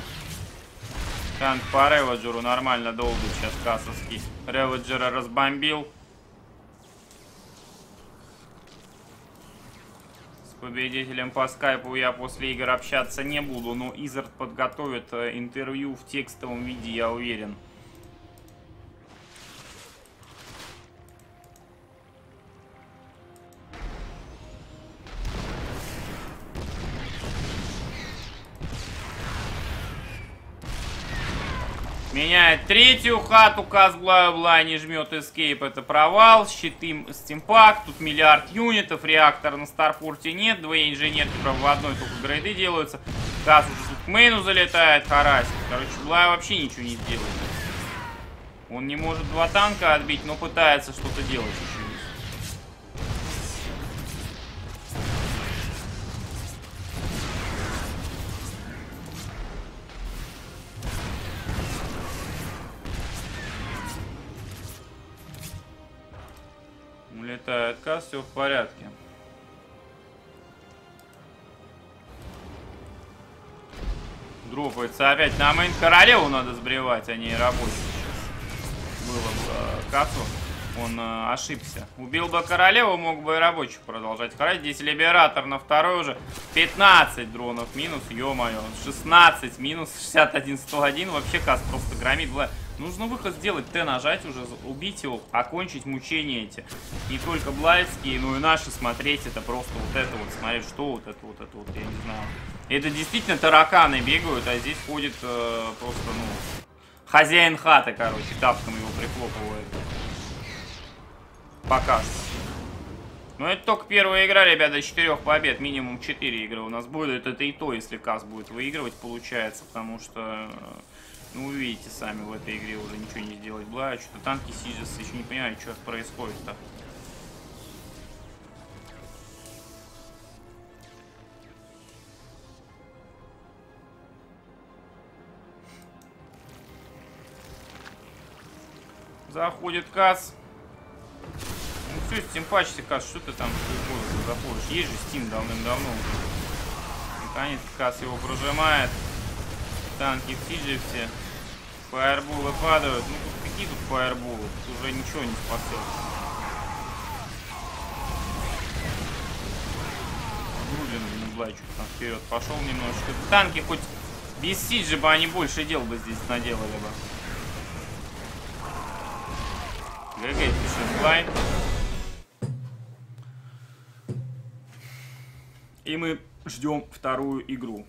Танк по Реваджеру нормально долго сейчас Кассовский. Реваджера разбомбил. С победителем по скайпу я после игр общаться не буду, но Изард подготовит интервью в текстовом виде, я уверен. Меняет третью хату, Казбла-бла, не жмет эскейп, это провал. Щиты стимпак, тут миллиард юнитов, реактор на Старпорте нет, двое инженерки проводной только грейды делаются. Касса уже к мейну залетает, харасит. Короче, Блай вообще ничего не делает. Он не может два танка отбить, но пытается что-то делать еще. Летает Касс, все в порядке. Дропается опять на мейн. Королеву надо сбривать, а не рабочий сейчас. Было бы э, Кассу, он э, ошибся. Убил бы королеву, мог бы и рабочих продолжать карать. Здесь либератор на второй уже. пятнадцать дронов минус, ё-моё. шестнадцать минус, шестьдесят один сто один. Вообще Касс просто громит. Нужно выход сделать, Т нажать уже, убить его, окончить мучения эти. Не только блайдские, но и наши смотреть, это просто вот это вот, смотреть, что вот это вот, это вот, я не знаю. Это действительно тараканы бегают, а здесь ходит э, просто, ну, хозяин хаты, короче, тапком его прихлопывает. Пока что. Но это только первая игра, ребята, четырех побед, минимум четыре игры у нас будет. Это и то, если Касс будет выигрывать, получается, потому что... Ну, вы видите сами, в этой игре уже ничего не сделать. Бла, что-то танки сижатся, еще не понимаю, что происходит-то. Заходит Касс. Ну все, стимпачься, Касс, что ты там заходишь? Есть же стим давным-давно уже. Наконец-то Касс его прожимает. Танки в Тиджи все. Фаерболы падают. Ну тут какие тут фаерболы? Тут уже ничего не спасет. Грудин, ну Блай, что-то там вперед пошел немножечко. Танки хоть без Тиджи бы они больше дел бы здесь наделали бы. ГГ пишет Блай. И мы ждем вторую игру.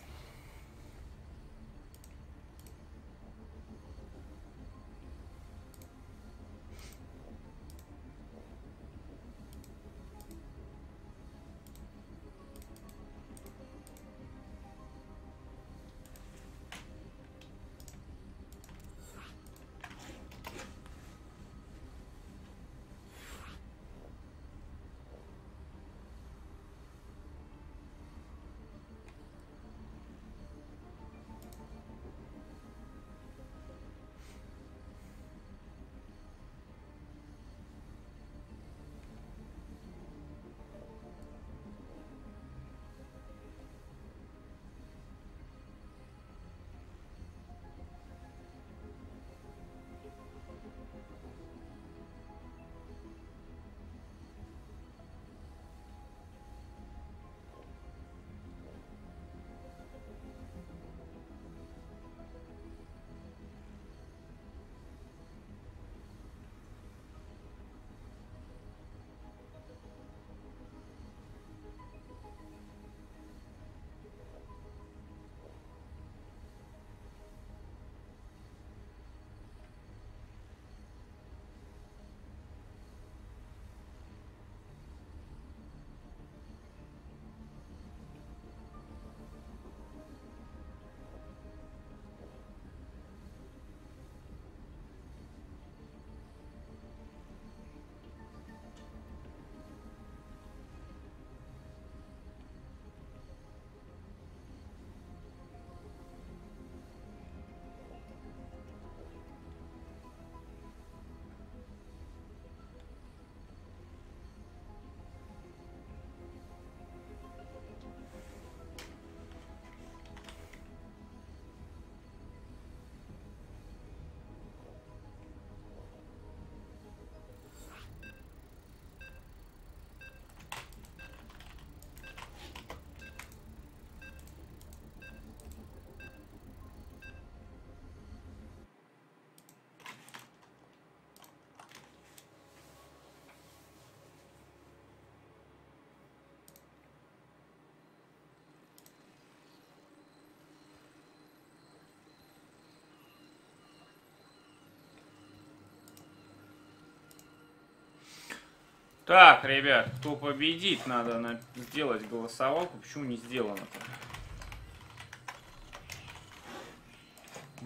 Так, ребят, кто победит, надо на... сделать голосовалку. Почему не сделано-то?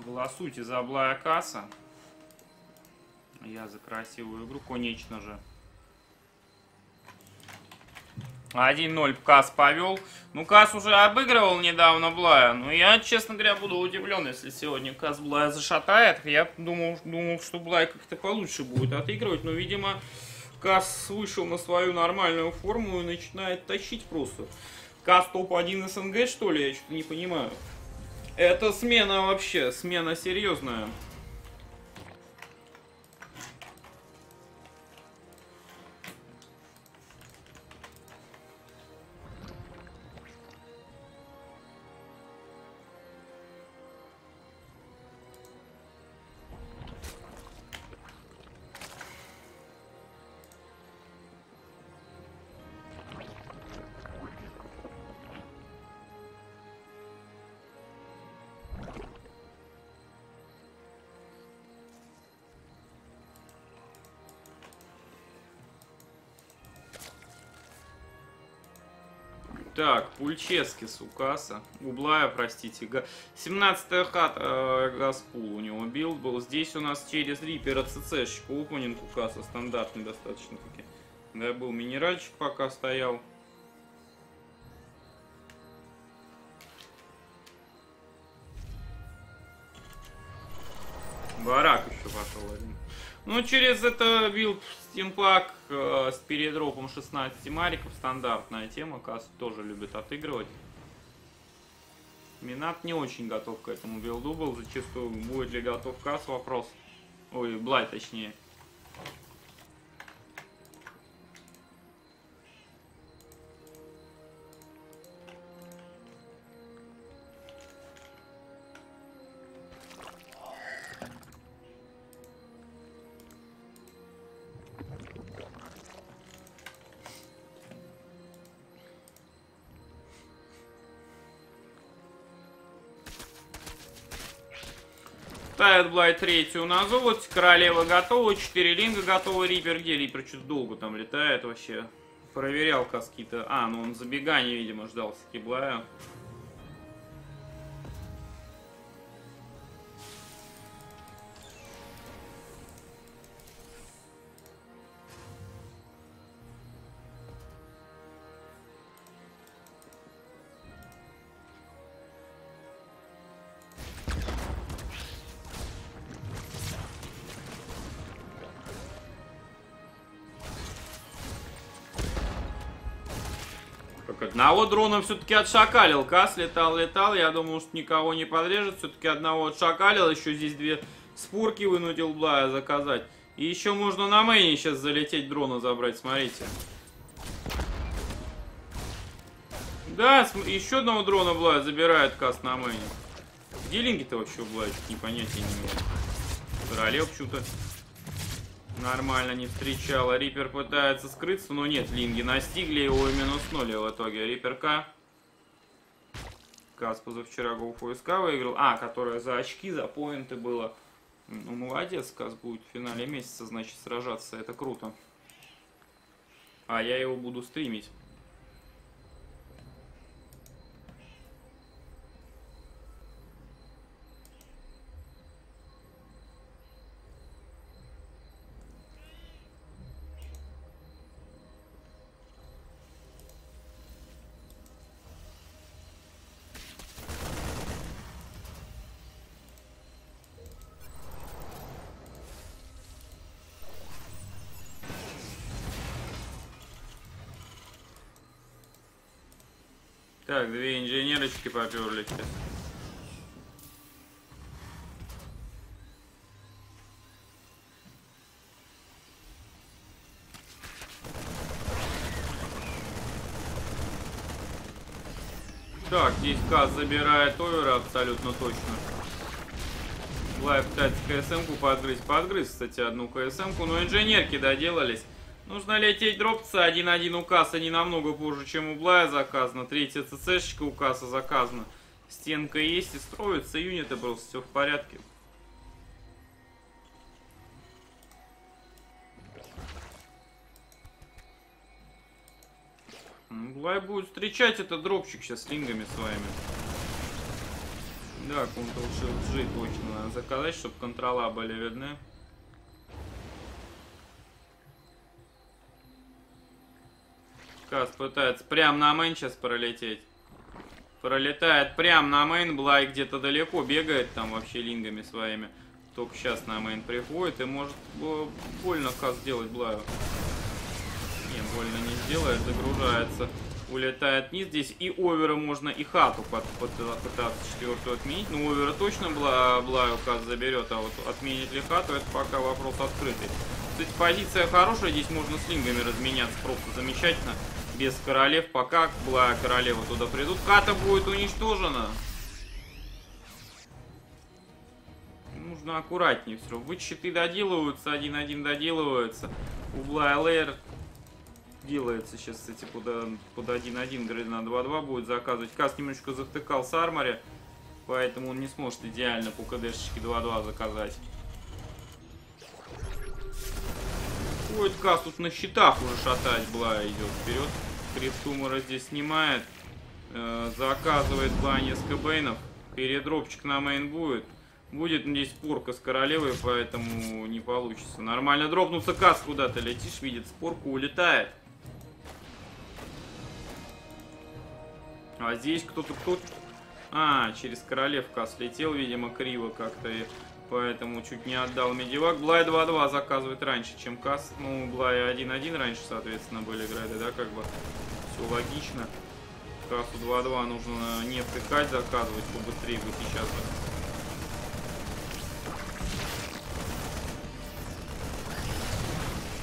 Голосуйте за Блая Касса. Я за красивую игру, конечно же. один ноль Касс повел. Ну, Касс уже обыгрывал недавно Блая. Но я, честно говоря, буду удивлен, если сегодня Касс Блая зашатает. Я думал, думал, что Блай как-то получше будет отыгрывать. Но, видимо, Касс вышел на свою нормальную форму и начинает тащить просто. Касс топ один СНГ, что ли? Я что-то не понимаю. Это смена вообще, смена серьезная. Так, Пульческис у Касса, у Блая, простите, семнадцатая хата, э, Газпул у него билд был. Здесь у нас через Рипера ЦЦ-щик, опенинг у Касса стандартный достаточно таки. Да, был минеральчик пока стоял. Барак еще пошел один. Ну, через это билд стимпак э, с передропом шестнадцати мариков. Стандартная тема. Касс тоже любит отыгрывать. Минат не очень готов к этому билду был. Зачастую будет ли готов Касс, вопрос. Ой, Блай точнее. Ставит Блай третью на золоте, королева готова, четыре линга готова, Рипер где? Рипер что-то долго там летает вообще. Проверял Касс какие-то... А, ну он забегание, видимо, ждал все-таки Блая. Одного дрона все-таки отшакалил. Касс летал, летал. Я думал, что никого не подрежет. Все-таки одного отшакалил. Еще здесь две спорки вынудил Блая заказать. И еще можно на мейне сейчас залететь, дрона забрать. Смотрите. Да, еще одного дрона Блая забирает Касс на мейне. Где линги-то вообще у Блая? Не понятия не имею. Королев почему-то нормально не встречала. Рипер пытается скрыться, но нет, линги настигли его и минус ноль в итоге. Риперка. Касс позавчера GoFSK выиграл. А, которая за очки, за поинты было. Ну, молодец, Касс будет в финале месяца, значит, сражаться. Это круто. А я его буду стримить. Так, две инженерочки поперли сейчас. Так, здесь Касс забирает овера абсолютно точно. Блай пытается КСМ-ку подгрызть. Подгрыз, кстати, одну КСМ-ку, но инженерки доделались. Нужно лететь дропаться. один один у Касса не намного позже, чем у Блая заказано. Третья ЦЦ-шечка у Касса заказана. Стенка есть и строится. Юниты просто все в порядке. Блай будет встречать этот дропчик сейчас с лингами своими. Да, Ctrl-Shift-G точно надо заказать, чтобы контрола были видны. Касс пытается прям на мейн сейчас пролететь. Пролетает прям на мейн. Блай где-то далеко бегает там вообще лингами своими. Только сейчас на мейн приходит и может больно Касс сделать Блаю. Не, больно не сделает. Загружается. Улетает вниз. Здесь и овера можно, и хату пытаться четвертую отменить. Но овера точно Бла, Блаю Касс заберет. А вот отменит ли хату, это пока вопрос открытый. Кстати, позиция хорошая. Здесь можно с лингами разменяться просто замечательно. Без королев. Пока Блая королева туда придут. Хата будет уничтожена. Нужно аккуратнее все. Вычеты доделываются. один-один доделываются. У Блая лейер делается сейчас, кстати, под один-один. Грейд на два-два будет заказывать. Касс немножечко завтыкал с армори. Поэтому он не сможет идеально по КДшечке два-два заказать. Ой, Касс тут на щитах уже шатать. Блая идет вперед. Криптумора здесь снимает. Э, заказывает Блая несколько бейнов. Передропчик на мейн будет. Будет здесь порка с королевой, поэтому не получится. Нормально дропнулся Касс куда-то. Летишь, видит спорку, улетает. А здесь кто-то кто-то... А, через королев Касс летел, видимо, криво как-то... Поэтому чуть не отдал медивак. Блай два-два заказывает раньше, чем Касс. Ну, Блай один-один раньше, соответственно, были грайды, да, как бы. Все логично. Кассу два-два нужно не втыкать, заказывать побыстрее бы сейчас.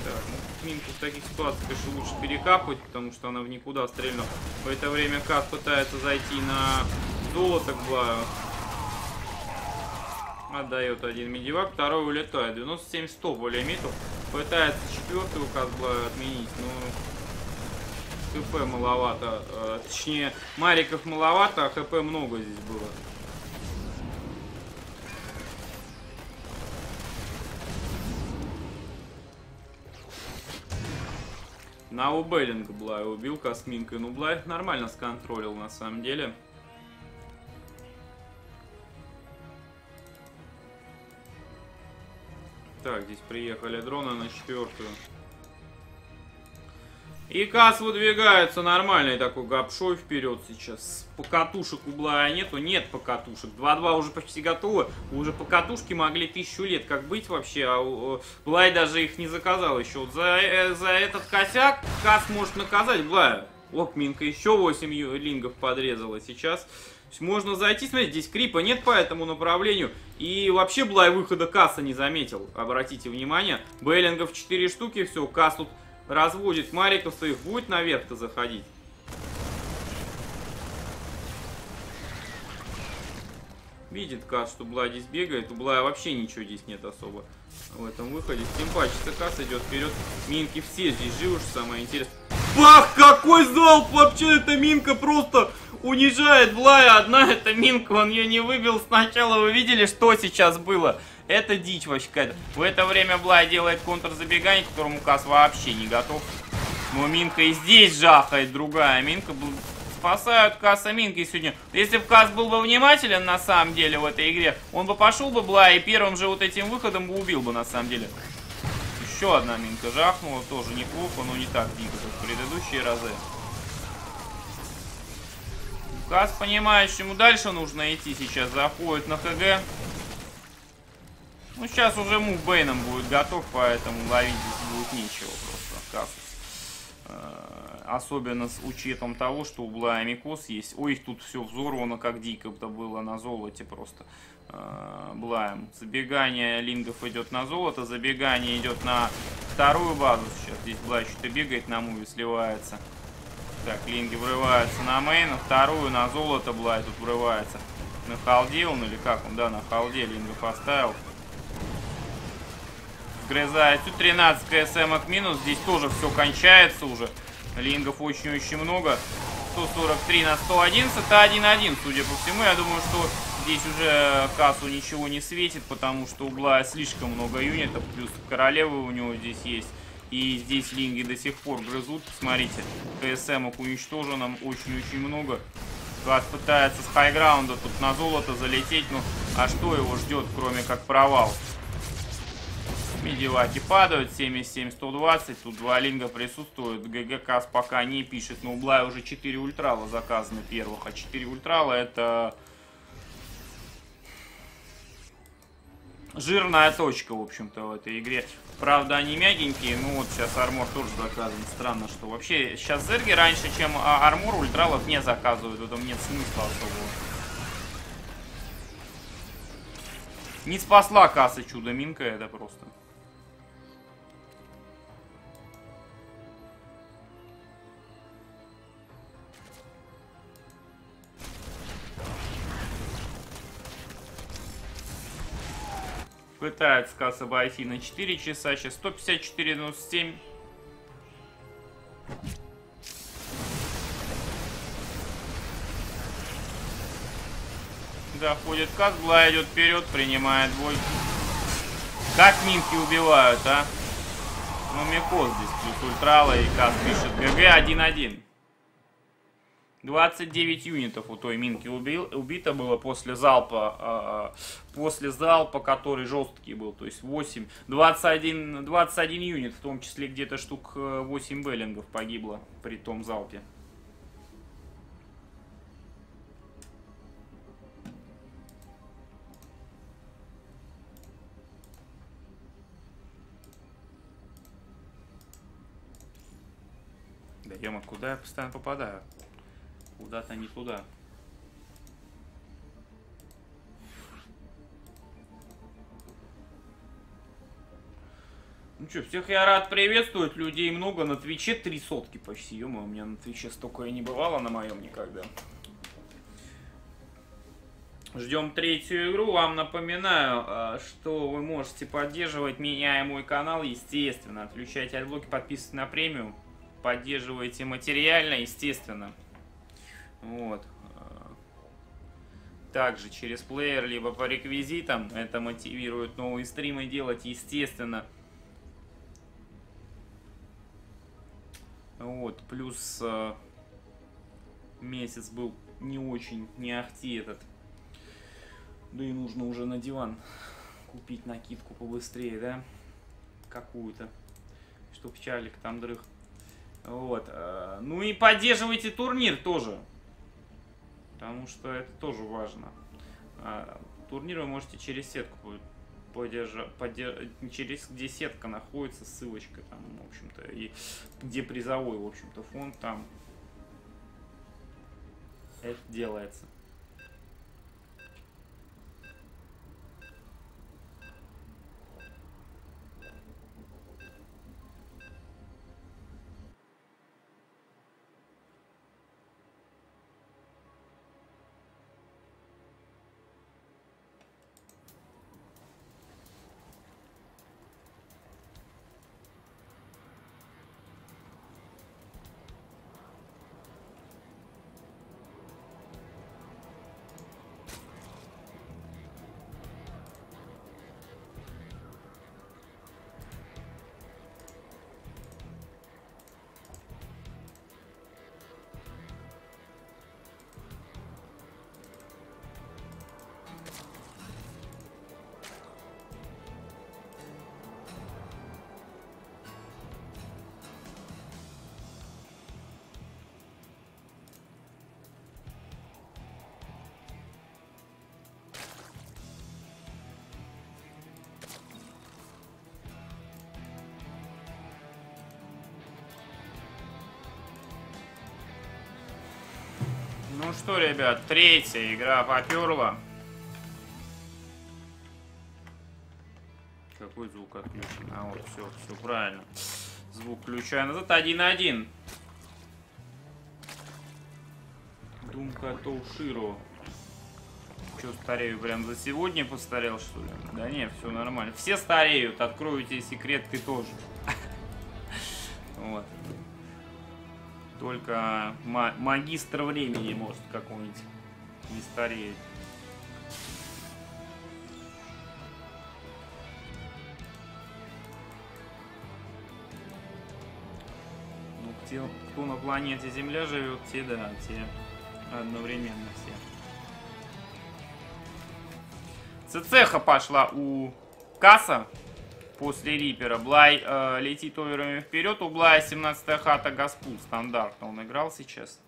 Так, ну, минку в таких ситуациях, конечно, лучше перекапывать, потому что она в никуда стрельнула. В это время Касс пытается зайти на золото к Блаю. Отдает один медивак, второй улетает. девяносто семь сто по лимиту. Пытается четвертую Касблаю отменить, но хп маловато. Точнее, мариков маловато, а хп много здесь было. На убеллинг Блай убил Касминкой. Ну, Блай нормально сконтролил на самом деле. Так, здесь приехали дроны на четвертую. И Касс выдвигается. Нормальный такой гапшой вперед сейчас. Покатушек у Блая нету. Нет покатушек. два-два уже почти готовы. Уже покатушки могли тысячу лет как быть вообще. А Блай даже их не заказал еще. Вот за, за этот косяк Касс может наказать Блая. Оп, минка еще восемь лингов подрезала сейчас. Можно зайти, смотрите, здесь крипа нет по этому направлению. И вообще Блай выхода Касса не заметил. Обратите внимание. Бейлингов четыре штуки, все, Касс тут разводит мариков своих. Будет наверх-то заходить. Видит Касс, что Блай здесь бегает. У Блая вообще ничего здесь нет особо в этом выходе. Тем паче Касс идет вперед. Минки все здесь живы, что самое интересное. Бах, какой залп! Вообще эта минка просто... унижает Блая. Одна эта минка, он ее не выбил сначала. Вы видели, что сейчас было? Это дичь вообще какая-то. В это время Блай делает контрзабегание, к которому Касс вообще не готов. Но минка и здесь жахает. Другая минка. Спасают Касса минки сегодня. Если бы Касс был бы внимателен на самом деле в этой игре, он бы пошел бы Блая и первым же вот этим выходом бы убил бы на самом деле. Еще одна минка жахнула. Тоже неплохо, но не так дико, как в предыдущие разы. Касс понимает, чему дальше нужно идти сейчас. Заходит на ХГ. Ну, сейчас уже мув бейном будет готов, поэтому ловить здесь будет нечего просто. Касс. Особенно с учетом того, что у Блая Микос есть. Ой, их тут все взорвано, как дико-то было на золоте просто. Блаем. Забегание лингов идет на золото. Забегание идет на вторую базу сейчас. Здесь Блай что-то бегает на муве, сливается. Так, линги врываются на мейн, на вторую, на золото Блай тут врывается. На халде он или как он, да, на халде линга поставил. Сгрызает тут тринадцать ксм-ок минус, здесь тоже все кончается уже. Лингов очень-очень много. сто сорок три на сто одиннадцать, это один-один, судя по всему. Я думаю, что здесь уже Кассу ничего не светит, потому что у Блая слишком много юнитов, плюс королевы у него здесь есть. И здесь линги до сих пор грызут. Смотрите, КСМ-ок уничтожено очень-очень много. Гад пытается с хайграунда тут на золото залететь. Ну, а что его ждет, кроме как провал? Медиваки падают. семьдесят семь сто двадцать. Тут два линга присутствуют. ГГ Кас пока не пишет. Но у Блая уже четыре ультрала заказаны первых. А четыре ультрала это... жирная точка, в общем-то, в этой игре. Правда, они мягенькие. Ну вот сейчас армор тоже заказан. Странно, что вообще сейчас зерги раньше, чем армор, ультралов не заказывают. В этом нет смысла особого. Не спасла Касса чудо-минка, это просто. Пытается Касса обойти на четыре часа. Сейчас сто пятьдесят четыре ноль семь. Доходит Касс. Бла идет вперед, принимает бой. Как минки убивают, а? Ну, Микос здесь плюс ультрала. И Касс пишет ГГ один один. двадцать девять юнитов у той минки убил, убито было после залпа, э, после залпа, который жесткий был, то есть двадцать один юнит, в том числе где-то штук восемь беллингов погибло при том залпе. Да ё-моё, куда я постоянно попадаю? Куда-то не туда. Ну что, всех я рад приветствовать. Людей много. На Твиче три сотки почти. Ё-моё, у меня на Твиче столько и не бывало на моем никогда. Ждем третью игру. Вам напоминаю, что вы можете поддерживать меня и мой канал. Естественно, отключайте от блоки, подписывайтесь на премиум. Поддерживайте материально, естественно. Вот. Также через плеер, либо по реквизитам. Это мотивирует новые стримы делать, естественно. Вот. Плюс э, месяц был не очень, не ахти этот. Да и нужно уже на диван купить накидку побыстрее, да? Какую-то. Чтоб чалик там дрых. Вот. Э, ну и поддерживайте турнир тоже. Потому что это тоже важно. Турнир вы можете через сетку поддержать, поддерж... через где сетка находится, ссылочка там, в общем-то, и где призовой, в общем-то, фонд там. Это делается. Ну что, ребят, третья игра поперла. Какой звук отключен? А вот, все, все правильно. Звук ключа назад. один один. Думка Тоуширо. Че, старею прям за сегодня постарел, что ли? Да не, все нормально. Все стареют, открою тебе секрет, ты тоже. Вот. Только магистр времени может какой-нибудь не стареет. те, кто на планете Земля живет, те, да, те одновременно все. Цеха пошла у Касса после Рипера. Блай э, летит оверами вперед. У Блая семнадцатая хата Газпул. Стандартно он играл сейчас.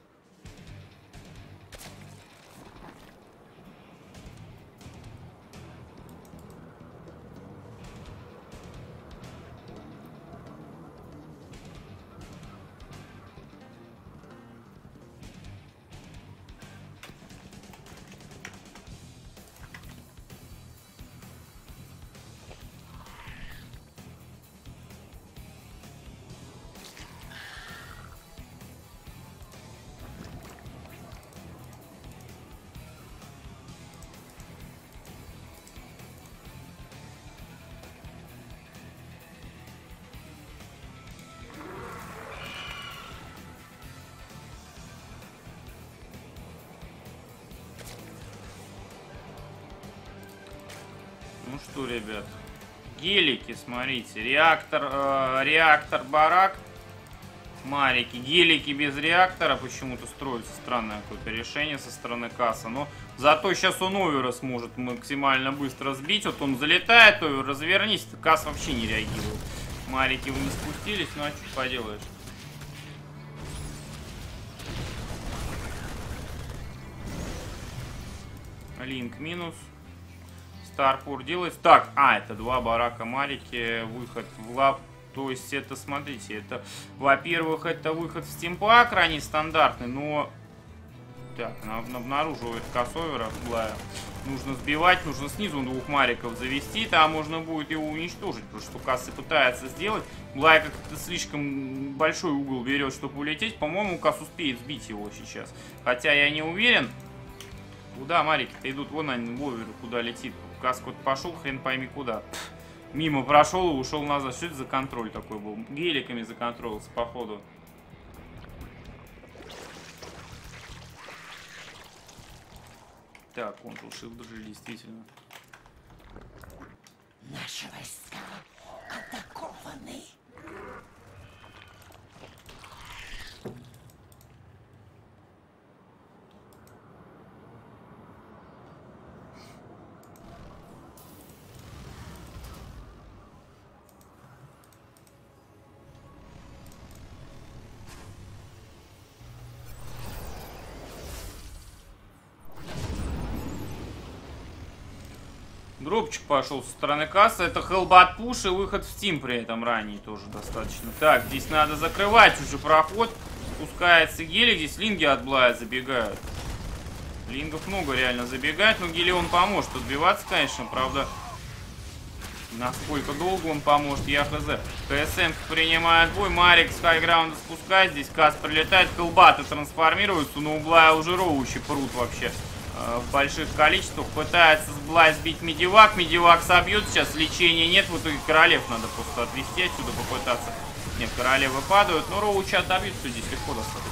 Что, ребят, гелики, смотрите, реактор, э, реактор, барак, марики, гелики без реактора, почему-то строится странное какое-то решение со стороны Касса, но зато сейчас он овера сможет максимально быстро сбить, вот он залетает, овер, развернись, Касс вообще не реагирует, марики вы не спустились, ну а что поделаешь. Линк минус. Старпур делается. Так, а, это два барака марики, выход в лап. То есть это, смотрите, это, во-первых, это выход в стимпак, ранее стандартный, но... Так, обнаруживает кассовера. Нужно сбивать, нужно снизу двух мариков завести, там можно будет его уничтожить, потому что Касса пытается сделать. Блай как-то слишком большой угол берет, чтобы улететь. По-моему, Касс успеет сбить его сейчас. Хотя я не уверен. Куда марики-то идут? Вон они, в овер, куда летит. Касс вот пошел, хрен пойми куда. Пфф, мимо прошел и ушел назад. Что это за контроль такой был? Геликами законтролился, походу. Так, он тушил даже действительно. Наши войска атакованы. Дропчик пошел со стороны Касса. Это хелбат пуш и выход в стим при этом ранее тоже достаточно. Так, здесь надо закрывать уже проход. Спускается гели. Здесь линги от Блая забегают. Лингов много реально забегает. Но гели он поможет отбиваться, конечно. Правда, насколько долго он поможет, я хз. КСМ принимает бой. Марик с хайграунда спускает. Здесь Касс прилетает. Хелбаты трансформируются. Но у Блая уже роучи прут вообще в больших количествах. Пытается Блай сбить медивак. Медивак собьет. Сейчас лечения нет. В итоге королев надо просто отвести отсюда, попытаться. Нет, королевы падают. Но роуча отобьют. Все здесь легко достаточно.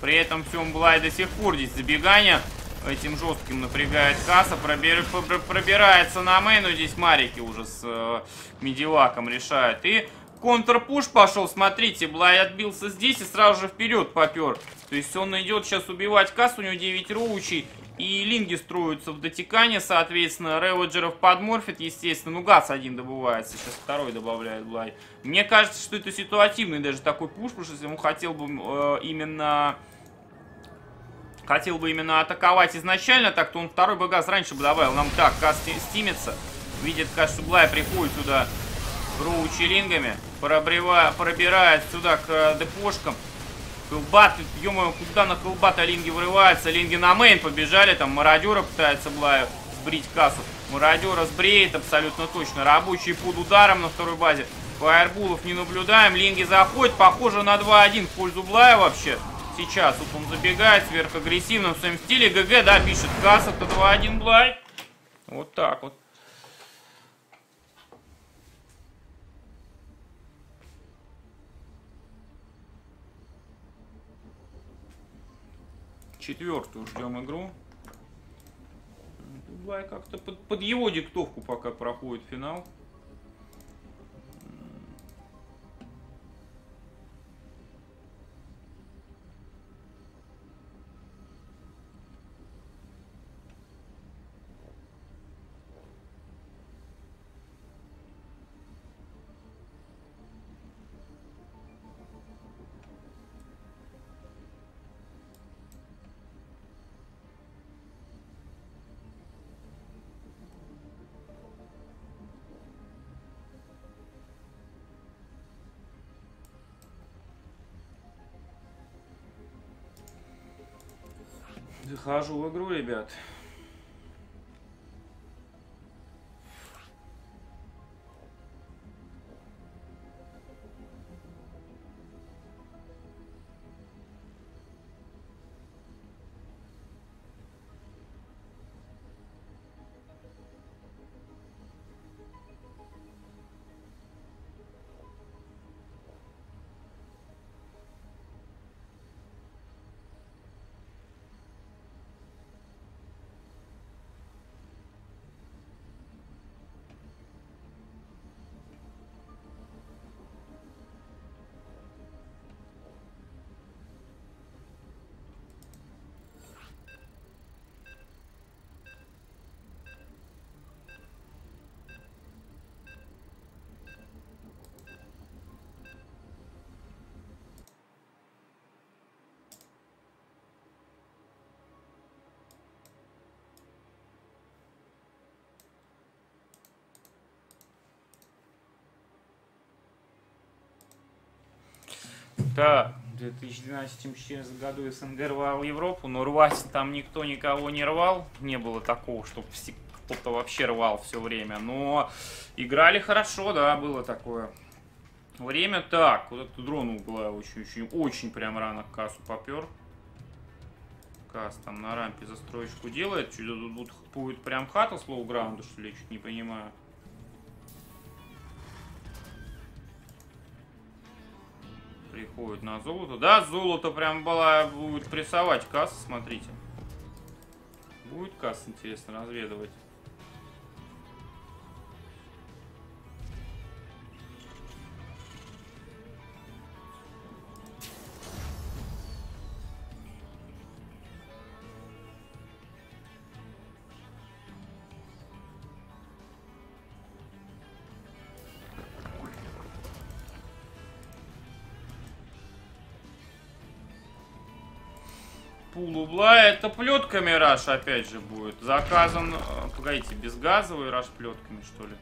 При этом всем Блай до сих пор здесь забегание. Этим жестким напрягает Касса. Пробер... Пробирается на мейну. Здесь марики уже с э, медиваком решают. И контрпуш пошел. Смотрите, Блай отбился здесь и сразу же вперед попер. То есть он идет сейчас убивать Кассу, у него девять роучей, и линги строятся в дотекании, соответственно, реводжеров подморфит, естественно, ну газ один добывается, сейчас второй добавляет Блай. Мне кажется, что это ситуативный даже такой пуш, потому что если он хотел бы э, именно... хотел бы именно атаковать изначально, так то он второй бы газ раньше бы добавил. Нам так, Касс стимится, видит, кажется, Блай приходит сюда роучи лингами, пробивает, пробирает сюда к депошкам. Хелбат, ё-моё, куда на хелбата линги врываются? Линги на мейн побежали, там мародера пытается Блаю сбрить Кассу. Мародера сбреет абсолютно точно. Рабочие под ударом на второй базе. Фаербулов не наблюдаем. Линги заходят, похоже на два один в пользу Блая вообще. Сейчас вот он забегает сверхагрессивно в своем стиле. ГГ, да, пишет Касса, это два один Блай. Вот так вот. Четвертую ждем игру. Блай как-то под, под его диктовку пока проходит финал. Захожу в игру, ребят. Да, в две тысячи двенадцатом году СНГ рвал Европу, но рвать там никто никого не рвал. Не было такого, чтобы кто-то вообще рвал все время. Но играли хорошо, да, было такое. Время так. Вот этот дрон угла очень-очень-очень прям рано Кассу попер. Касс там на рампе застройщику делает. Чуть тут будет прям хата слоу-граунда, что ли, я чуть не понимаю. Приходит на золото. Да, золото прям была, будет прессовать Касса, смотрите. Будет Касса, интересно, разведывать. Пул-убла, это плетками раш опять же будет. Заказан, погодите, безгазовый раш плетками, что ли?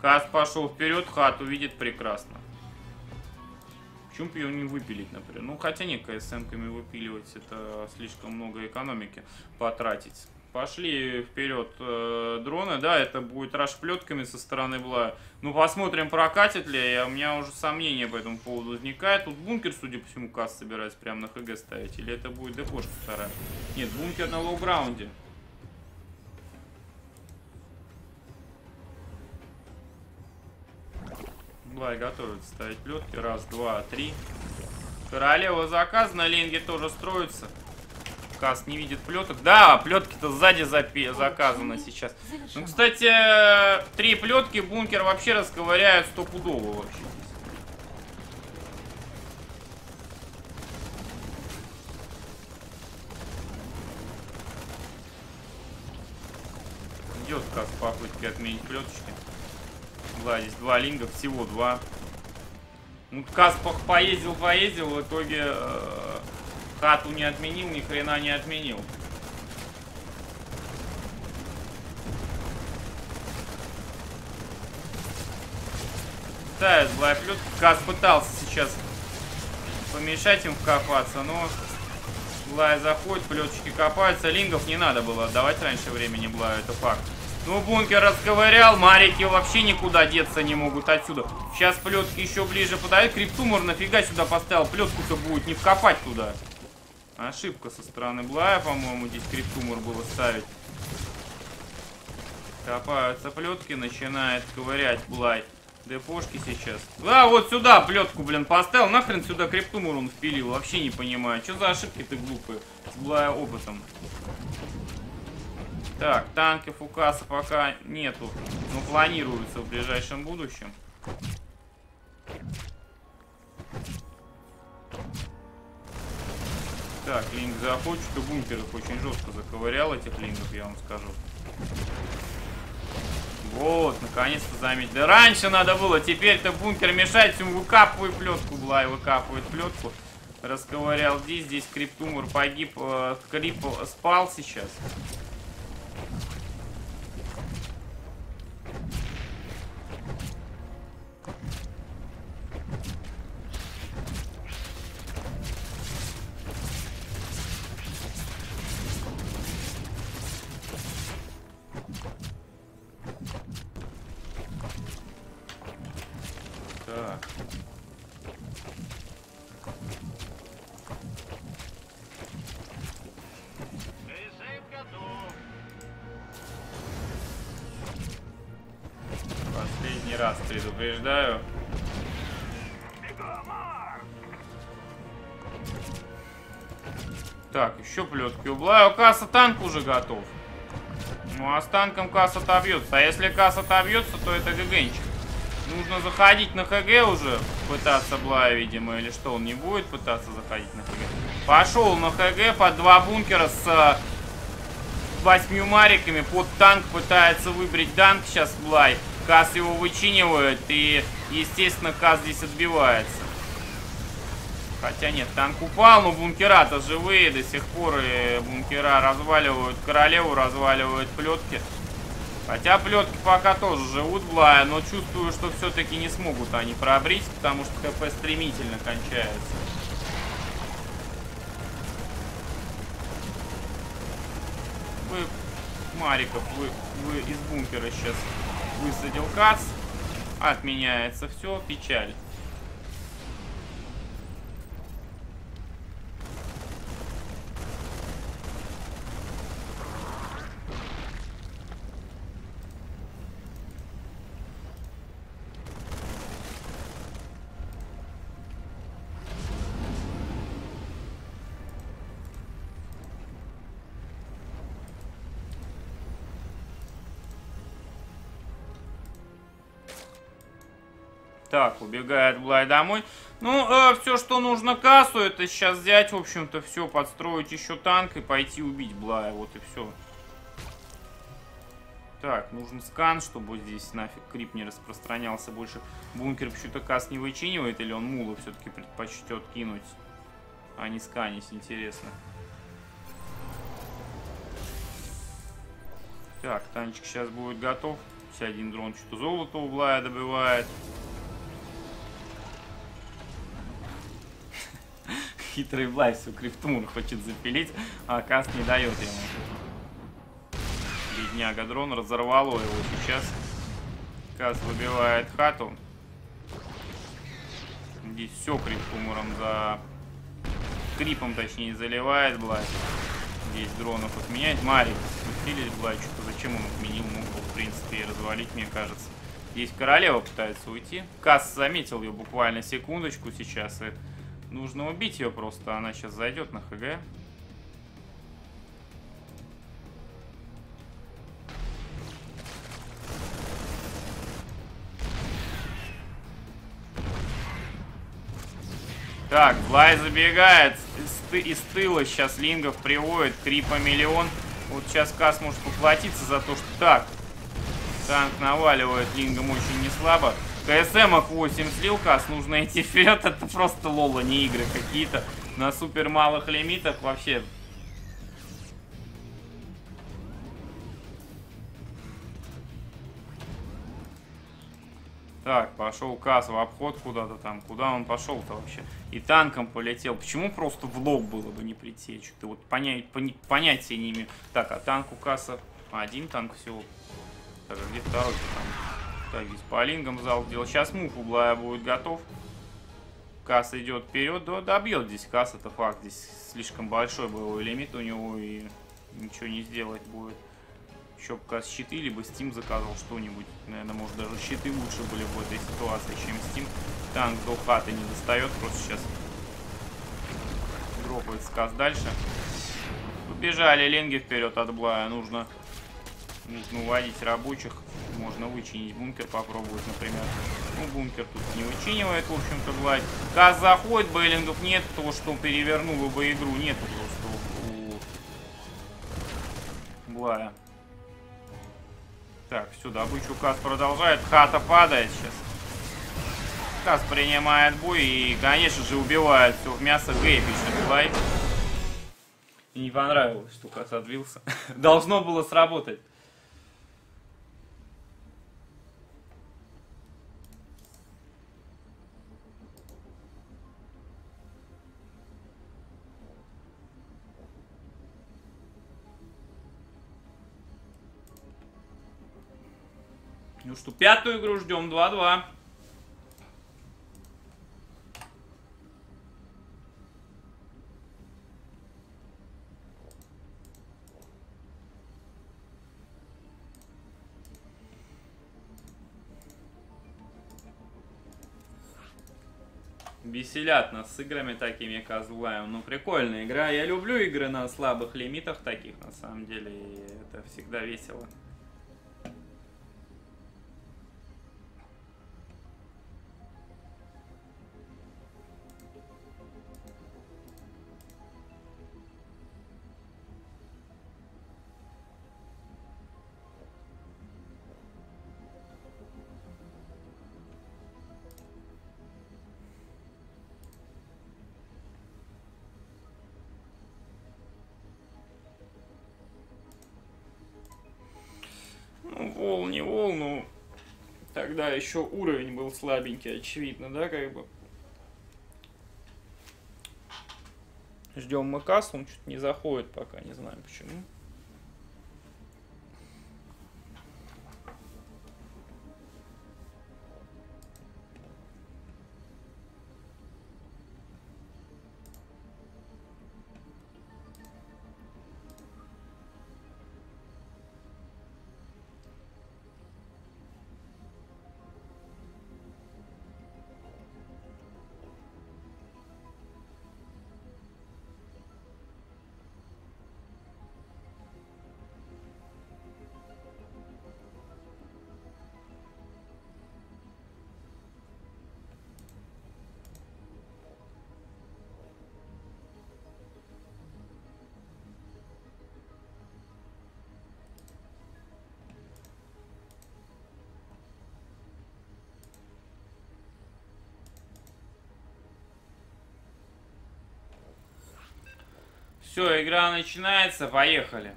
Касс пошел вперед, хату видит прекрасно. Почему ее не выпилить, например? Ну, хотя не КСМ-ками выпиливать, это слишком много экономики потратить. Пошли вперед э, дроны, да, это будет раш плетками со стороны Бла. Ну, посмотрим, прокатит ли, у меня уже сомнения по этому поводу возникает. Тут бункер, судя по всему, Касс собирается прямо на ХГ ставить, или это будет депошка вторая? Нет, бункер на лоу-граунде. Блай готовится ставить плетки, раз, два, три. Королева заказана, линги тоже строятся. Касс не видит плеток. Да, плетки-то сзади запи заказаны сейчас. Ну, кстати, три плетки бункер вообще расковыряют стопудово вообще. Идет Касс попытки отменить плеточки. Да, здесь два линга, всего два. Ну, Касс поездил-поездил, в итоге... Э Хату не отменил, ни хрена не отменил. Да, злая плютка. Касс пытался сейчас помешать им вкопаться, но Блай заходит, плеточки копаются. Лингов не надо было отдавать раньше времени Блаю, это факт. Ну, бункер расковырял, марики вообще никуда деться не могут отсюда. Сейчас плетки еще ближе подают. Криптумор нафига сюда поставил, плетку-то будет не вкопать туда. Ошибка со стороны Блая, по-моему, здесь криптумор было ставить. Копаются плетки, начинает ковырять Блай. Депошки сейчас. Да, вот сюда плетку, блин, поставил. Нахрен сюда криптумор он впилил. Вообще не понимаю, что за ошибки-то глупые. С Блая опытом. Так, танков у Касса пока нету. Но планируется в ближайшем будущем. Так, линк захочет, и бункер их очень жестко заковырял, этих линков, я вам скажу. Вот, наконец-то заметили. Да раньше надо было, теперь-то бункер мешает, всем выкапывает плетку, Блай выкапывает плетку. Расковырял здесь, здесь криптумор погиб, э, крип спал сейчас. Так. Призыв готов. Последний раз предупреждаю. Так, еще плетки ублаю. Касса танк уже готов. Ну а с танком Касса отобьется. А если Касса отобьется, то это ГГНчик. Нужно заходить на ХГ уже. Пытаться Блая, видимо, или что, он не будет пытаться заходить на ХГ. Пошел на ХГ под два бункера с восьмью мариками. Под танк пытается выбрить танк сейчас Блай. Касс его вычинивает и, естественно, Касс здесь отбивается. Хотя нет, танк упал, но бункера-то живые до сих пор, и бункера разваливают королеву, разваливают плетки. Хотя плетки пока тоже живут, Блая, но чувствую, что все-таки не смогут они пробрить, потому что ХП стремительно кончается. Вы, Мариков, вы, вы из бункера сейчас высадил Кац, отменяется все, печаль. Так, убегает Блай домой. Ну, э, все, что нужно Кассу, это сейчас взять, в общем-то, все, подстроить еще танк и пойти убить Блая. Вот и все. Так, нужен скан, чтобы здесь нафиг крип не распространялся больше. Бункер почему-то Касс не вычинивает, или он мулу все-таки предпочтет кинуть, а не сканить, интересно. Так, танчик сейчас будет готов. Один дрон что-то золото у Блая добивает. Хитрый Блай всю криптуру хочет запилить, а Касс не дает ему. Бедняга дрон, разорвало его сейчас. Касс выбивает хату. Здесь все криптумором за... Крипом, точнее, заливает Блай. Здесь дронов отменяет. Марик спустились, Блай, что-то зачем он отменил? Мог бы, в принципе, и развалить, мне кажется. Здесь королева пытается уйти. Касс заметил ее буквально секундочку сейчас и... Нужно убить ее просто, она сейчас зайдет на ХГ. Так, Блай забегает из, ты, из тыла, сейчас лингов приводит, крипа миллион. Вот сейчас Касс может поплатиться за то, что так. Танк наваливает лингом очень неслабо. КСМов восемь слил, Касс, нужно идти вперед, это просто лола, не игры какие-то. На супер малых лимитах вообще. Так, пошел Касс в обход куда-то там. Куда он пошел-то вообще? И танком полетел. Почему просто в лоб было бы не прийти? Что-то вот поня... понятия не имею. Так, а танк у Касса... Один танк всего. Так, а где второй танк? Так, здесь по лингам зал делал. Сейчас мув у Блая будет готов. Касс идет вперед. Да, добьет здесь Касс, это факт. Здесь слишком большой боевой лимит у него, и ничего не сделать будет. Еще бы Касс щиты, либо Steam заказал что-нибудь. Наверное, может, даже щиты лучше были в этой ситуации, чем Steam. Танк до хаты не достает. Просто сейчас дропается Касс дальше. Побежали линги вперед от Блая. Нужно... Нужно уводить рабочих. Можно вычинить бункер, попробовать, например. Ну, бункер тут не вычинивает, в общем-то, Блай. Касс заходит, бейлингов нет. То, что перевернуло бы игру, нету просто у Блая. Так, все, добычу Касс продолжает. Хата падает сейчас. Касс принимает бой и, конечно же, убивает все в мясо. Гей пишет Блай. Не понравилось, что Касс отбился. Должно было сработать. Ну что, пятую игру ждем, два-два. Веселят нас с играми такими, козлами. Ну, прикольная игра. Я люблю игры на слабых лимитах таких, на самом деле. И это всегда весело. Да, еще уровень был слабенький, очевидно, да, как бы. Ждем мы кассу, он чуть не заходит пока, не знаю почему. Все, игра начинается, поехали.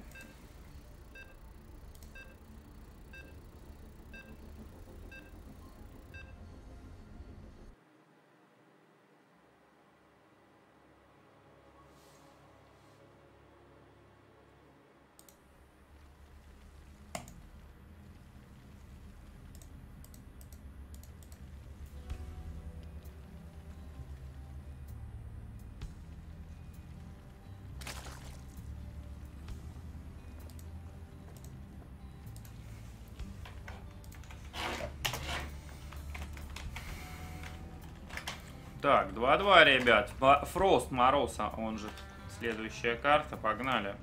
Так, два-два, ребят. Фрост Мороза, он же следующая карта. Погнали.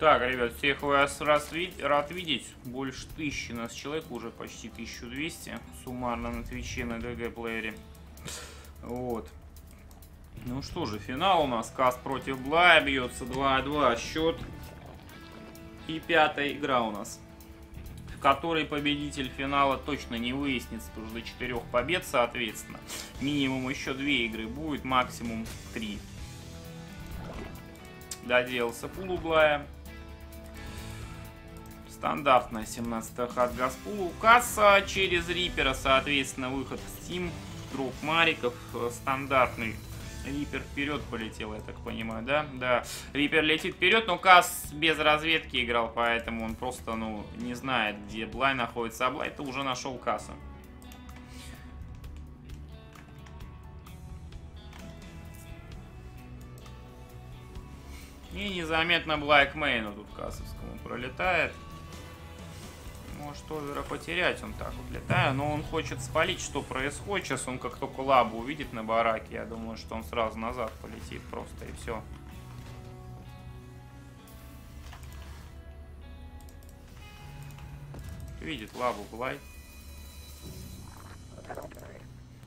Так, ребят, всех вас раз, рад видеть. Больше тысячи у нас человек, уже почти тысяча двести суммарно на Твиче, на ДГ-плеере. Вот. Ну что же, финал у нас. Касс против Блая бьется. два-два счет. И пятая игра у нас, в которой победитель финала точно не выяснится, потому что до четырёх побед, соответственно, минимум еще две игры будет, максимум три. Доделался пул у Блая. Стандартная семнадцатая хат Газпулу. Касса через Рипера, соответственно, выход в Steam. Друг Мариков. Стандартный. Рипер вперед полетел, я так понимаю, да? Да. Рипер летит вперед, но Касс без разведки играл, поэтому он просто, ну, не знает, где Блай находится. А Блай-то уже нашел Кассу. И незаметно Блай к мейну тут Кассовскому пролетает. Может овера потерять, он так вот летает, но он хочет спалить, что происходит. Сейчас он как только лабу увидит на бараке, я думаю, что он сразу назад полетит просто и все. Видит лабу Блай.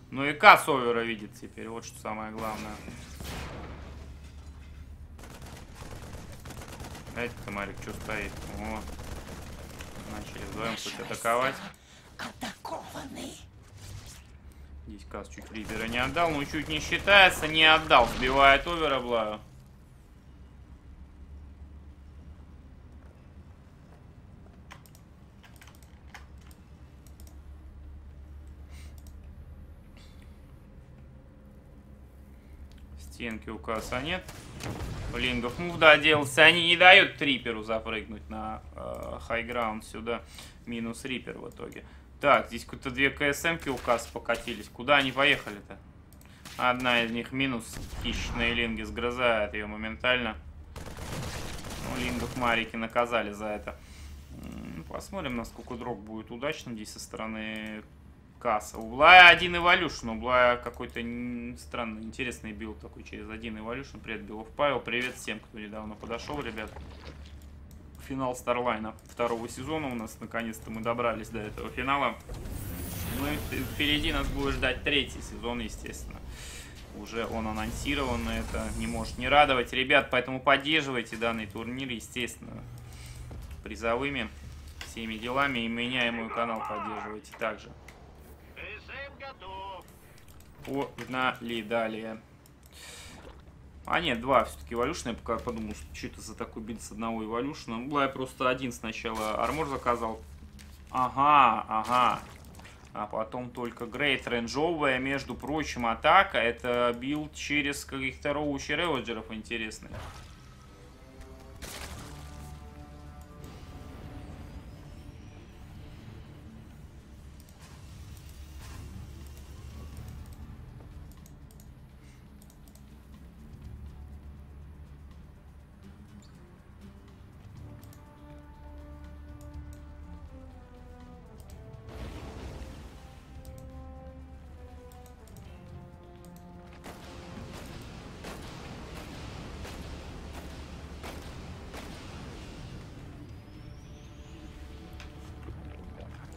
Ну и Касс овера видит теперь, вот что самое главное. Дайте комарик, что стоит? О. Начали вдвоем путь атаковать. Здесь Касс чуть лидера не отдал, но чуть не считается, не отдал. Сбивает овера Блаю. Стенки у Касса нет. Лингов мув доделался. Они не дают Риперу запрыгнуть на э, хайграунд сюда. Минус Рипер в итоге. Так, здесь какие-то две КСМки у Касса покатились. Куда они поехали-то? Одна из них минус. Хищные линги сгрызают ее моментально. Ну, лингов марики наказали за это. Посмотрим, насколько дроп будет удачным здесь со стороны Касса. У Блая один эволюшн. У Блая какой-то странный, интересный билд такой через один эволюшн. Привет, Белов Павел. Привет всем, кто недавно подошел, ребят. Финал Старлайна второго сезона у нас. Наконец-то мы добрались до этого финала. Ну и впереди нас будет ждать третий сезон, естественно. Уже он анонсирован. Это не может не радовать. Ребят, поэтому поддерживайте данный турнир, естественно, призовыми всеми делами. И меня, и мой канал поддерживайте также. Погнали далее. А нет, два все-таки эволюшна. Я пока подумал, что это за такой бит с одного эволюшна. Блай просто один сначала армор заказал. Ага, ага. А потом только грейт рейнджовая, между прочим, атака. Это билд через каких-то роучи реводжеров интересных.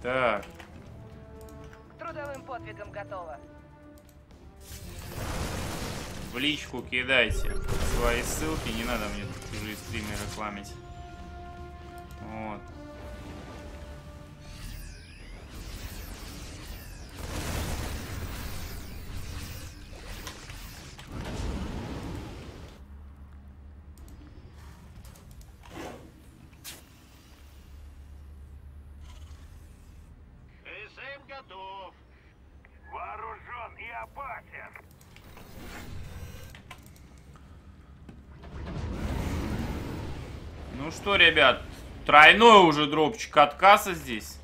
Так. К трудовым подвигам готово. В личку кидайте свои ссылки, не надо мне тут чужие стримы рекламить. Вот. Что, ребят, тройной уже дропчик от Касса здесь.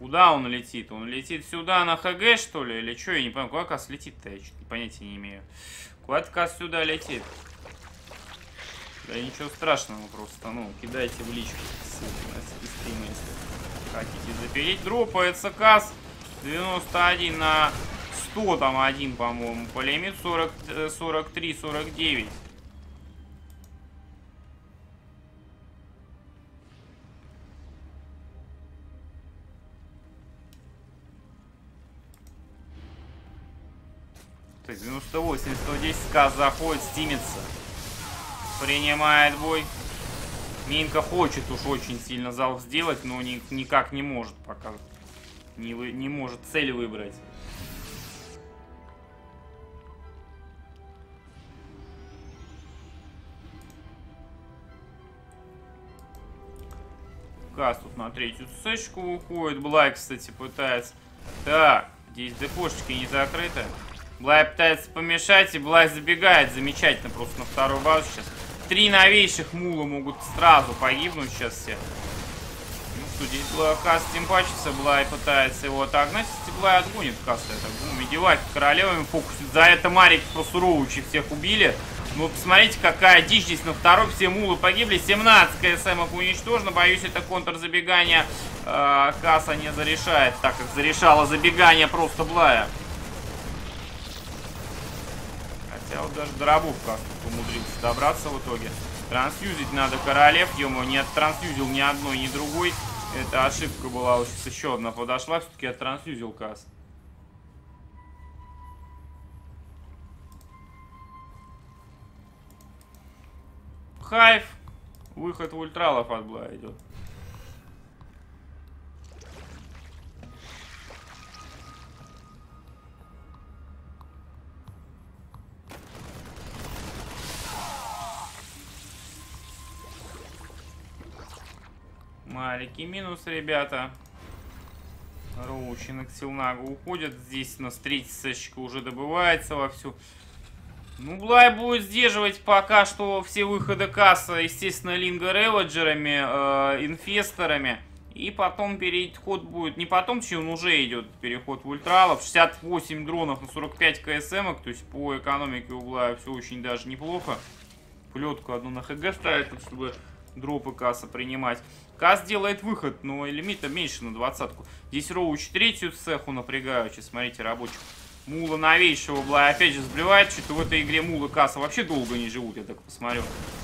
Куда он летит? Он летит сюда на ХГ, что ли? Или что? Я не понимаю, куда Касса летит-то? Я что-то понятия не имею. Куда-то Касса сюда летит. Да ничего страшного, просто, ну, кидайте в личку ссылки на стримы, если хотите запереть. Дропается Касс. девяносто один на сто, там один, по-моему. Полемит сорок, сорок три, сорок девять. девяносто восемь, сто десять, Касс заходит, стимится, принимает бой. Минка хочет уж очень сильно залп сделать, но ни, никак не может пока, не, вы, не может цель выбрать. Касс тут на третью цешку уходит, Блай, кстати, пытается. Так, здесь депошечки не закрыты. Блай пытается помешать, и Блай забегает замечательно просто на вторую базу сейчас. Три новейших мула могут сразу погибнуть сейчас все. Ну что, здесь Касс тимпачится, Блай пытается его отогнать, если Блай отгонит Касса. Это медиваки королевами фокусит. За это марики просто роучи всех убили. Ну посмотрите, какая дичь здесь на второй, все мулы погибли. семнадцать КСМов уничтожено, боюсь, это контрзабегание э, Касса не зарешает, так как зарешало забегание просто Блая. Я вот даже до рабов как-то умудрился добраться в итоге. Трансфьюзить надо королев, ё-моё, не оттрансфьюзил ни одной, ни другой. Это ошибка была, вот сейчас еще одна подошла, все-таки оттрансфьюзил Касс. Хайф. Выход в ультралов от Бла идет. Маленький минус, ребята. Роучинок Силнагу уходит. Здесь у нас третья сечка уже добывается вовсю. Ну, Блай будет сдерживать пока что все выходы Касса, естественно, линго-реводжерами, э, инфесторами. И потом переход будет... Не потом, чем уже идет переход в ультралов. шестьдесят восемь дронов на сорок пять КСМок. То есть по экономике у Блая все очень даже неплохо. Плетку одну на ХГ ставит, чтобы дропы Касса принимать. Касс делает выход, но лимита меньше на двадцатку. Здесь Роуч третью цеху напрягают. Сейчас смотрите, рабочих. Мула новейшего Блай опять же сбивает. Что-то в этой игре Мула Касса вообще долго не живут, я так посмотрю.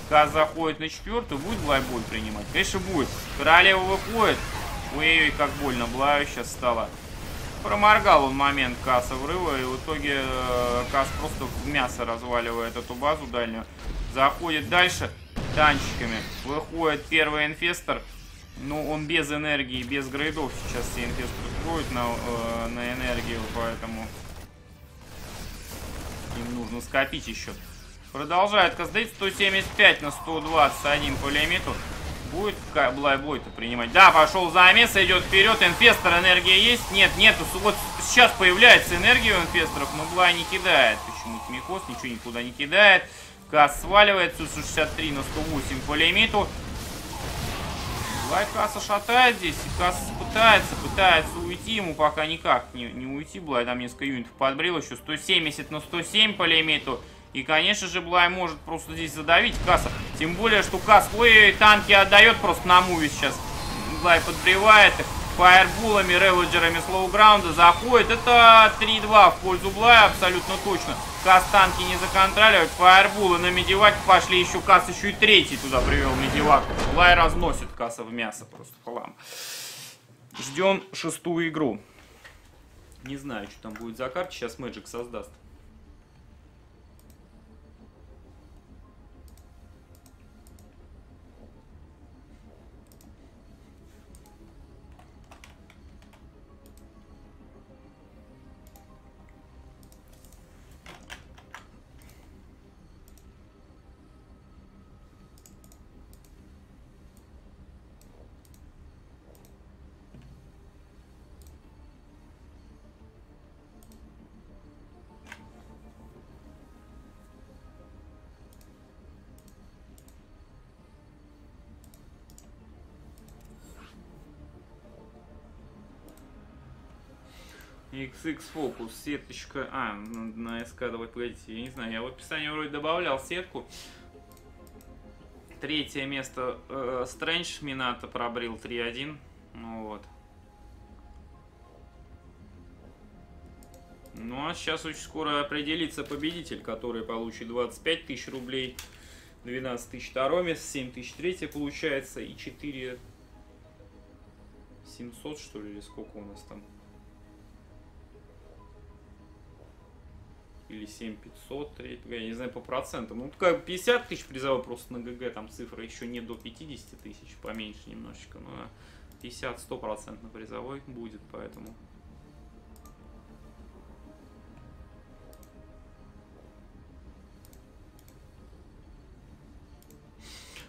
Касс заходит на четвертую. Будет Блай боль принимать? Конечно, будет. Королева выходит. Ой-ой-ой, как больно Блаю сейчас стало. Проморгал он момент Касса врыва. И в итоге э, Касс просто в мясо разваливает эту базу дальнюю. Заходит дальше танчиками. Выходит первый инфестор. Ну, он без энергии, без грейдов. Сейчас все инфесторы строят на, э, на энергию, поэтому... Им нужно скопить еще. Продолжает каздать. сто семьдесят пять на сто двадцать один по лимиту. Будет Блайбой-то принимать. Да, пошел замес, идет вперед. Инфестор, энергия есть? Нет, нету. Вот сейчас появляется энергия у инфесторов, но Блай не кидает. Почему-то Микос ничего никуда не кидает. Касс сваливает. сто шестьдесят три на сто восемь по лимиту. Блай Касса шатает здесь. И Касс пытается, пытается уйти. Ему пока никак не, не уйти. Блай там несколько юнитов подбрил еще. сто семьдесят на сто семь по лимиту. И, конечно же, Блай может просто здесь задавить Касса. Тем более, что Касс... Ой-ой-ой, танки отдает просто на муве сейчас. Блай подбривает их. Фаербулами, реводжерами слоуграунда заходит. Это три-два в пользу Блая абсолютно точно. Касс танки не законтроливает. Фаербулы на медиваке пошли еще. Касс еще и третий туда привел медивак. Блай разносит Касса в мясо просто хлам. Ждем шестую игру. Не знаю, что там будет за карта. Сейчас Мэджик создаст. икс икс фокус, сеточка. А, на СК давай, погодите, я не знаю, я в описании вроде добавлял сетку. Третье место э, Strange Мината пробрил три один. Ну вот. Ну а сейчас очень скоро определится победитель, который получит двадцать пять тысяч рублей, двенадцать тысяч второе место, семь тысяч третье получается и четыре тысячи семьсот что ли, или сколько у нас там? Или семь тысяч пятьсот, я не знаю по процентам. Ну, как пятьдесят тысяч призовой просто на ГГ, там цифра еще не до пятидесяти тысяч, поменьше немножечко. Но пятьдесят-сто процентов на призовой будет, поэтому...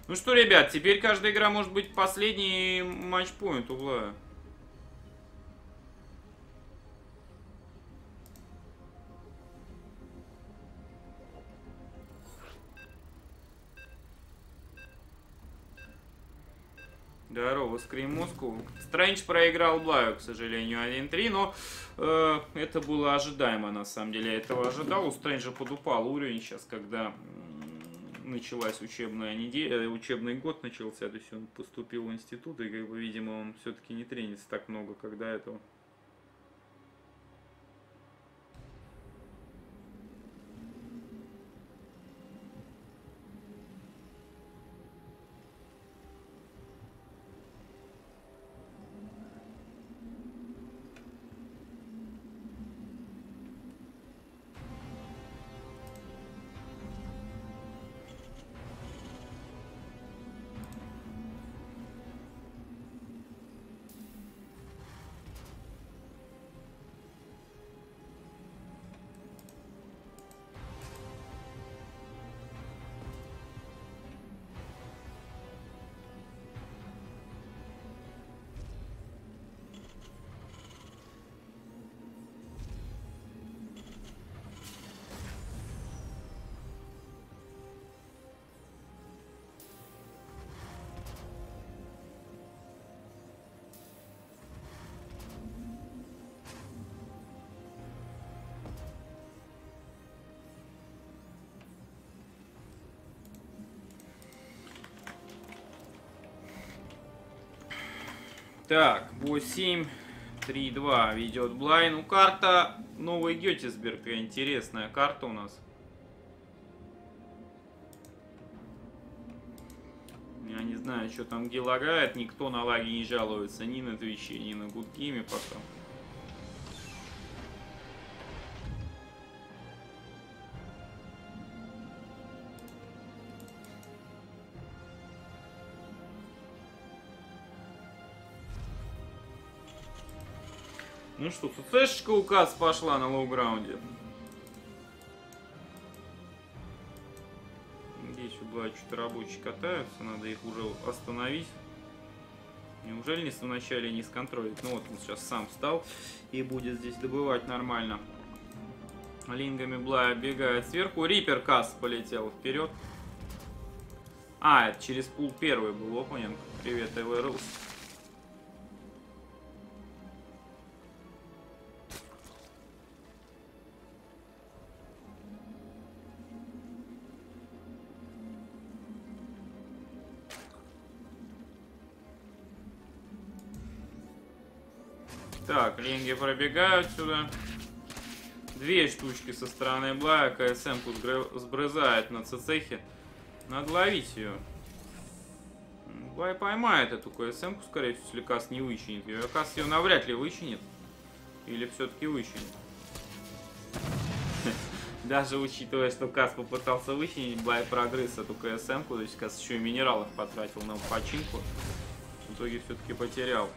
Ну что, ребят, теперь каждая игра может быть последний матчпоинт у Блая. Здорово, Скрим Москву. Стрэндж проиграл Блаю, к сожалению, один три, но э, это было ожидаемо, на самом деле. Я этого ожидал. У Стрэнджа подупал уровень сейчас, когда э, началась учебная неделя, учебный год начался, то есть он поступил в институт, и, как бы, видимо, он все-таки не тренится так много, как до этого. Так, восемь три два ведет Блайн. Ну, карта Новый Геттисберг. Интересная карта у нас. Я не знаю, что там где лагает. Никто на лаги не жалуется. Ни на Твиче, ни на GoodGame пока. Ну что, ЦЦшечка указ пошла на лоу-граунде. Здесь у Блайт что-то рабочие катаются, надо их уже остановить. Неужели не вначале не сконтролить? Ну вот он сейчас сам встал и будет здесь добывать нормально. Лингами Блайт бегает сверху. Риппер Касс полетел вперед. А, это через пул первый был опонент. Привет, ЭВРУС. Так, линги пробегают сюда. Две штучки со стороны Блая. КСМ тут сбрызает на цехе. Надо ловить ее. Блай поймает эту КСМ-ку, скорее всего, если Касс не вычинит ее. Касс ее навряд ли вычинит. Или все-таки вычинит. Даже учитывая, что Касс попытался вычинить, Блай прогрыз эту КСМ-ку. То есть Касс еще и минералов потратил на починку. В итоге все-таки потерял.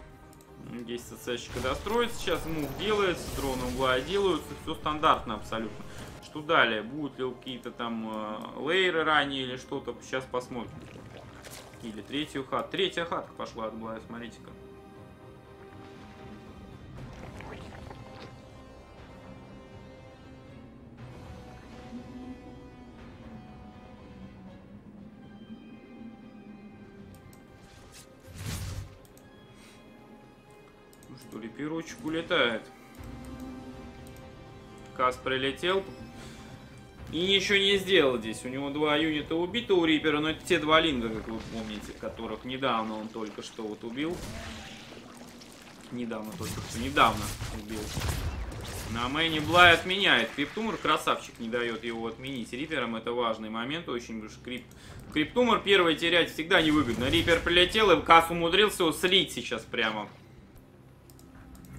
Здесь ЦЦ-щика достроится, сейчас мув делается, дроны угла делаются, все стандартно абсолютно. Что далее? Будут ли какие-то там э, лейеры ранее или что-то? Сейчас посмотрим. Или третью хат. Третья хатка пошла от Блая, смотрите-ка. Репирочек улетает. Касс прилетел. И ничего не сделал здесь. У него два юнита убиты у Рипера. Но это те два линга, как вы помните, которых недавно он только что вот убил. Недавно только что. Недавно убил. На мэне Блай отменяет. Криптумор красавчик, не дает его отменить Рипером. Это важный момент. Очень уж крип... Криптумор первый терять всегда невыгодно. Рипер прилетел и Касс умудрился его слить сейчас прямо.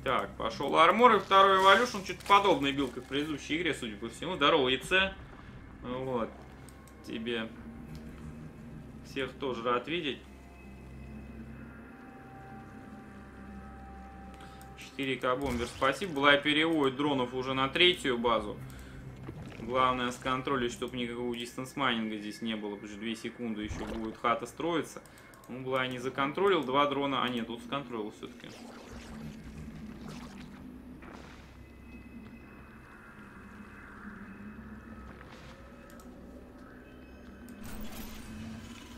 Так, пошел армор и второй эволюшн. Что-то подобное бил, как в предыдущей игре, судя по всему. Здорово, яйце. Вот. Тебе. Всех тоже рад видеть. четыре ка бомбер, спасибо. Блай переводит дронов уже на третью базу. Главное сконтролить, чтобы никакого дистанс-майнинга здесь не было. Потому что две секунды еще будет хата строиться. Ну, Блай не законтролил. Два дрона. А нет, тут сконтролил все-таки.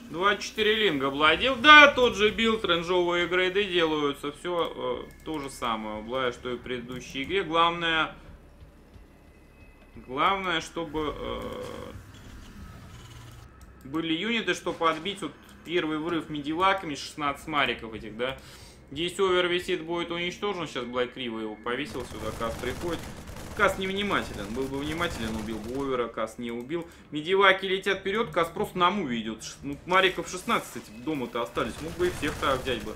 двадцать четыре линга Бладил. Да, тот же билд, рейнджовые грейды делаются. Все э, то же самое, Блая, что и в предыдущей игре. Главное, главное, чтобы э, были юниты, чтобы отбить вот первый врыв медилаками, шестнадцать мариков этих, да. Здесь овер висит, будет уничтожен. Сейчас Блай криво его повесил сюда, Касс приходит. Касс невнимателен. Был бы внимателен, убил бы овера, Касс не убил. Медиваки летят вперед, Касс просто на мув идет. Ну, мариков шестнадцать, кстати, дома-то остались. Мог бы и всех так взять бы.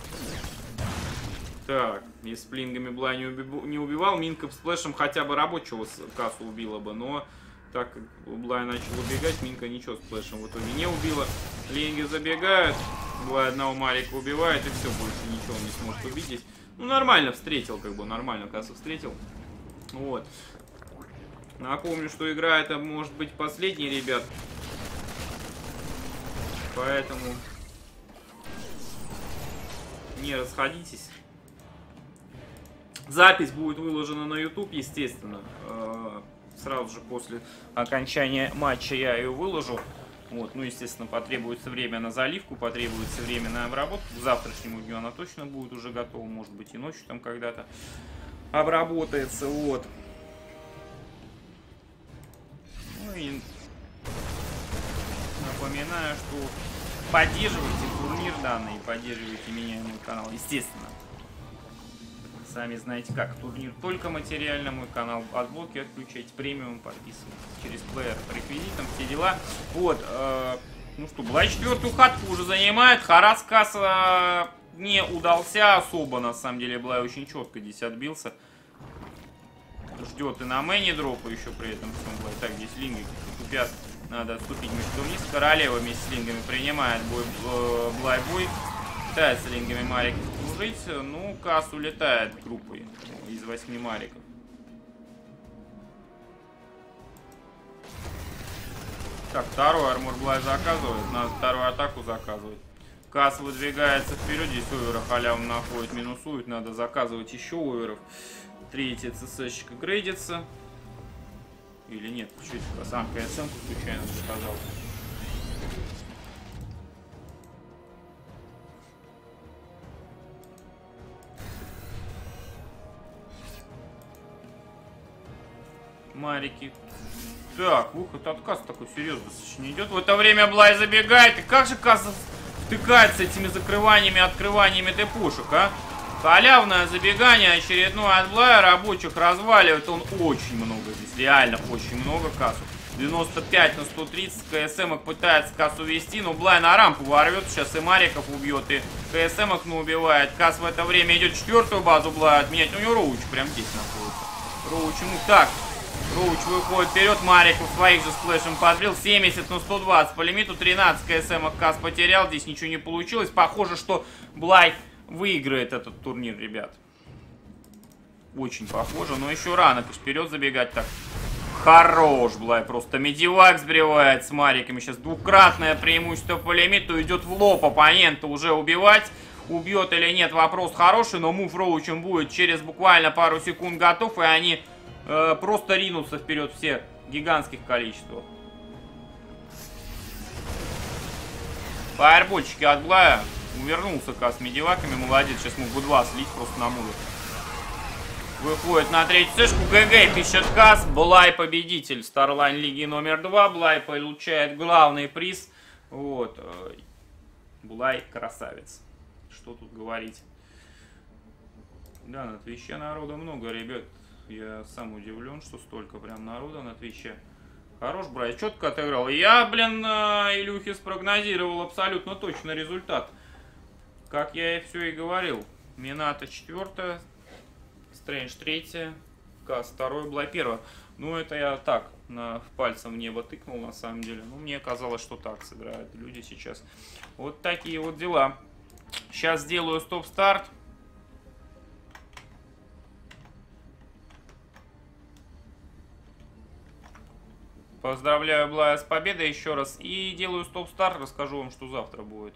Так, если бы лингами Блай не, убив... не убивал, Минка сплэшем хотя бы рабочего Кассу убила бы. Но так как Блай начал убегать, Минка ничего сплэшем в итоге не убила. Линги забегают, Блай одного марика убивает, и все, больше ничего он не сможет убить здесь. Ну, нормально встретил, как бы, нормально Кассу встретил. Вот. Напомню, что игра это может быть последняя, ребят. Поэтому не расходитесь. Запись будет выложена на YouTube, естественно. Сразу же после окончания матча я ее выложу. Вот. Ну, естественно, потребуется время на заливку, потребуется время на обработку. К завтрашнему дню она точно будет уже готова, может быть и ночью там когда-то обработается, вот. Ну и напоминаю, что поддерживайте турнир данный, поддерживайте меня и мой канал, естественно. сами знаете как. Турнир только материально, мой канал от блоки отключайте, премиум подписывайтесь через плеер по реквизитам, все дела. Вот, э, ну что, была четвертую хатку уже занимает, Харас Касса не удался особо, на самом деле, была очень четко здесь отбился. Ждет и на мэне дропа еще при этом. Так, здесь слинги купят. Надо отступить мечту вниз. Королева вместе с слингами принимает бой, э, блайбой. Пытается слингами мариков кружить. Ну, Кассу летает группой из восьми мариков. Так, второй армор блай заказывает. Надо вторую атаку заказывать. Касс выдвигается вперед. Здесь овера халявом находит, минусует. Надо заказывать еще оверов. Третья ЦС-щика грейдится. Или нет? Чуть-чуть сам оценку случайно заказал. Марики. Так, выход от Касса такой серьезно не идет. В это время Блай забегает. И как же Касса втыкается этими закрываниями, открываниями депушек, а? Халявное забегание очередное от Блая, рабочих разваливает он очень много здесь, реально очень много Кассу. девяносто пять на сто тридцать, КСМ пытается Кассу вести, но Блай на рампу ворвет, сейчас и мариков убьет, и КСМ их ну, убивает. Касс в это время идет четвертую базу Блая отменять, у него Роуч прям здесь находится. Роуч ему так, Роуч выходит вперед, мариков своих же сплэшем подрил, семьдесят на сто двадцать по лимиту, тринадцать КСМ Касс потерял, здесь ничего не получилось, похоже, что Блай выиграет этот турнир, ребят. Очень похоже, но еще рано. Пусть вперед забегать так. Хорош, Блай. Просто медивак сбривает с мариками. Сейчас двукратное преимущество по лимиту. Идет в лоб оппонента уже убивать. Убьет или нет, вопрос хороший. Но мув Роучем будет через буквально пару секунд готов. И они э, просто ринутся вперед все в гигантских количествах. Фаербольчики от Блая. Увернулся Касс медиваками, молодец. Сейчас мог бы два слить просто на муду. Выходит на третью цешку. ГГ пишет Касс. Блай победитель Starline лиги номер два. Блай получает главный приз. Вот. Блай красавец. Что тут говорить? Да, на Твиче народа много, ребят. Я сам удивлен, что столько прям народа на Твиче. Хорош, Брай, четко отыграл. Я, блин, Илюхи спрогнозировал абсолютно точно результат. Как я и все и говорил. Мината четвертая, Стрэндж третья, Касс второй, Блай первая. Ну, это я так, на, пальцем в небо тыкнул, на самом деле. Ну, мне казалось, что так сыграют люди сейчас. Вот такие вот дела. Сейчас сделаю стоп-старт. Поздравляю Блая с победой еще раз. И делаю стоп-старт, расскажу вам, что завтра будет.